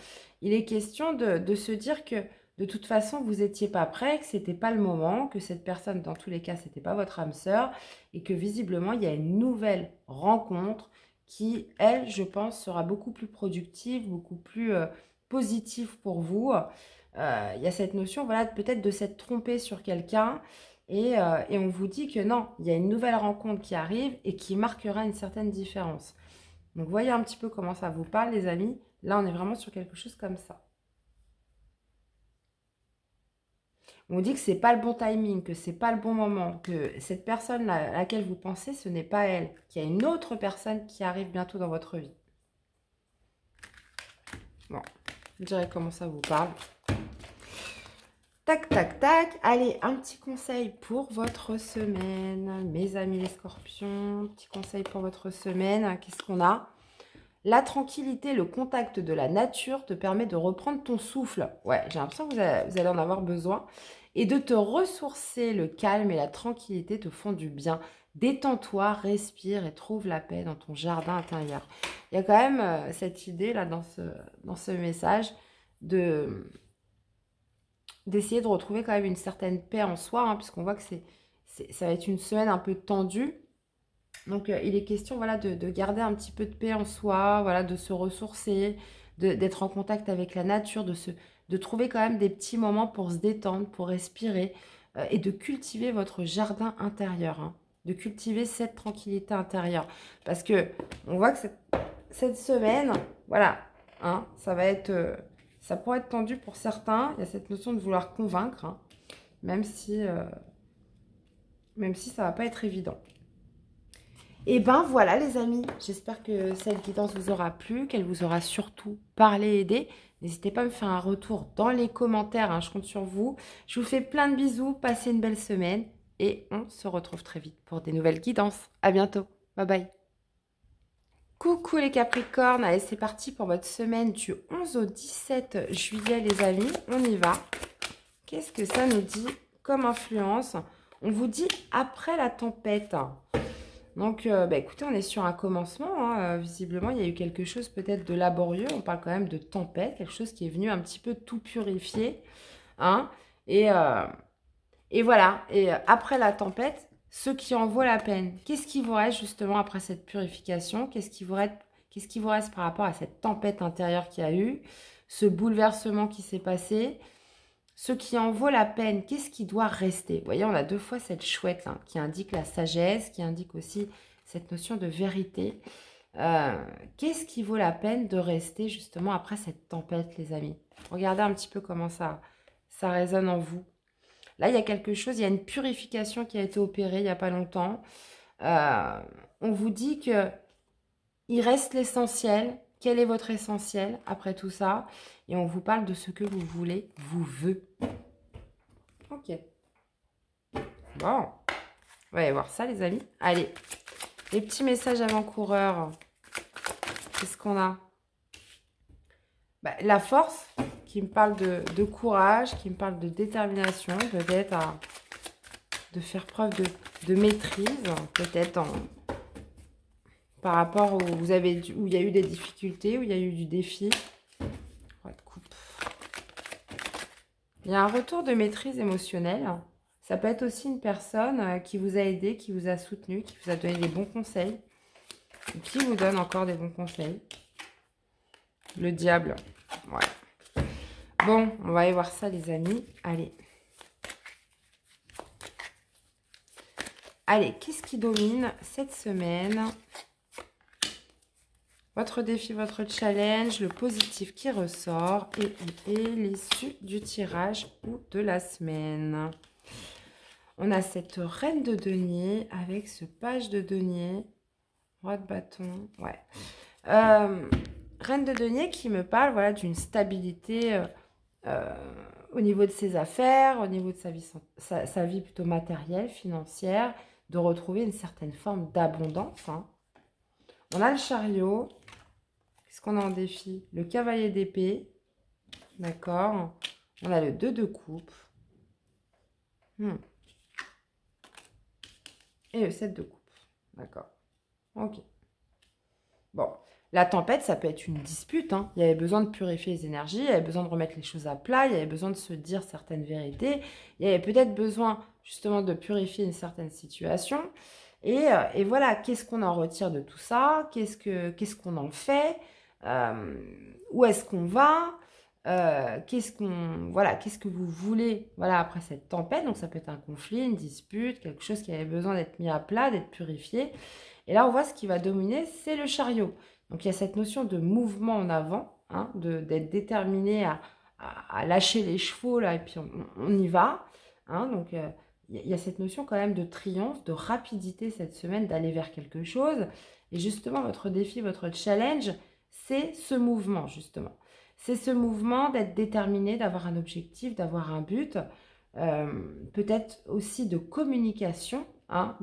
Il est question de se dire que, de toute façon, vous n'étiez pas prêt, que ce n'était pas le moment, que cette personne, dans tous les cas, ce n'était pas votre âme sœur et que visiblement, il y a une nouvelle rencontre qui, elle, je pense, sera beaucoup plus productive, beaucoup plus positive pour vous. Il y a cette notion, voilà, peut-être de s'être trompé sur quelqu'un et on vous dit que non, il y a une nouvelle rencontre qui arrive et qui marquera une certaine différence. Donc, voyez un petit peu comment ça vous parle, les amis. Là, on est vraiment sur quelque chose comme ça. On dit que ce n'est pas le bon timing, que ce n'est pas le bon moment, que cette personne à laquelle vous pensez, ce n'est pas elle, qu'il y a une autre personne qui arrive bientôt dans votre vie. Bon, je dirais comment ça vous parle. Tac, tac, tac. Allez, un petit conseil pour votre semaine, mes amis les scorpions. Petit conseil pour votre semaine. Qu'est-ce qu'on a? La tranquillité, le contact de la nature te permet de reprendre ton souffle. Ouais, j'ai l'impression que vous allez en avoir besoin. Et de te ressourcer, le calme et la tranquillité te font du bien. Détends-toi, respire et trouve la paix dans ton jardin intérieur. Il y a quand même cette idée là dans ce message d'essayer de retrouver quand même une certaine paix en soi, hein, puisqu'on voit que ça va être une semaine un peu tendue. Donc, il est question voilà, de garder un petit peu de paix en soi, voilà, de se ressourcer, d'être en contact avec la nature, de trouver quand même des petits moments pour se détendre, pour respirer et de cultiver votre jardin intérieur, hein, de cultiver cette tranquillité intérieure. Parce que on voit que cette semaine, voilà, hein, ça pourrait être tendu pour certains. Il y a cette notion de vouloir convaincre, hein, même si ça ne va pas être évident. Et ben voilà les amis, j'espère que cette guidance vous aura plu, qu'elle vous aura surtout parlé, aidé. N'hésitez pas à me faire un retour dans les commentaires, hein, je compte sur vous. Je vous fais plein de bisous, passez une belle semaine et on se retrouve très vite pour des nouvelles guidances. À bientôt, bye bye. Coucou les Capricornes, allez c'est parti pour votre semaine du 11 au 17 juillet les amis, on y va. Qu'est-ce que ça nous dit comme influence? On vous dit après la tempête. Donc, bah, écoutez, on est sur un commencement, hein. Visiblement, il y a eu quelque chose peut-être de laborieux. On parle quand même de tempête, quelque chose qui est venu un petit peu tout purifier. Hein. Et voilà, et après la tempête, ce qui en vaut la peine. Qu'est-ce qui vous reste justement après cette purification? Qu'est-ce qui vous reste par rapport à cette tempête intérieure qu'il y a eu? Ce bouleversement qui s'est passé? Ce qui en vaut la peine, qu'est-ce qui doit rester? Vous voyez, on a deux fois cette chouette là, qui indique la sagesse, qui indique aussi cette notion de vérité. Qu'est-ce qui vaut la peine de rester justement après cette tempête, les amis? Regardez un petit peu comment ça résonne en vous. Là, il y a quelque chose, il y a une purification qui a été opérée il n'y a pas longtemps. On vous dit que il reste l'essentiel. Quel est votre essentiel après tout ça? Et on vous parle de ce que vous voulez, vous veut. Ok. Bon. On va aller voir ça, les amis. Allez. Les petits messages avant-coureurs. Qu'est-ce qu'on a? la force, qui me parle de courage, qui me parle de détermination, peut-être de faire preuve de maîtrise, peut-être par rapport où il y a eu des difficultés, où il y a eu du défi. Il y a un retour de maîtrise émotionnelle. Ça peut être aussi une personne qui vous a aidé, qui vous a soutenu, qui vous a donné des bons conseils, et qui vous donne encore des bons conseils. Le diable. Ouais. Bon, on va aller voir ça, les amis. Allez. Allez, qu'est-ce qui domine cette semaine? Votre défi, votre challenge, le positif qui ressort et l'issue du tirage ou de la semaine. On a cette reine de denier avec ce page de denier. Roi de bâton, ouais. Reine de denier qui me parle voilà, d'une stabilité au niveau de ses affaires, au niveau de sa vie plutôt matérielle, financière, de retrouver une certaine forme d'abondance. Hein. On a le chariot. Qu'est-ce qu'on a en défi? Le cavalier d'épée. D'accord. On a le 2 de coupe. Et le 7 de coupe. D'accord. Ok. Bon. La tempête, ça peut être une dispute. Hein. Il y avait besoin de purifier les énergies. Il y avait besoin de remettre les choses à plat. Il y avait besoin de se dire certaines vérités. Il y avait peut-être besoin, justement, de purifier une certaine situation. Et voilà, qu'est-ce qu'on en retire de tout ça? Qu'est-ce qu'on en fait? Où est-ce qu'on va? Qu'est-ce que vous voulez après cette tempête? Donc ça peut être un conflit, une dispute, quelque chose qui avait besoin d'être mis à plat, d'être purifié. Et là, on voit ce qui va dominer, c'est le chariot. Donc il y a cette notion de mouvement en avant, hein, d'être déterminé à lâcher les chevaux, là, et puis on y va. Hein, donc... il y a cette notion quand même de triomphe, de rapidité cette semaine, d'aller vers quelque chose. Et justement, votre défi, votre challenge, c'est ce mouvement, justement. C'est ce mouvement d'être déterminé, d'avoir un objectif, d'avoir un but. Peut-être aussi de communication, hein,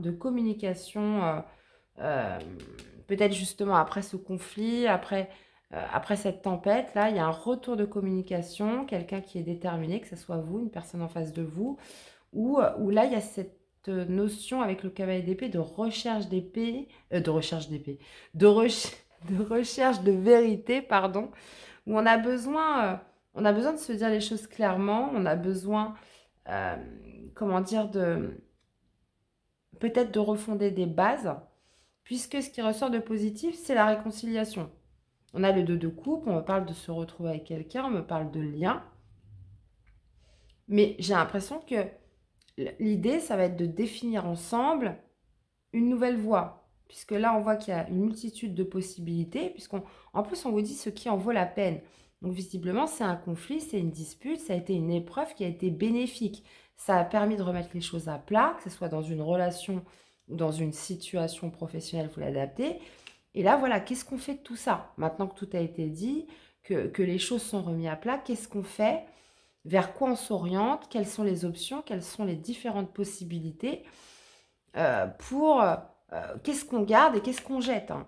peut-être justement après ce conflit, après cette tempête, là, il y a un retour de communication, quelqu'un qui est déterminé, que ce soit vous, une personne en face de vous, où là, il y a cette notion avec le cavalier d'épée de recherche d'épée, de recherche de vérité, pardon, où on a besoin de se dire les choses clairement, on a besoin, peut-être de refonder des bases, puisque ce qui ressort de positif, c'est la réconciliation. On a le 2 de coupe, on me parle de se retrouver avec quelqu'un, on me parle de lien, mais j'ai l'impression que l'idée, ça va être de définir ensemble une nouvelle voie. Puisque là, on voit qu'il y a une multitude de possibilités. En plus, on vous dit ce qui en vaut la peine. Donc, visiblement, c'est un conflit, c'est une dispute, ça a été une épreuve qui a été bénéfique. Ça a permis de remettre les choses à plat, que ce soit dans une relation ou dans une situation professionnelle, vous l'adaptez. Et là, voilà, qu'est-ce qu'on fait de tout ça? Maintenant que tout a été dit, que les choses sont remises à plat, qu'est-ce qu'on fait? Vers quoi on s'oriente, quelles sont les options, quelles sont les différentes possibilités, qu'est-ce qu'on garde et qu'est-ce qu'on jette. Hein.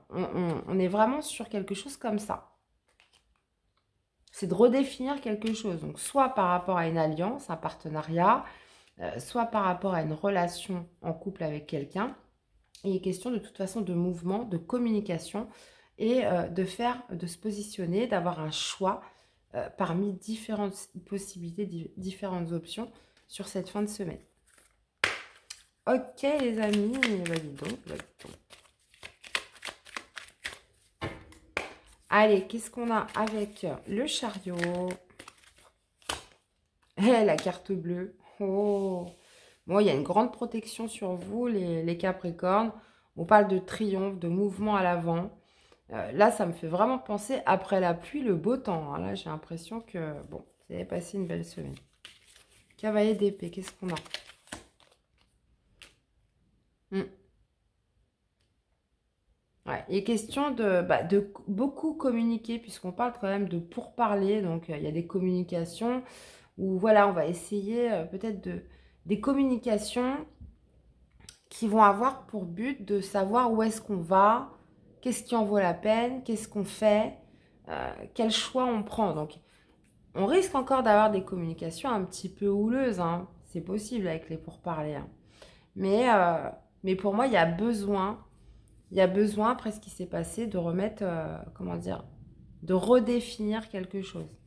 On est vraiment sur quelque chose comme ça. C'est de redéfinir quelque chose. Donc, soit par rapport à une alliance, un partenariat, soit par rapport à une relation en couple avec quelqu'un. Il est question de toute façon de mouvement, de communication et de se positionner, d'avoir un choix parmi différentes possibilités, différentes options sur cette fin de semaine. Ok les amis, validons. Allez, qu'est-ce qu'on a avec le chariot? Et la carte bleue. Oh. Bon, il y a une grande protection sur vous, les Capricornes. On parle de triomphe, de mouvement à l'avant. Là, ça me fait vraiment penser, après la pluie, le beau temps. Là, j'ai l'impression que, bon, vous avez passé une belle semaine. Cavalier d'épée, qu'est-ce qu'on a? Ouais, il est question de beaucoup communiquer, puisqu'on parle quand même de pourparler. Donc, il y a des communications où, voilà, on va essayer peut-être des communications qui vont avoir pour but de savoir où est-ce qu'on va. Qu'est-ce qui en vaut la peine? Qu'est-ce qu'on fait? quel choix on prend. Donc, on risque encore d'avoir des communications un petit peu houleuses, hein. C'est possible avec les pourparlers. Hein. Mais pour moi, il y a besoin, après ce qui s'est passé, de remettre, comment dire, de redéfinir quelque chose.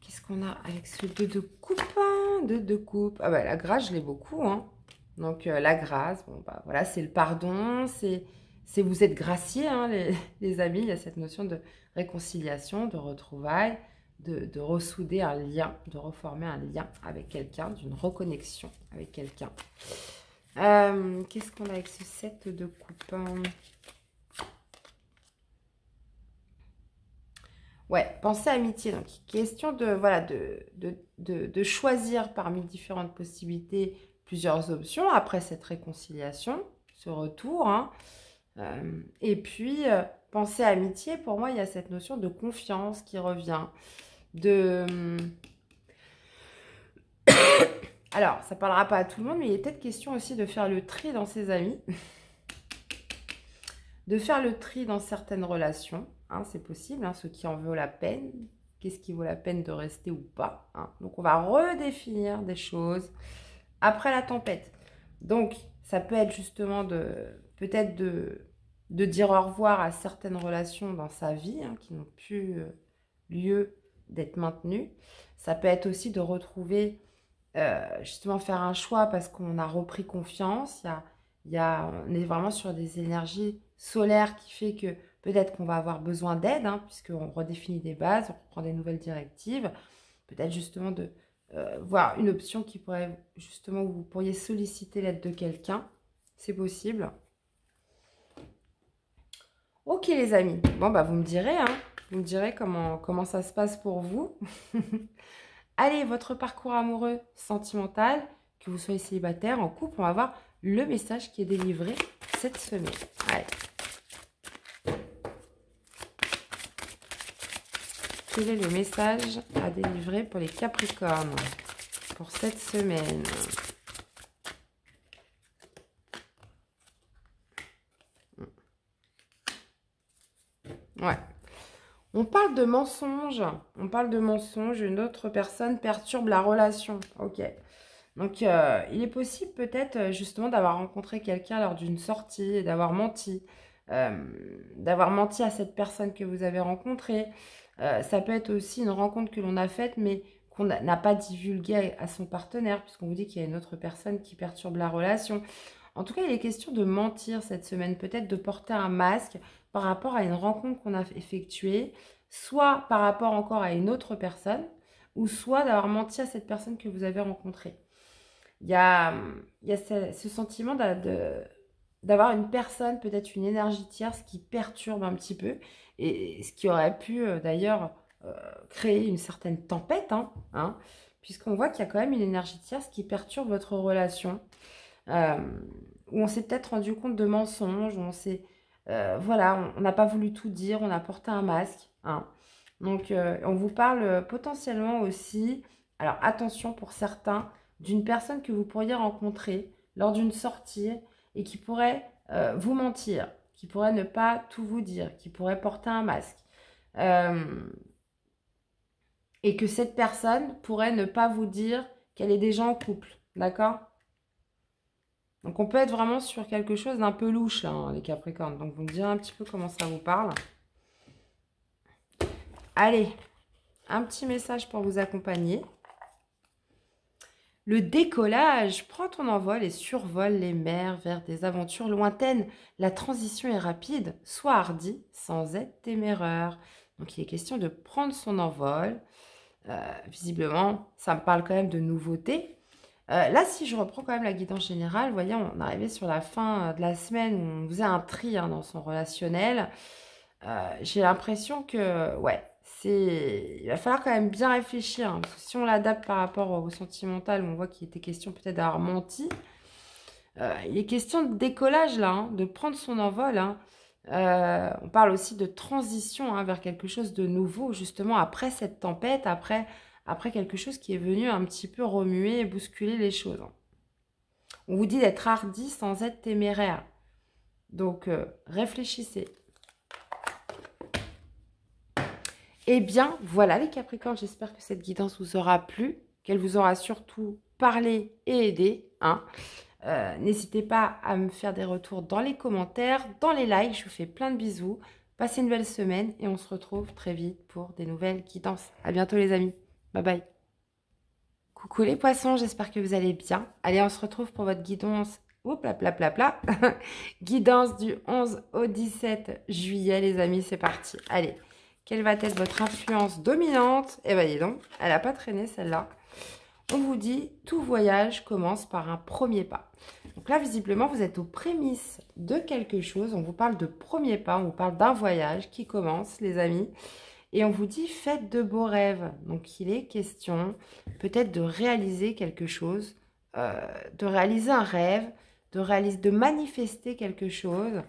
Qu'est-ce qu'on a avec ce 2 de coupe, hein, 2 de coupe. Ah bah la grâce, je l'ai beaucoup. Hein. Donc la grâce, bon bah voilà, c'est le pardon, c'est vous êtes graciés, hein, les amis. Il y a cette notion de réconciliation, de retrouvailles, de ressouder un lien, de reformer un lien avec quelqu'un, d'une reconnexion avec quelqu'un. Qu'est-ce qu'on a avec ce 7 de coupe, hein? Ouais, pensez à amitié. Donc, question de, voilà, de choisir parmi différentes possibilités, plusieurs options après cette réconciliation, ce retour. Hein. Et puis, pensez à amitié. Pour moi, il y a cette notion de confiance qui revient. Alors, ça ne parlera pas à tout le monde, mais il est peut-être question aussi de faire le tri dans ses amis. De faire le tri dans certaines relations. Hein, c'est possible, hein, ce qui en vaut la peine, qu'est-ce qui vaut la peine de rester ou pas, hein. Donc, on va redéfinir des choses après la tempête. Donc, ça peut être justement peut-être de dire au revoir à certaines relations dans sa vie, hein, qui n'ont plus lieu d'être maintenues. Ça peut être aussi de retrouver, justement, faire un choix parce qu'on a repris confiance. On est vraiment sur des énergies solaires qui fait que peut-être qu'on va avoir besoin d'aide, hein, puisqu'on redéfinit des bases, on prend des nouvelles directives. Peut-être justement de voir une option qui pourrait, justement, où vous pourriez solliciter l'aide de quelqu'un. C'est possible. Ok les amis, bon bah vous me direz, hein, vous me direz comment ça se passe pour vous. Allez, votre parcours amoureux, sentimental, que vous soyez célibataire, en couple, on va voir le message qui est délivré cette semaine. Allez. Quel est le message à délivrer pour les Capricornes pour cette semaine? Ouais. On parle de mensonges. On parle de mensonges. Une autre personne perturbe la relation. Ok. Donc, il est possible peut-être justement d'avoir rencontré quelqu'un lors d'une sortie et d'avoir menti. D'avoir menti à cette personne que vous avez rencontrée. Ça peut être aussi une rencontre que l'on a faite, mais qu'on n'a pas divulguée à son partenaire, puisqu'on vous dit qu'il y a une autre personne qui perturbe la relation. En tout cas, il est question de mentir cette semaine, peut-être de porter un masque par rapport à une rencontre qu'on a effectuée, soit par rapport encore à une autre personne, ou soit d'avoir menti à cette personne que vous avez rencontrée. Il y a ce sentiment d'avoir une personne, peut-être une énergie tierce qui perturbe un petit peu, et ce qui aurait pu d'ailleurs créer une certaine tempête, hein, puisqu'on voit qu'il y a quand même une énergie tierce qui perturbe votre relation, où on s'est peut-être rendu compte de mensonges, où on s'est, voilà, on n'a pas voulu tout dire, on a porté un masque, hein. Donc, on vous parle potentiellement aussi, alors attention pour certains, d'une personne que vous pourriez rencontrer lors d'une sortie et qui pourrait vous mentir, qui pourrait ne pas tout vous dire, qui pourrait porter un masque. Et que cette personne pourrait ne pas vous dire qu'elle est déjà en couple, d'accord? Donc, on peut être vraiment sur quelque chose d'un peu louche, hein, les Capricornes. Donc, vous me direz un petit peu comment ça vous parle. Allez, un petit message pour vous accompagner. Le décollage, prends ton envol et survole les mers vers des aventures lointaines. La transition est rapide, sois hardi sans être téméraire. Donc, il est question de prendre son envol. Visiblement, ça me parle quand même de nouveautés. Là, si je reprends quand même la guidance générale, vous voyez, on arrivait sur la fin de la semaine où on faisait un tri, hein, dans son relationnel. J'ai l'impression que, ouais, il va falloir quand même bien réfléchir, hein, parce que si on l'adapte par rapport au sentimental, on voit qu'il était question peut-être d'avoir menti. Il est question de décollage là, hein, de prendre son envol, hein. On parle aussi de transition, hein, vers quelque chose de nouveau, justement après cette tempête, après quelque chose qui est venu un petit peu remuer et bousculer les choses, hein. On vous dit d'être hardi sans être téméraire, donc réfléchissez. Eh bien, voilà les Capricornes, j'espère que cette guidance vous aura plu, qu'elle vous aura surtout parlé et aidé. N'hésitez pas à me faire des retours dans les commentaires, dans les likes. Je vous fais plein de bisous. Passez une belle semaine et on se retrouve très vite pour des nouvelles guidances. À bientôt les amis. Bye bye. Coucou les poissons, j'espère que vous allez bien. Allez, on se retrouve pour votre guidance. Oups, là, là, là, là. Guidance du 11 au 17 juillet, les amis, c'est parti. Allez, quelle va être votre influence dominante? Eh ben dis donc, elle n'a pas traîné celle-là. On vous dit, tout voyage commence par un premier pas. Donc là, visiblement, vous êtes aux prémices de quelque chose. On vous parle de premier pas, on vous parle d'un voyage qui commence, les amis. Et on vous dit, faites de beaux rêves. Donc, il est question peut-être de réaliser quelque chose, de réaliser un rêve, de manifester quelque chose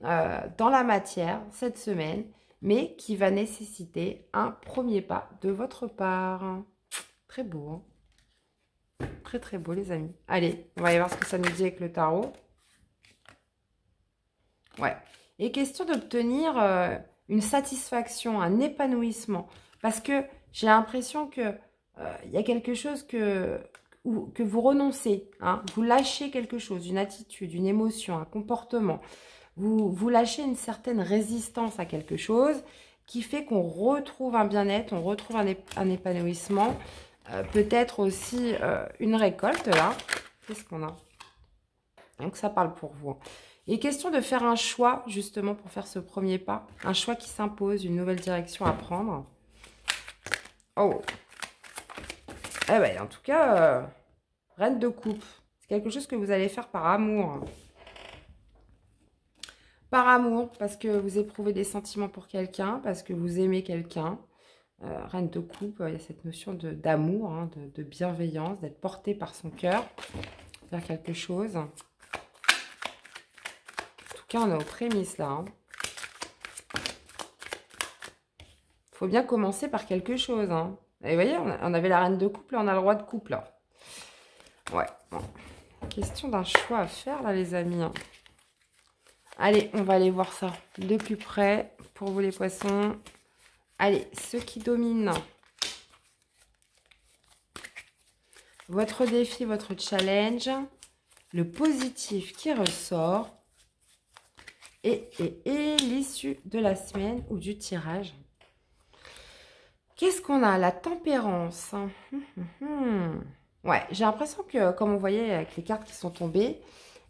dans la matière cette semaine, mais qui va nécessiter un premier pas de votre part. Très beau, hein? Très très beau les amis. Allez, on va aller voir ce que ça nous dit avec le tarot. Ouais. Et question d'obtenir une satisfaction, un épanouissement. Parce que j'ai l'impression que il y a quelque chose que vous renoncez. Hein. Vous lâchez quelque chose, une attitude, une émotion, un comportement. Vous lâchez une certaine résistance à quelque chose qui fait qu'on retrouve un bien-être, on retrouve un épanouissement. Peut-être aussi une récolte, là. Qu'est-ce qu'on a? Donc, ça parle pour vous. Et question de faire un choix, justement, pour faire ce premier pas. Un choix qui s'impose, une nouvelle direction à prendre. Oh! Eh bien, en tout cas, reine de coupe. C'est quelque chose que vous allez faire par amour. Par amour, parce que vous éprouvez des sentiments pour quelqu'un, parce que vous aimez quelqu'un. Reine de coupe, il y a cette notion d'amour, hein, de bienveillance, d'être porté par son cœur vers quelque chose. En tout cas, on est aux prémices là. Hein. Faut bien commencer par quelque chose. Hein. Et vous voyez, on avait la reine de coupe, là on a le roi de coupe là. Ouais. Bon. Question d'un choix à faire là, les amis. Hein. Allez, on va aller voir ça de plus près pour vous les poissons. Allez, ce qui domine votre défi, votre challenge, le positif qui ressort et l'issue de la semaine ou du tirage. Qu'est-ce qu'on a? La tempérance. Ouais, j'ai l'impression que, comme on voyait avec les cartes qui sont tombées,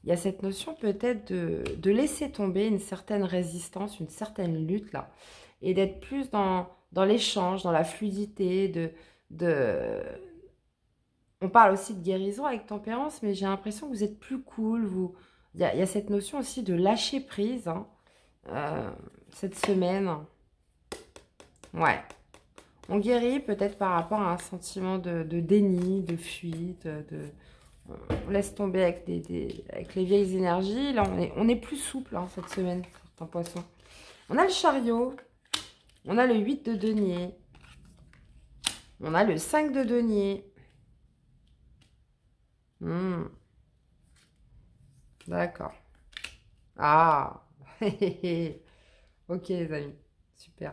il y a cette notion peut-être de laisser tomber une certaine résistance, une certaine lutte là. Et d'être plus dans l'échange, dans la fluidité, On parle aussi de guérison avec tempérance, mais j'ai l'impression que vous êtes plus cool. Il y a cette notion aussi de lâcher prise, hein, cette semaine. Ouais. On guérit peut-être par rapport à un sentiment de déni, de fuite, on laisse tomber avec, avec les vieilles énergies. Là, on est plus souple hein, cette semaine, certains poissons. On a le chariot. On a le 8 de denier. On a le 5 de denier. D'accord. Ah. Ok, les amis. Super.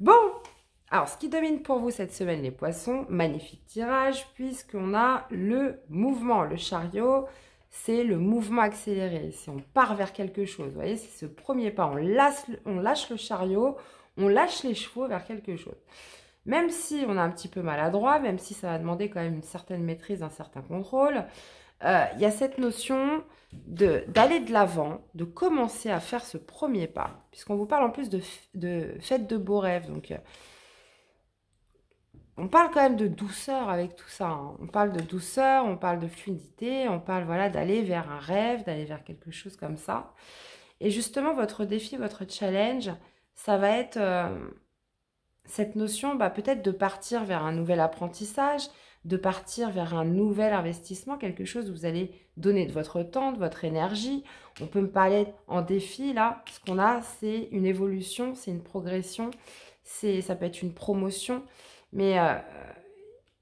Bon. Alors, ce qui domine pour vous cette semaine, les poissons, magnifique tirage, puisqu'on a le mouvement. Le chariot, c'est le mouvement accéléré. Si on part vers quelque chose, vous voyez, c'est ce premier pas. On lâche le chariot. On lâche les chevaux vers quelque chose. Même si on est un petit peu maladroit, même si ça va demander quand même une certaine maîtrise, un certain contrôle, il y a cette notion d'aller de l'avant, de commencer à faire ce premier pas. Puisqu'on vous parle en plus de fête de beaux rêves. Donc, on parle quand même de douceur avec tout ça. Hein. On parle de douceur, on parle de fluidité, on parle voilà, d'aller vers un rêve, d'aller vers quelque chose comme ça. Et justement, votre défi, votre challenge... ça va être cette notion bah, peut-être de partir vers un nouvel apprentissage, de partir vers un nouvel investissement, quelque chose où vous allez donner de votre temps, de votre énergie. On peut me parler en défi là, ce qu'on a c'est une évolution, c'est une progression, ça peut être une promotion, mais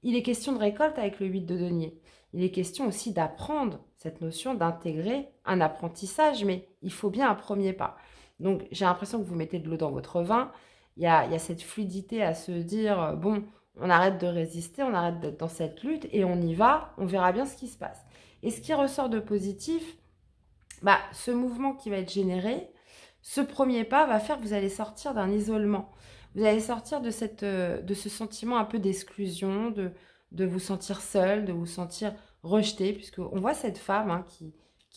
il est question de récolte avec le 8 de denier. Il est question aussi d'apprendre cette notion, d'intégrer un apprentissage, mais il faut bien un premier pas. Donc, j'ai l'impression que vous mettez de l'eau dans votre vin il y a cette fluidité à se dire, bon, on arrête de résister, on arrête d'être dans cette lutte et on y va, on verra bien ce qui se passe. Et ce qui ressort de positif, bah, ce mouvement qui va être généré, ce premier pas va faire que vous allez sortir d'un isolement. Vous allez sortir de, ce sentiment un peu d'exclusion, de vous sentir seul, de vous sentir rejeté, puisqu'on voit cette femme hein, qui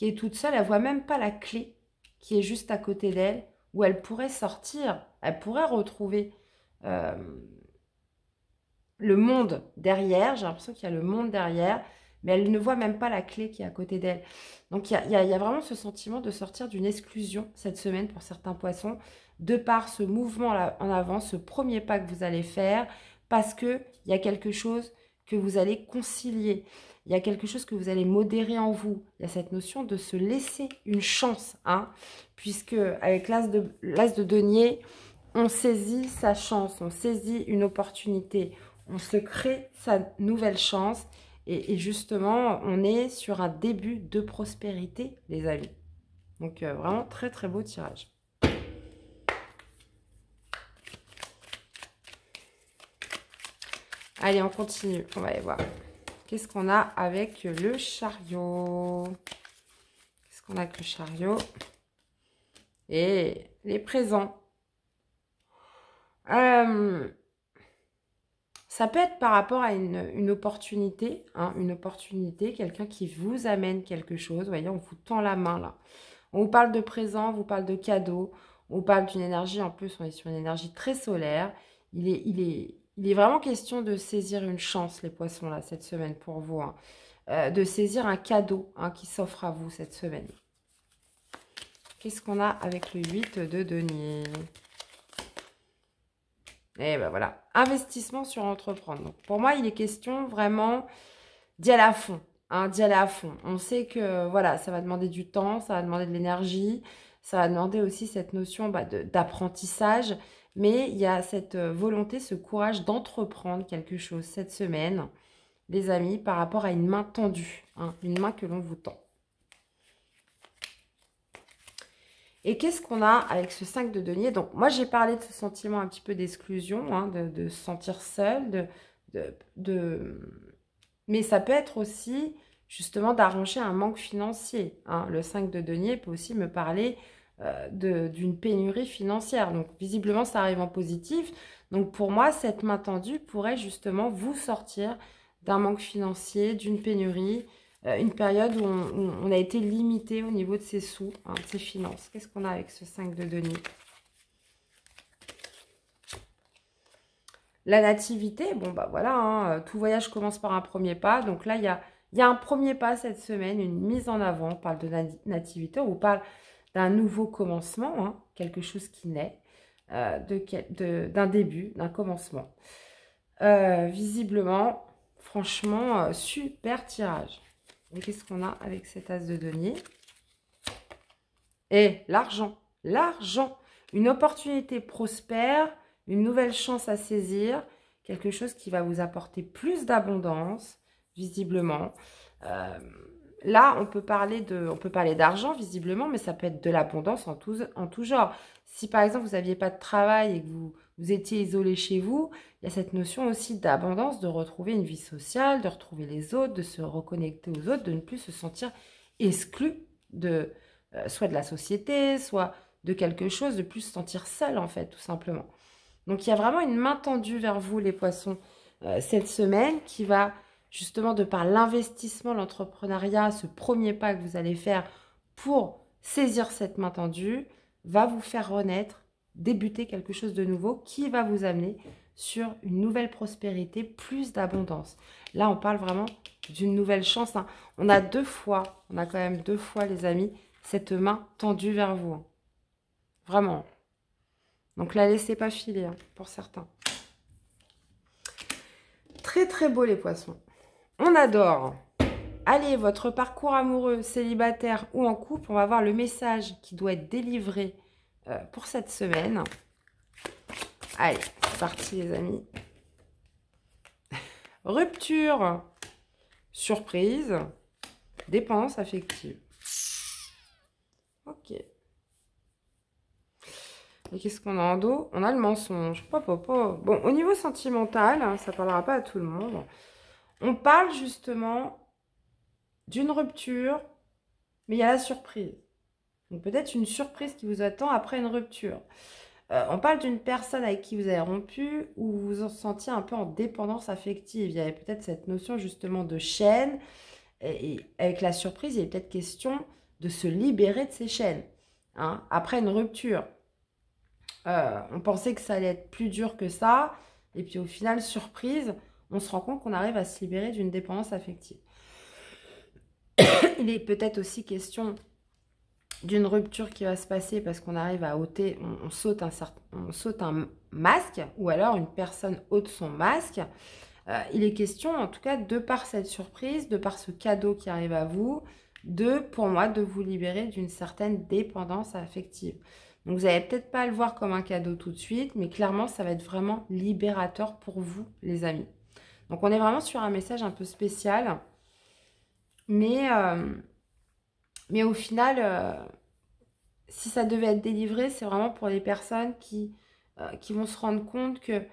est toute seule, elle ne voit même pas la clé qui est juste à côté d'elle, où elle pourrait sortir, elle pourrait retrouver le monde derrière. J'ai l'impression qu'il y a le monde derrière, mais elle ne voit même pas la clé qui est à côté d'elle. Donc, il y a vraiment ce sentiment de sortir d'une exclusion cette semaine pour certains poissons, de par ce mouvement là en avant, ce premier pas que vous allez faire, parce qu'il y a quelque chose que vous allez concilier, il y a quelque chose que vous allez modérer en vous. Il y a cette notion de se laisser une chance, hein, puisque avec l'as de denier, on saisit sa chance, on saisit une opportunité, on se crée sa nouvelle chance. Et justement, on est sur un début de prospérité, les amis. Donc, vraiment très, très beau tirage. Allez, on continue. On va aller voir. Qu'est-ce qu'on a avec le chariot? Qu'est-ce qu'on a avec le chariot? Et les présents. Ça peut être par rapport à une opportunité, hein, une opportunité, quelqu'un qui vous amène quelque chose. Vous voyez, on vous tend la main là. On vous parle de présent, on vous parle de cadeau, on vous parle d'une énergie, en plus on est sur une énergie très solaire. Il est vraiment question de saisir une chance, les poissons là, cette semaine pour vous, hein. De saisir un cadeau hein, qui s'offre à vous cette semaine. Qu'est-ce qu'on a avec le 8 de denier ? Et ben voilà, investissement sur entreprendre. Donc pour moi, il est question vraiment d'y aller à fond, hein, d'y aller à fond. On sait que voilà, ça va demander du temps, ça va demander de l'énergie, ça va demander aussi cette notion bah, d'apprentissage. Mais il y a cette volonté, ce courage d'entreprendre quelque chose cette semaine, les amis, par rapport à une main tendue, hein, une main que l'on vous tend. Et qu'est-ce qu'on a avec ce 5 de denier? Donc, moi, j'ai parlé de ce sentiment un petit peu d'exclusion, hein, de se sentir seul, mais ça peut être aussi, justement, d'arranger un manque financier, hein. Le 5 de denier peut aussi me parler d'une pénurie financière. Donc, visiblement, ça arrive en positif. Donc, pour moi, cette main tendue pourrait, justement, vous sortir d'un manque financier, d'une pénurie, une période où on a été limité au niveau de ses sous, hein, de ses finances. Qu'est-ce qu'on a avec ce 5 de denier? La nativité, bon bah voilà, hein, tout voyage commence par un premier pas. Donc là, il y a un premier pas cette semaine, une mise en avant. On parle de nativité, on parle d'un nouveau commencement, hein, quelque chose qui naît, d'un début, d'un commencement. Visiblement, franchement, super tirage. Et qu'est-ce qu'on a avec cet as de denier? Et l'argent, l'argent. Une opportunité prospère, une nouvelle chance à saisir, quelque chose qui va vous apporter plus d'abondance, visiblement. Là, on peut parler d'argent, visiblement, mais ça peut être de l'abondance en tout genre. Si, par exemple, vous n'aviez pas de travail et que vous étiez isolé chez vous, il y a cette notion aussi d'abondance, de retrouver une vie sociale, de retrouver les autres, de se reconnecter aux autres, de ne plus se sentir exclu, soit de la société, soit de quelque chose, de plus se sentir seul, en fait, tout simplement. Donc, il y a vraiment une main tendue vers vous, les poissons, cette semaine, qui va... Justement, de par l'investissement, l'entrepreneuriat, ce premier pas que vous allez faire pour saisir cette main tendue, va vous faire renaître, débuter quelque chose de nouveau qui va vous amener sur une nouvelle prospérité, plus d'abondance. Là, on parle vraiment d'une nouvelle chance, hein. On a quand même deux fois, les amis, cette main tendue vers vous. Hein. Vraiment. Donc, la laissez pas filer, hein, pour certains. Très, très beau, les poissons. On adore. Allez, votre parcours amoureux, célibataire ou en couple, on va voir le message qui doit être délivré pour cette semaine. Allez, c'est parti les amis. Rupture, surprise, dépendance affective. Ok. Et qu'est-ce qu'on a en dos? On a le mensonge. Bon, au niveau sentimental, hein, ça ne parlera pas à tout le monde. On parle justement d'une rupture, mais il y a la surprise. Donc peut-être une surprise qui vous attend après une rupture. On parle d'une personne avec qui vous avez rompu ou vous vous sentiez un peu en dépendance affective. Il y avait peut-être cette notion justement de chaîne. Et avec la surprise, il y avait peut-être question de se libérer de ces chaînes. Hein, après une rupture. On pensait que ça allait être plus dur que ça. Et puis au final, surprise, on se rend compte qu'on arrive à se libérer d'une dépendance affective. Il est peut-être aussi question d'une rupture qui va se passer parce qu'on arrive à ôter, on saute un masque ou alors une personne ôte son masque. Il est question en tout cas de par cette surprise, de par ce cadeau qui arrive à vous, pour moi, de vous libérer d'une certaine dépendance affective. Donc vous n'allez peut-être pas le voir comme un cadeau tout de suite, mais clairement ça va être vraiment libérateur pour vous les amis. Donc on est vraiment sur un message un peu spécial, mais au final, si ça devait être délivré, c'est vraiment pour les personnes qui vont se rendre compte qu'il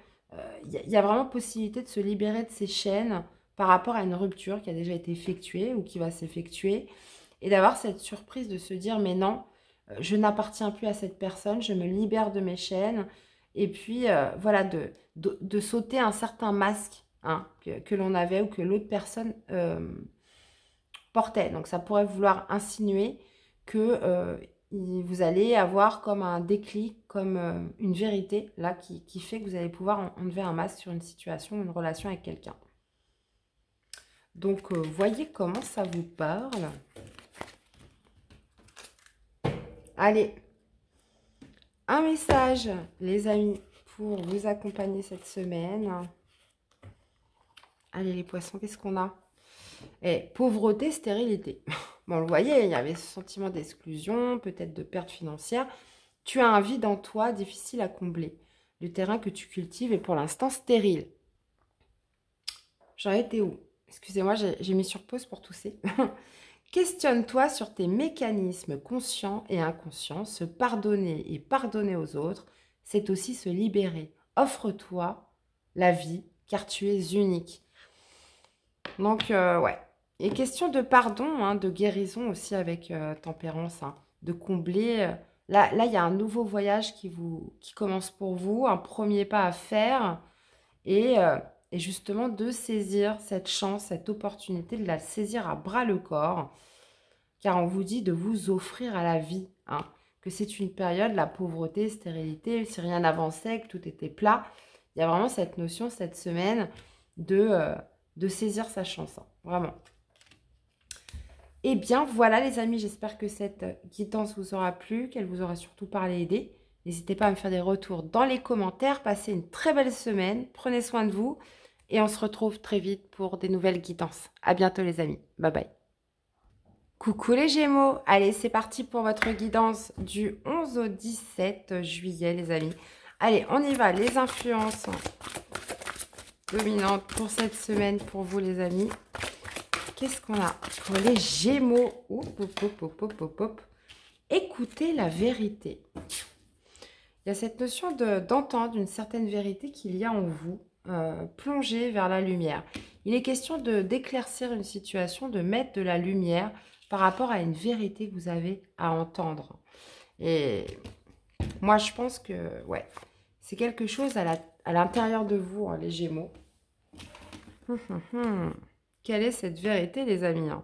y a vraiment possibilité de se libérer de ces chaînes par rapport à une rupture qui a déjà été effectuée ou qui va s'effectuer, et d'avoir cette surprise de se dire « mais non, je n'appartiens plus à cette personne, je me libère de mes chaînes », et puis voilà, de sauter un certain masque hein, que l'on avait ou que l'autre personne... portait. Donc ça pourrait vouloir insinuer que vous allez avoir comme un déclic, comme une vérité là qui fait que vous allez pouvoir enlever un masque sur une situation, une relation avec quelqu'un. Donc voyez comment ça vous parle. Allez, un message les amis pour vous accompagner cette semaine. Allez les poissons, qu'est-ce qu'on a? Et pauvreté, stérilité. Bon, vous voyez, il y avait ce sentiment d'exclusion, peut-être de perte financière. Tu as un vide en toi, difficile à combler. Le terrain que tu cultives est pour l'instant stérile. J'en étais où? Excusez-moi, j'ai mis sur pause pour tousser. Questionne-toi sur tes mécanismes conscients et inconscients. Se pardonner et pardonner aux autres, c'est aussi se libérer. Offre-toi la vie, car tu es unique. Donc, ouais. Et question de pardon, hein, de guérison aussi avec tempérance, hein, de combler. Là, il y a un nouveau voyage qui commence pour vous, un premier pas à faire. Et justement, de saisir cette chance, cette opportunité, de la saisir à bras le corps. Car on vous dit de vous offrir à la vie. Hein, que c'est une période, la pauvreté, stérilité, si rien n'avançait, que tout était plat. Il y a vraiment cette notion, cette semaine, de saisir sa chance, hein, vraiment. Et bien, voilà les amis, j'espère que cette guidance vous aura plu, qu'elle vous aura surtout parlé, aidé. N'hésitez pas à me faire des retours dans les commentaires. Passez une très belle semaine, prenez soin de vous et on se retrouve très vite pour des nouvelles guidances. À bientôt les amis, bye bye. Coucou les Gémeaux, allez c'est parti pour votre guidance du 11 au 17 juillet les amis. Allez, on y va, les influences dominante pour cette semaine pour vous les amis. Qu'est-ce qu'on a pour les Gémeaux? Écoutez la vérité. Il y a cette notion d'entendre une certaine vérité qu'il y a en vous, plongée vers la lumière. Il est question d'éclaircir une situation, de mettre de la lumière par rapport à une vérité que vous avez à entendre. Et moi je pense que ouais, c'est quelque chose à l'intérieur de vous, hein, les Gémeaux. Quelle est cette vérité, les amis, hein?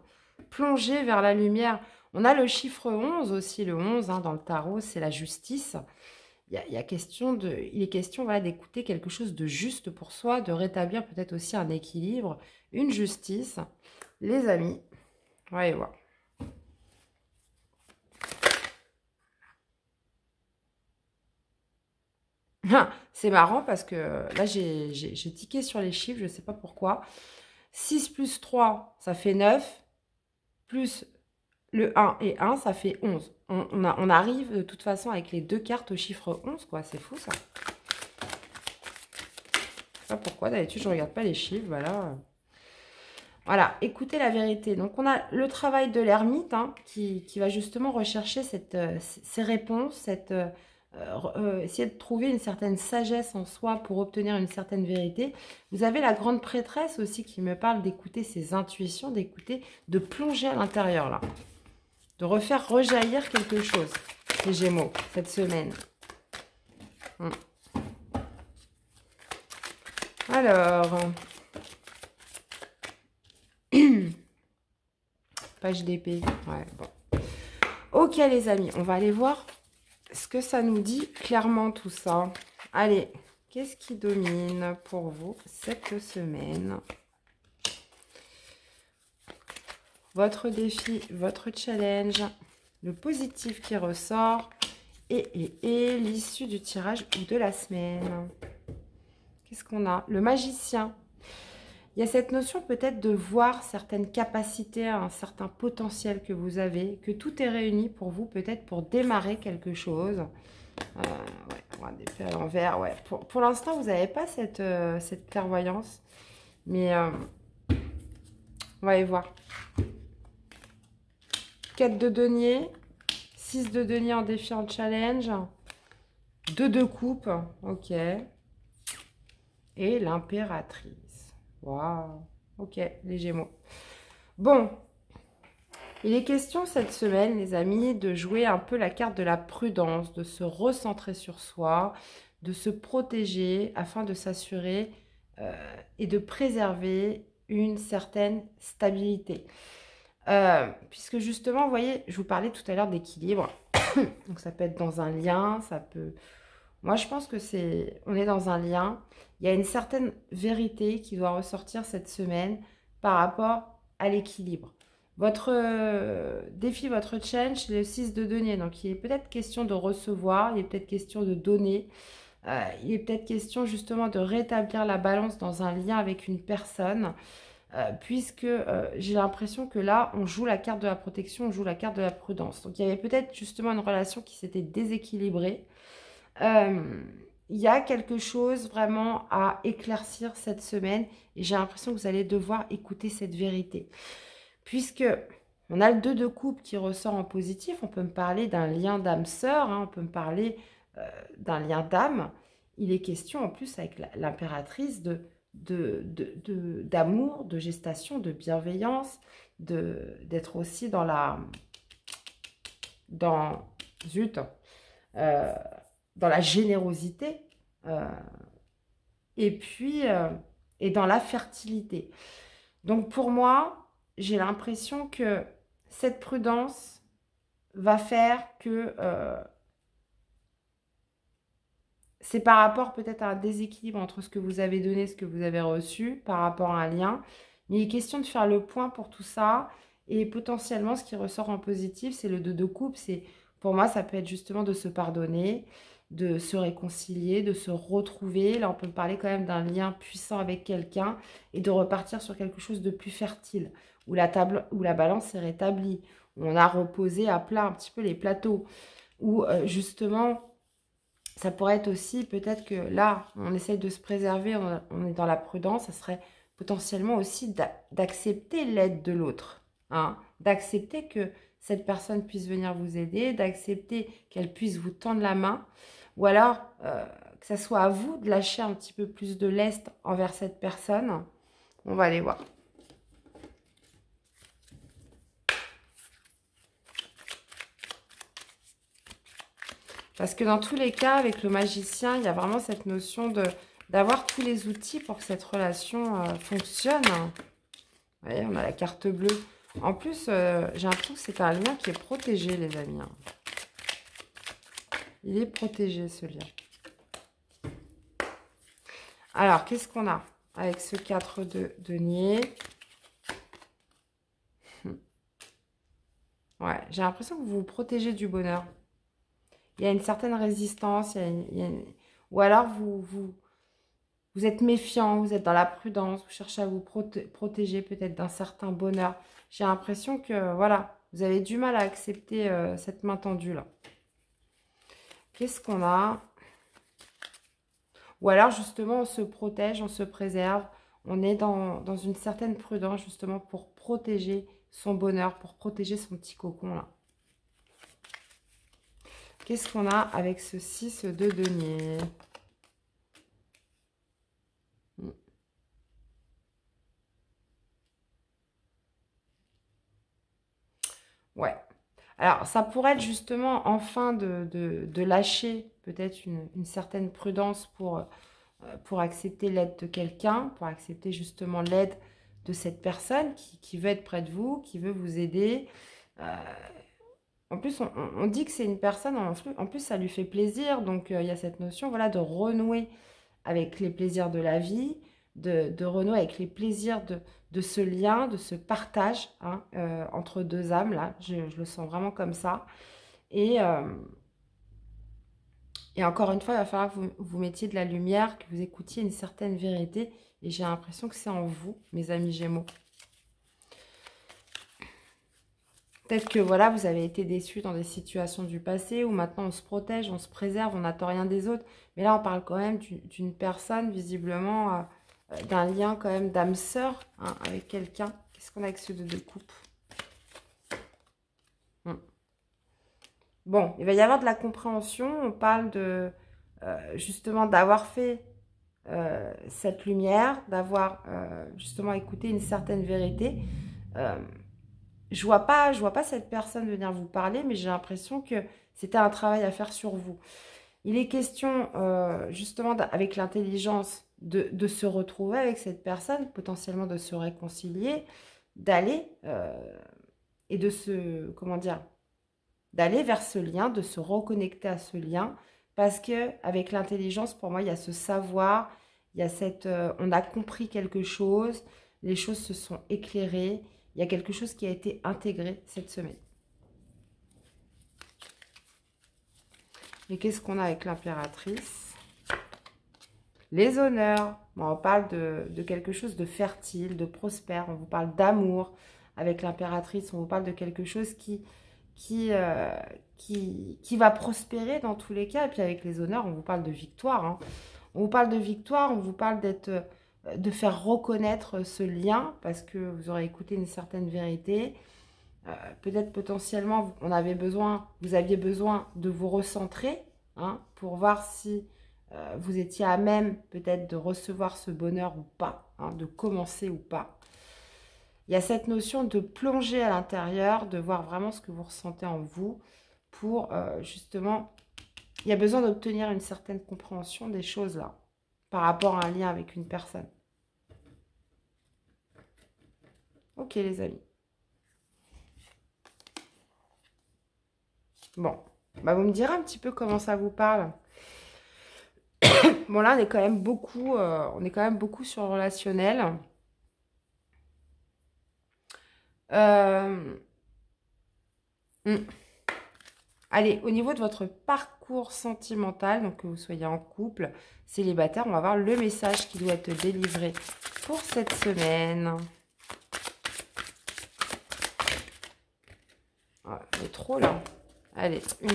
Plongez vers la lumière. On a le chiffre 11 aussi, le 11 hein, dans le tarot, c'est la justice. Il est question voilà, d'écouter quelque chose de juste pour soi, de rétablir peut-être aussi un équilibre, une justice. Les amis, voyez voir. C'est marrant parce que là, j'ai tiqué sur les chiffres, je ne sais pas pourquoi. 6 plus 3, ça fait 9. Plus le 1 et 1, ça fait 11. On arrive de toute façon avec les deux cartes au chiffre 11, quoi. C'est fou, ça. Je ne sais pas pourquoi. D'habitude, je ne regarde pas les chiffres, voilà. Voilà, écoutez la vérité. Donc, on a le travail de l'ermite hein, qui va justement rechercher ces réponses, cette... essayer de trouver une certaine sagesse en soi pour obtenir une certaine vérité. Vous avez la grande prêtresse aussi qui me parle d'écouter ses intuitions, d'écouter, de plonger à l'intérieur là, de refaire rejaillir quelque chose, les Gémeaux, cette semaine. Alors, page d'épée, ouais, bon. Ok les amis, on va aller voir ce que ça nous dit clairement tout ça. Allez, qu'est-ce qui domine pour vous cette semaine? Votre défi, votre challenge, le positif qui ressort et l'issue du tirage ou de la semaine. Qu'est-ce qu'on a? Le magicien. Il y a cette notion peut-être de voir certaines capacités, un certain potentiel que vous avez, que tout est réuni pour vous, peut-être pour démarrer quelque chose. Ouais, on va défaire à l'envers. Ouais. Pour l'instant, vous n'avez pas cette, cette clairvoyance, mais on va aller voir. 4 de denier, 6 de denier en défiant challenge, 2 de coupe, ok, et l'impératrice. Waouh, ok, les Gémeaux. Bon, il est question cette semaine, les amis, de jouer un peu la carte de la prudence, de se recentrer sur soi, de se protéger afin de s'assurer et de préserver une certaine stabilité. Puisque justement, vous voyez, je vous parlais tout à l'heure d'équilibre. Donc ça peut être dans un lien, ça peut... Moi, je pense que c'est, on est dans un lien. Il y a une certaine vérité qui doit ressortir cette semaine par rapport à l'équilibre. Votre défi, votre challenge, c'est le 6 de denier. Donc, il est peut-être question de recevoir, il est peut-être question de donner. Il est peut-être question justement de rétablir la balance dans un lien avec une personne. Puisque j'ai l'impression que là, on joue la carte de la protection, on joue la carte de la prudence. Donc, il y avait peut-être justement une relation qui s'était déséquilibrée. Il y a quelque chose vraiment à éclaircir cette semaine et j'ai l'impression que vous allez devoir écouter cette vérité. Puisque on a le 2 de coupe qui ressort en positif, on peut me parler d'un lien d'âme-sœur, hein, on peut me parler d'un lien d'âme. Il est question en plus avec l'impératrice d'amour, de gestation, de bienveillance, d'être aussi dans la... dans la générosité et dans la fertilité. Donc pour moi, j'ai l'impression que cette prudence va faire que c'est par rapport peut-être à un déséquilibre entre ce que vous avez donné, ce que vous avez reçu, par rapport à un lien. Mais il est question de faire le point pour tout ça et potentiellement ce qui ressort en positif, c'est le 2 de coupe. Pour moi, ça peut être justement de se pardonner, de se réconcilier, de se retrouver. Là, on peut parler quand même d'un lien puissant avec quelqu'un et de repartir sur quelque chose de plus fertile, où la balance est rétablie, où on a reposé à plat un petit peu les plateaux, où justement, ça pourrait être aussi peut-être que là, on essaye de se préserver, on est dans la prudence, ça serait potentiellement aussi d'accepter l'aide de l'autre, hein, d'accepter que cette personne puisse venir vous aider, d'accepter qu'elle puisse vous tendre la main, ou alors que ça soit à vous de lâcher un petit peu plus de lest envers cette personne. On va aller voir. Parce que dans tous les cas, avec le magicien, il y a vraiment cette notion d'avoir tous les outils pour que cette relation fonctionne. Vous voyez, on a la carte bleue. En plus, j'ai l'impression que c'est un lien qui est protégé, les amis. Il est protégé, ce lien. Alors, qu'est-ce qu'on a avec ce 4 de denier? Ouais, j'ai l'impression que vous vous protégez du bonheur. Il y a une certaine résistance, ou alors vous êtes méfiant, vous êtes dans la prudence, vous cherchez à vous protéger peut-être d'un certain bonheur. J'ai l'impression que, voilà, vous avez du mal à accepter cette main tendue-là. Qu'est-ce qu'on a? Ou alors, justement, on se protège, on se préserve. On est dans une certaine prudence, justement, pour protéger son bonheur, pour protéger son petit cocon, là. Qu'est-ce qu'on a avec ce 6 de denier? Ouais. Alors, ça pourrait être justement enfin de lâcher peut-être une certaine prudence pour accepter l'aide de quelqu'un, pour accepter justement l'aide de cette personne qui veut être près de vous, qui veut vous aider. En plus, on dit que c'est une personne, en plus, ça lui fait plaisir. Donc, il y a cette notion voilà, de renouer avec les plaisirs de la vie, de renouer avec les plaisirs de ce lien, de ce partage hein, entre deux âmes. Là, je le sens vraiment comme ça. Et encore une fois, il va falloir que vous mettiez de la lumière, que vous écoutiez une certaine vérité. Et j'ai l'impression que c'est en vous, mes amis Gémeaux. Peut-être que voilà, vous avez été déçus dans des situations du passé où maintenant on se protège, on se préserve, on n'attend rien des autres. Mais là, on parle quand même d'une personne, visiblement, d'un lien quand même d'âme sœur hein, avec quelqu'un. Qu'est-ce qu'on a avec ce 2 de coupe? Bon, il va y avoir de la compréhension. On parle de justement d'avoir fait cette lumière, d'avoir justement écouté une certaine vérité. Je vois pas cette personne venir vous parler, mais j'ai l'impression que c'était un travail à faire sur vous. Il est question, justement, avec l'intelligence, de se retrouver avec cette personne, potentiellement de se réconcilier, d'aller et de se, comment dire, d'aller vers ce lien, de se reconnecter à ce lien, parce que avec l'intelligence, pour moi, il y a ce savoir, il y a cette, on a compris quelque chose, les choses se sont éclairées. Il y a quelque chose qui a été intégré cette semaine. Mais qu'est-ce qu'on a avec l'impératrice? Les honneurs. Bon, on parle de quelque chose de fertile, de prospère. On vous parle d'amour avec l'impératrice. On vous parle de quelque chose qui va prospérer dans tous les cas. Et puis avec les honneurs, on vous parle de victoire. Hein. On vous parle de victoire. On vous parle d'être... de faire reconnaître ce lien parce que vous aurez écouté une certaine vérité. Peut-être potentiellement, vous aviez besoin de vous recentrer hein, pour voir si vous étiez à même peut-être de recevoir ce bonheur ou pas, hein, de commencer ou pas. Il y a cette notion de plonger à l'intérieur, de voir vraiment ce que vous ressentez en vous pour justement... Il y a besoin d'obtenir une certaine compréhension des choses là par rapport à un lien avec une personne. Ok les amis. Bon, bah vous me direz un petit peu comment ça vous parle. Bon là on est quand même beaucoup, sur le relationnel. Allez, au niveau de votre parcours sentimental, donc que vous soyez en couple, célibataire, on va voir le message qui doit être délivré pour cette semaine. Ah, il est trop là. Allez, une.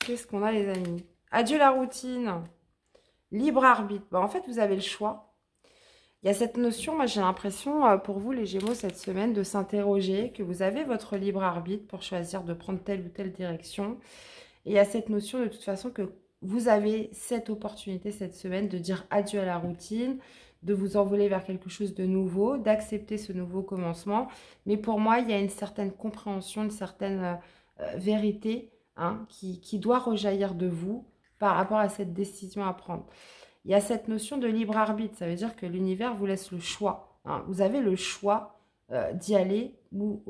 Qu'est-ce qu'on a les amis? Adieu la routine. Libre arbitre. Bon, en fait, vous avez le choix. Il y a cette notion, moi j'ai l'impression pour vous les Gémeaux cette semaine de s'interroger, que vous avez votre libre arbitre pour choisir de prendre telle ou telle direction. Et il y a cette notion de toute façon que vous avez cette opportunité cette semaine de dire adieu à la routine, de vous envoler vers quelque chose de nouveau, d'accepter ce nouveau commencement. Mais pour moi, il y a une certaine compréhension, une certaine vérité hein, qui doit rejaillir de vous par rapport à cette décision à prendre. Il y a cette notion de libre arbitre, ça veut dire que l'univers vous laisse le choix. Hein. Vous avez le choix d'y aller ou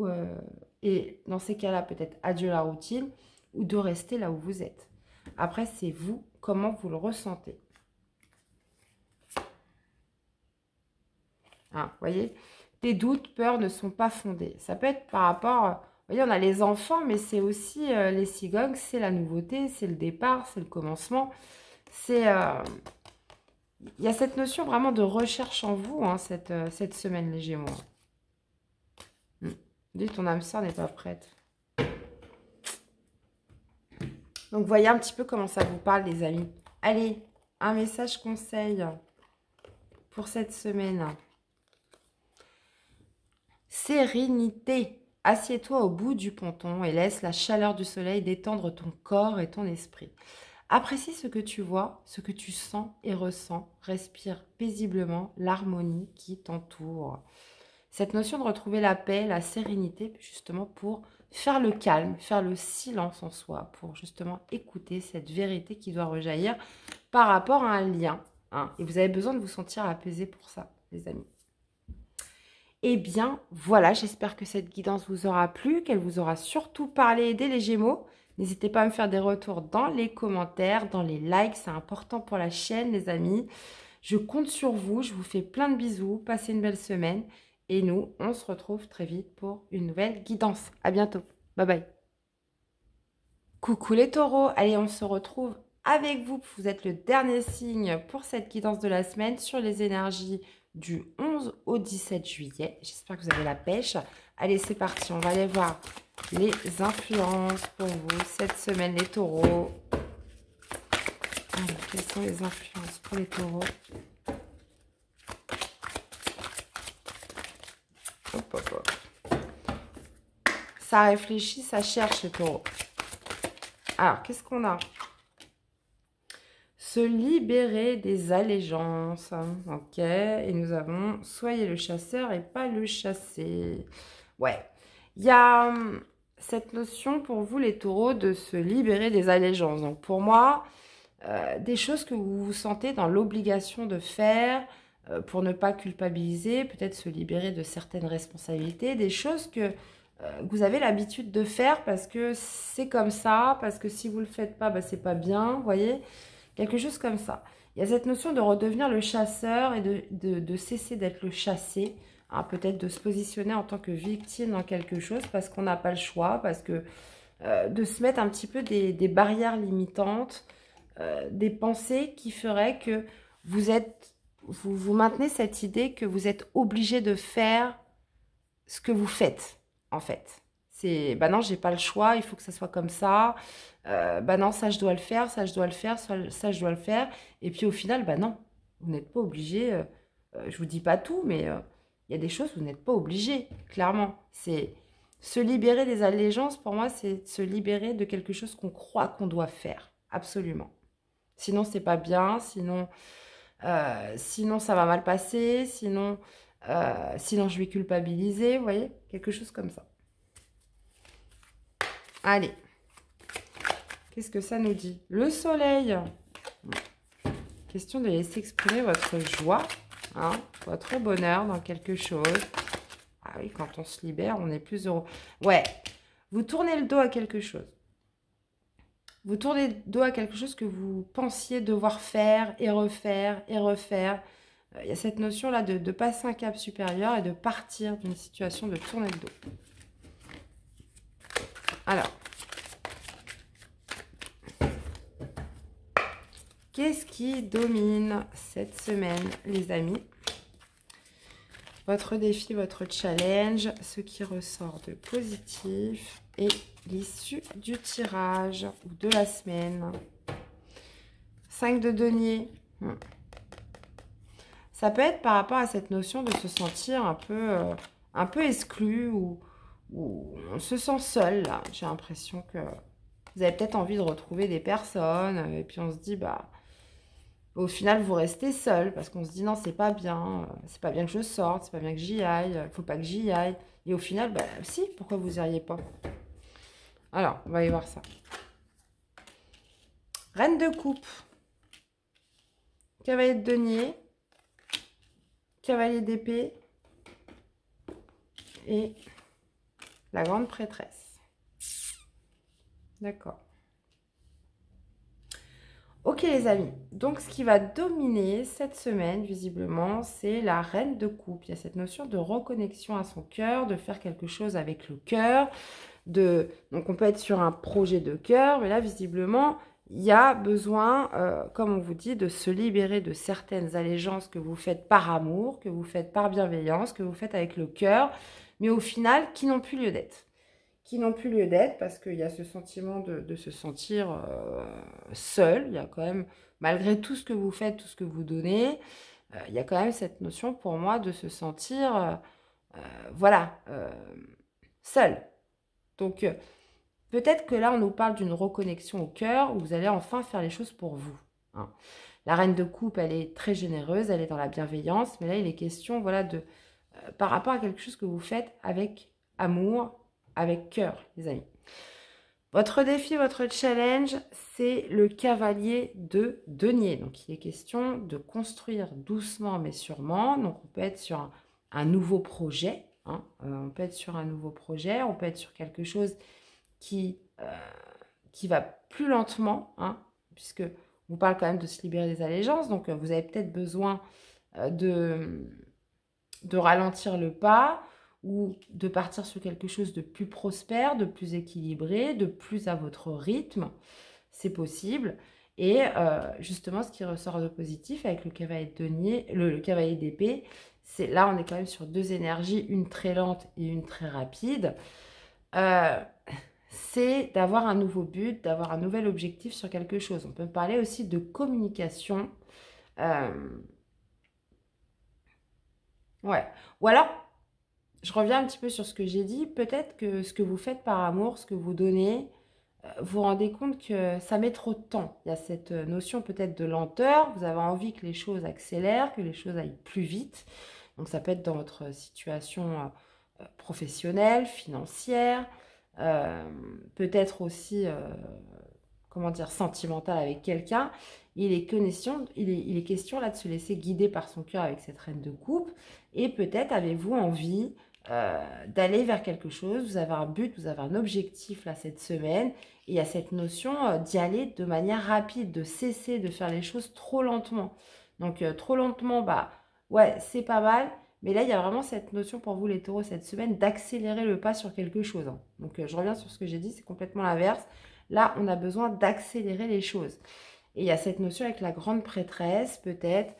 et dans ces cas-là, peut-être adieu la routine ou de rester là où vous êtes. Après, c'est vous, comment vous le ressentez. Hein, vous voyez, tes doutes, peurs ne sont pas fondés. Ça peut être par rapport, vous voyez, on a les enfants, mais c'est aussi les cigognes, c'est la nouveauté, c'est le départ, c'est le commencement, c'est... Il y a cette notion vraiment de recherche en vous, hein, cette semaine, les Gémeaux. Dites, ton âme sœur n'est pas prête. Donc, voyez un petit peu comment ça vous parle, les amis. Allez, un message conseil pour cette semaine. Sérénité. Assieds-toi au bout du ponton et laisse la chaleur du soleil détendre ton corps et ton esprit. Apprécie ce que tu vois, ce que tu sens et ressens. Respire paisiblement l'harmonie qui t'entoure. Cette notion de retrouver la paix, la sérénité, justement pour faire le calme, faire le silence en soi, pour justement écouter cette vérité qui doit rejaillir par rapport à un lien. Et vous avez besoin de vous sentir apaisé pour ça, les amis. Eh bien, voilà, j'espère que cette guidance vous aura plu, qu'elle vous aura surtout parlé, aidé les Gémeaux. N'hésitez pas à me faire des retours dans les commentaires, dans les likes, c'est important pour la chaîne, les amis. Je compte sur vous, je vous fais plein de bisous, passez une belle semaine. Et nous, on se retrouve très vite pour une nouvelle guidance. À bientôt. Bye bye. Coucou les taureaux. Allez, on se retrouve avec vous. Vous êtes le dernier signe pour cette guidance de la semaine sur les énergies du 11 au 17 juillet. J'espère que vous avez la pêche. Allez, c'est parti. On va aller voir les influences pour vous cette semaine, les taureaux. Alors, quelles sont les influences pour les taureaux ? Hop, hop, hop. Ça réfléchit, ça cherche les taureaux. Alors, qu'est-ce qu'on a? Se libérer des allégeances. Ok. Et nous avons soyez le chasseur et pas le chassé. Ouais. Il y a cette notion pour vous, les taureaux, de se libérer des allégeances. Donc, pour moi, des choses que vous vous sentez dans l'obligation de faire, pour ne pas culpabiliser, peut-être se libérer de certaines responsabilités, des choses que vous avez l'habitude de faire parce que c'est comme ça, parce que si vous ne le faites pas, bah, c'est pas bien, vous voyez, quelque chose comme ça. Il y a cette notion de redevenir le chasseur et de cesser d'être le chassé, hein, peut-être de se positionner en tant que victime dans quelque chose parce qu'on n'a pas le choix, parce que de se mettre un petit peu des barrières limitantes, des pensées qui feraient que vous maintenez cette idée que vous êtes obligé de faire ce que vous faites, en fait. C'est, bah non, j'ai pas le choix, il faut que ça soit comme ça. Bah non, ça, je dois le faire, ça, je dois le faire, ça, je dois le faire. Et puis, au final, bah non, vous n'êtes pas obligé. Je vous dis pas tout, mais il y a des choses où vous n'êtes pas obligé, clairement. C'est se libérer des allégeances, pour moi, c'est se libérer de quelque chose qu'on croit qu'on doit faire, absolument. Sinon, c'est pas bien, sinon... sinon ça va mal passer, sinon je vais culpabiliser, vous voyez, quelque chose comme ça. Allez, qu'est-ce que ça nous dit? Le soleil. Question de laisser exprimer votre joie, hein, votre bonheur dans quelque chose. Ah oui, quand on se libère, on est plus heureux. Ouais, vous tournez le dos à quelque chose. Vous tournez le dos à quelque chose que vous pensiez devoir faire et refaire et refaire. Il y a cette notion-là de passer un cap supérieur et de partir d'une situation de tourner le dos. Alors, qu'est-ce qui domine cette semaine, les amis? Votre défi, votre challenge, ce qui ressort de positif et l'issue du tirage ou de la semaine. 5 de denier. Ça peut être par rapport à cette notion de se sentir un peu exclu ou on se sent seul. J'ai l'impression que vous avez peut-être envie de retrouver des personnes et puis on se dit bah... Au final, vous restez seul parce qu'on se dit non, c'est pas bien que je sorte, c'est pas bien que j'y aille, faut pas que j'y aille. Et au final, bah si, pourquoi vous n'iriez pas? Alors, on va aller voir ça. Reine de coupe, cavalier de denier, cavalier d'épée et la grande prêtresse. D'accord. Ok les amis, donc ce qui va dominer cette semaine, visiblement, c'est la reine de coupe. Il y a cette notion de reconnexion à son cœur, de faire quelque chose avec le cœur. Donc on peut être sur un projet de cœur, mais là, visiblement, il y a besoin, comme on vous dit, de se libérer de certaines allégeances que vous faites par amour, que vous faites par bienveillance, que vous faites avec le cœur, mais au final, qui n'ont plus lieu d'être. Qui n'ont plus lieu d'être parce qu'il y a ce sentiment de se sentir seul. Il y a quand même, malgré tout ce que vous faites, tout ce que vous donnez, il y a quand même cette notion pour moi de se sentir, voilà, seul. Donc, peut-être que là, on nous parle d'une reconnexion au cœur, où vous allez enfin faire les choses pour vous. Hein. La reine de coupe, elle est très généreuse, elle est dans la bienveillance, mais là, il est question, voilà, de par rapport à quelque chose que vous faites avec amour, avec cœur, les amis. Votre défi, votre challenge, c'est le cavalier de denier. Donc, il est question de construire doucement, mais sûrement. Donc, on peut être sur un nouveau projet, hein. On peut être sur un nouveau projet, on peut être sur quelque chose qui va plus lentement, hein, puisque on parle quand même de se libérer des allégeances, donc vous avez peut-être besoin de ralentir le pas ou de partir sur quelque chose de plus prospère, de plus équilibré, de plus à votre rythme, c'est possible. Et justement, ce qui ressort de positif avec le cavalier d'épée, c'est là on est quand même sur deux énergies, une très lente et une très rapide. C'est d'avoir un nouveau but, d'avoir un nouvel objectif sur quelque chose. On peut parler aussi de communication. Ouais. Ou alors, je reviens un petit peu sur ce que j'ai dit. Peut-être que ce que vous faites par amour, ce que vous donnez, vous vous rendez compte que ça met trop de temps. Il y a cette notion peut-être de lenteur. Vous avez envie que les choses accélèrent, que les choses aillent plus vite. Donc, ça peut être dans votre situation professionnelle, financière. Peut-être aussi, comment dire, sentimental avec quelqu'un, il est question là de se laisser guider par son cœur avec cette reine de coupe. Et peut-être avez-vous envie d'aller vers quelque chose, vous avez un but, vous avez un objectif là cette semaine, et il y a cette notion d'y aller de manière rapide, de cesser de faire les choses trop lentement. Donc trop lentement, bah ouais, c'est pas mal. Mais là, il y a vraiment cette notion pour vous, les taureaux, cette semaine, d'accélérer le pas sur quelque chose. Donc, je reviens sur ce que j'ai dit, c'est complètement l'inverse. Là, on a besoin d'accélérer les choses. Et il y a cette notion avec la grande prêtresse, peut-être,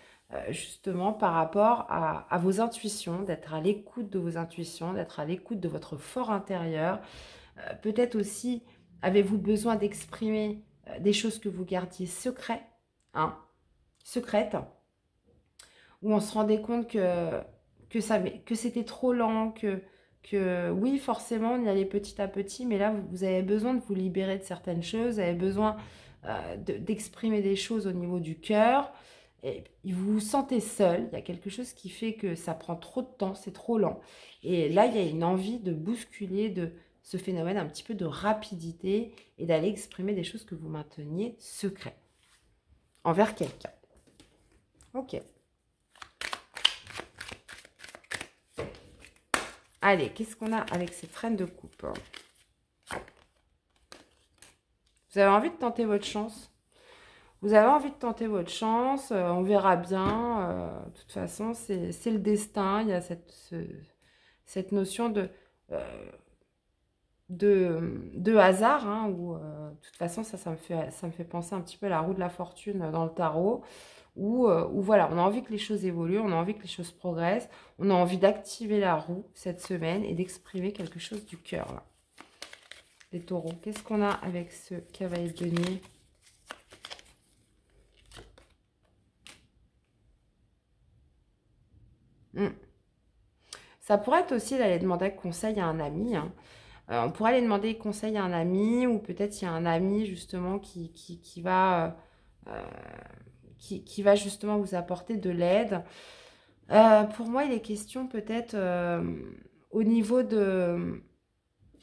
justement, par rapport à vos intuitions, d'être à l'écoute de vos intuitions, d'être à l'écoute de votre fort intérieur. Peut-être aussi, avez-vous besoin d'exprimer des choses que vous gardiez secrètes, hein, secrètes, où on se rendait compte que c'était trop lent, que oui, forcément, on y allait petit à petit, mais là, vous avez besoin de vous libérer de certaines choses, vous avez besoin d'exprimer des choses au niveau du cœur, et vous vous sentez seul, il y a quelque chose qui fait que ça prend trop de temps, c'est trop lent. Et là, il y a une envie de bousculer de ce phénomène un petit peu de rapidité et d'aller exprimer des choses que vous mainteniez secrètes envers quelqu'un. Ok. Allez, qu'est-ce qu'on a avec ces reines de coupe? Vous avez envie de tenter votre chance? Vous avez envie de tenter votre chance, on verra bien. De toute façon, c'est le destin. Il y a cette notion de hasard, hein, où de toute façon, ça me fait penser un petit peu à la roue de la fortune dans le tarot. Où voilà, on a envie que les choses évoluent, on a envie que les choses progressent, on a envie d'activer la roue cette semaine et d'exprimer quelque chose du cœur. Là. Les taureaux, qu'est-ce qu'on a avec ce cavalier de denier? Ça pourrait être aussi d'aller demander conseil à un ami, hein. On pourrait aller demander conseil à un ami, ou peut-être il y a un ami justement qui va justement vous apporter de l'aide. Pour moi, il est question peut-être au niveau de...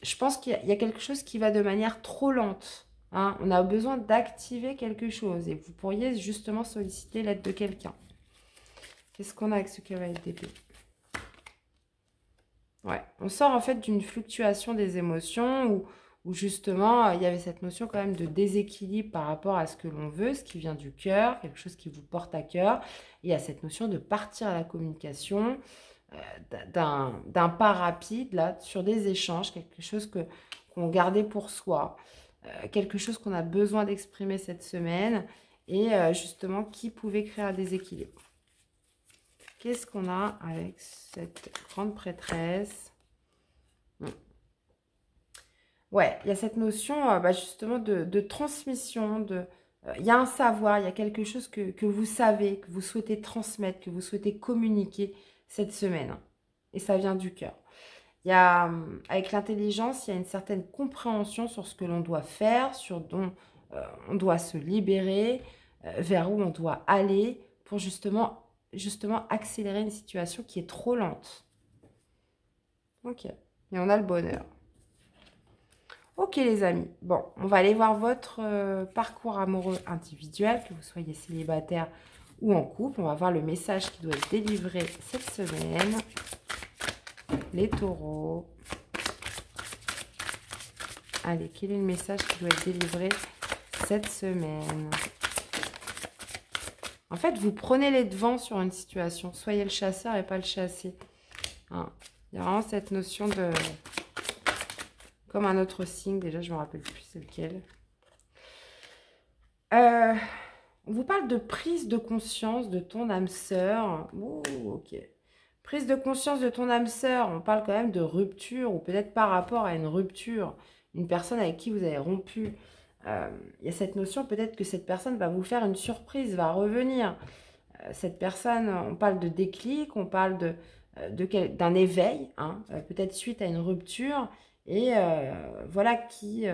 Je pense qu'il y a quelque chose qui va de manière trop lente. Hein. On a besoin d'activer quelque chose. Et vous pourriez justement solliciter l'aide de quelqu'un. Qu'est-ce qu'on a avec ce cavalier d'épée? Ouais. On sort en fait d'une fluctuation des émotions où justement, il y avait cette notion quand même de déséquilibre par rapport à ce que l'on veut, ce qui vient du cœur, quelque chose qui vous porte à cœur. Il y a cette notion de partir à la communication, d'un pas rapide, là, sur des échanges, quelque chose qu'on gardait pour soi, quelque chose qu'on a besoin d'exprimer cette semaine, et justement, qui pouvait créer un déséquilibre. Qu'est-ce qu'on a avec cette grande prêtresse? Ouais, il y a cette notion justement de transmission, il y a un savoir, il y a quelque chose que vous savez, que vous souhaitez transmettre, que vous souhaitez communiquer cette semaine. Et ça vient du cœur. Il y a, avec l'intelligence, il y a une certaine compréhension sur ce que l'on doit faire, sur dont on doit se libérer, vers où on doit aller pour justement accélérer une situation qui est trop lente. Ok, et on a le bonheur. Ok les amis, bon, on va aller voir votre parcours amoureux individuel, que vous soyez célibataire ou en couple. On va voir le message qui doit être délivré cette semaine. Les taureaux. Allez, quel est le message qui doit être délivré cette semaine? En fait, vous prenez les devants sur une situation. Soyez le chasseur et pas le chassé. Hein? Il y a vraiment cette notion de... Comme un autre signe, déjà je ne me rappelle plus c'est lequel. On vous parle de prise de conscience de ton âme sœur. Oh, ok. Prise de conscience de ton âme sœur, on parle quand même de rupture, ou peut-être par rapport à une rupture, une personne avec qui vous avez rompu. Il y a cette notion peut-être que cette personne va vous faire une surprise, va revenir. Cette personne, on parle de déclic, on parle d'un éveil, hein, peut-être suite à une rupture. Et voilà qui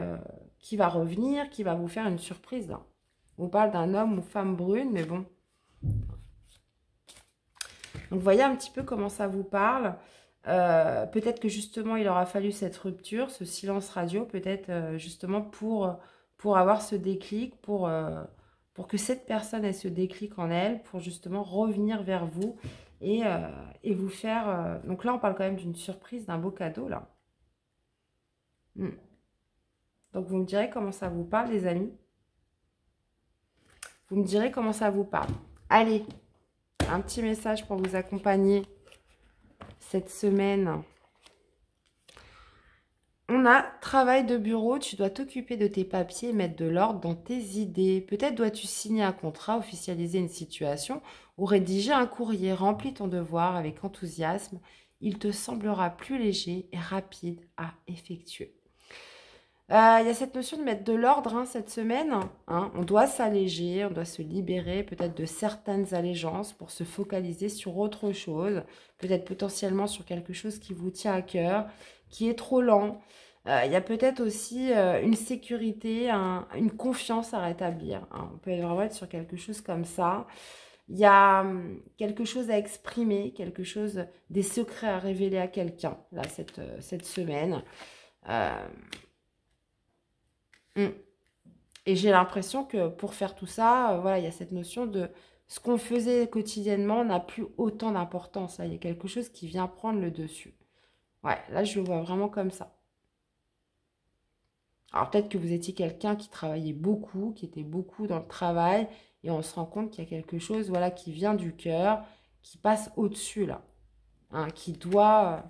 va revenir, qui va vous faire une surprise. Hein. On parle d'un homme ou femme brune, mais bon. Donc, voyez un petit peu comment ça vous parle. Peut-être que justement, il aura fallu cette rupture, ce silence radio, peut-être justement pour avoir ce déclic, pour que cette personne ait ce déclic en elle, pour justement revenir vers vous et vous faire... Donc là, on parle quand même d'une surprise, d'un beau cadeau, là. Donc vous me direz comment ça vous parle les amis. Vous me direz comment ça vous parle. Allez, un petit message pour vous accompagner cette semaine. On a travail de bureau, tu dois t'occuper de tes papiers et mettre de l'ordre dans tes idées. Peut-être dois-tu signer un contrat, officialiser une situation ou rédiger un courrier. Remplis ton devoir avec enthousiasme. Il te semblera plus léger et rapide à effectuer. Il y a cette notion de mettre de l'ordre hein, cette semaine. Hein. On doit s'alléger, on doit se libérer peut-être de certaines allégeances pour se focaliser sur autre chose, peut-être potentiellement sur quelque chose qui vous tient à cœur, qui est trop lent. Il y a peut-être aussi une sécurité, une confiance à rétablir. Hein. On peut vraiment être sur quelque chose comme ça. Il y a quelque chose à exprimer, quelque chose, des secrets à révéler à quelqu'un, là, cette semaine. Et j'ai l'impression que pour faire tout ça, voilà, il y a cette notion de ce qu'on faisait quotidiennement n'a plus autant d'importance. Il y a quelque chose qui vient prendre le dessus. Ouais, là, je le vois vraiment comme ça. Alors, peut-être que vous étiez quelqu'un qui travaillait beaucoup, qui était beaucoup dans le travail, et on se rend compte qu'il y a quelque chose voilà, qui vient du cœur, qui passe au-dessus, là, hein, qui doit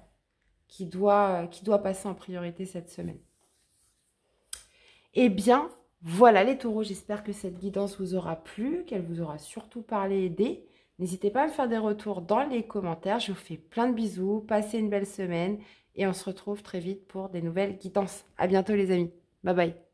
passer en priorité cette semaine. Eh bien, voilà les taureaux. J'espère que cette guidance vous aura plu, qu'elle vous aura surtout parlé et aidé. N'hésitez pas à me faire des retours dans les commentaires. Je vous fais plein de bisous. Passez une belle semaine et on se retrouve très vite pour des nouvelles guidances. À bientôt les amis. Bye bye.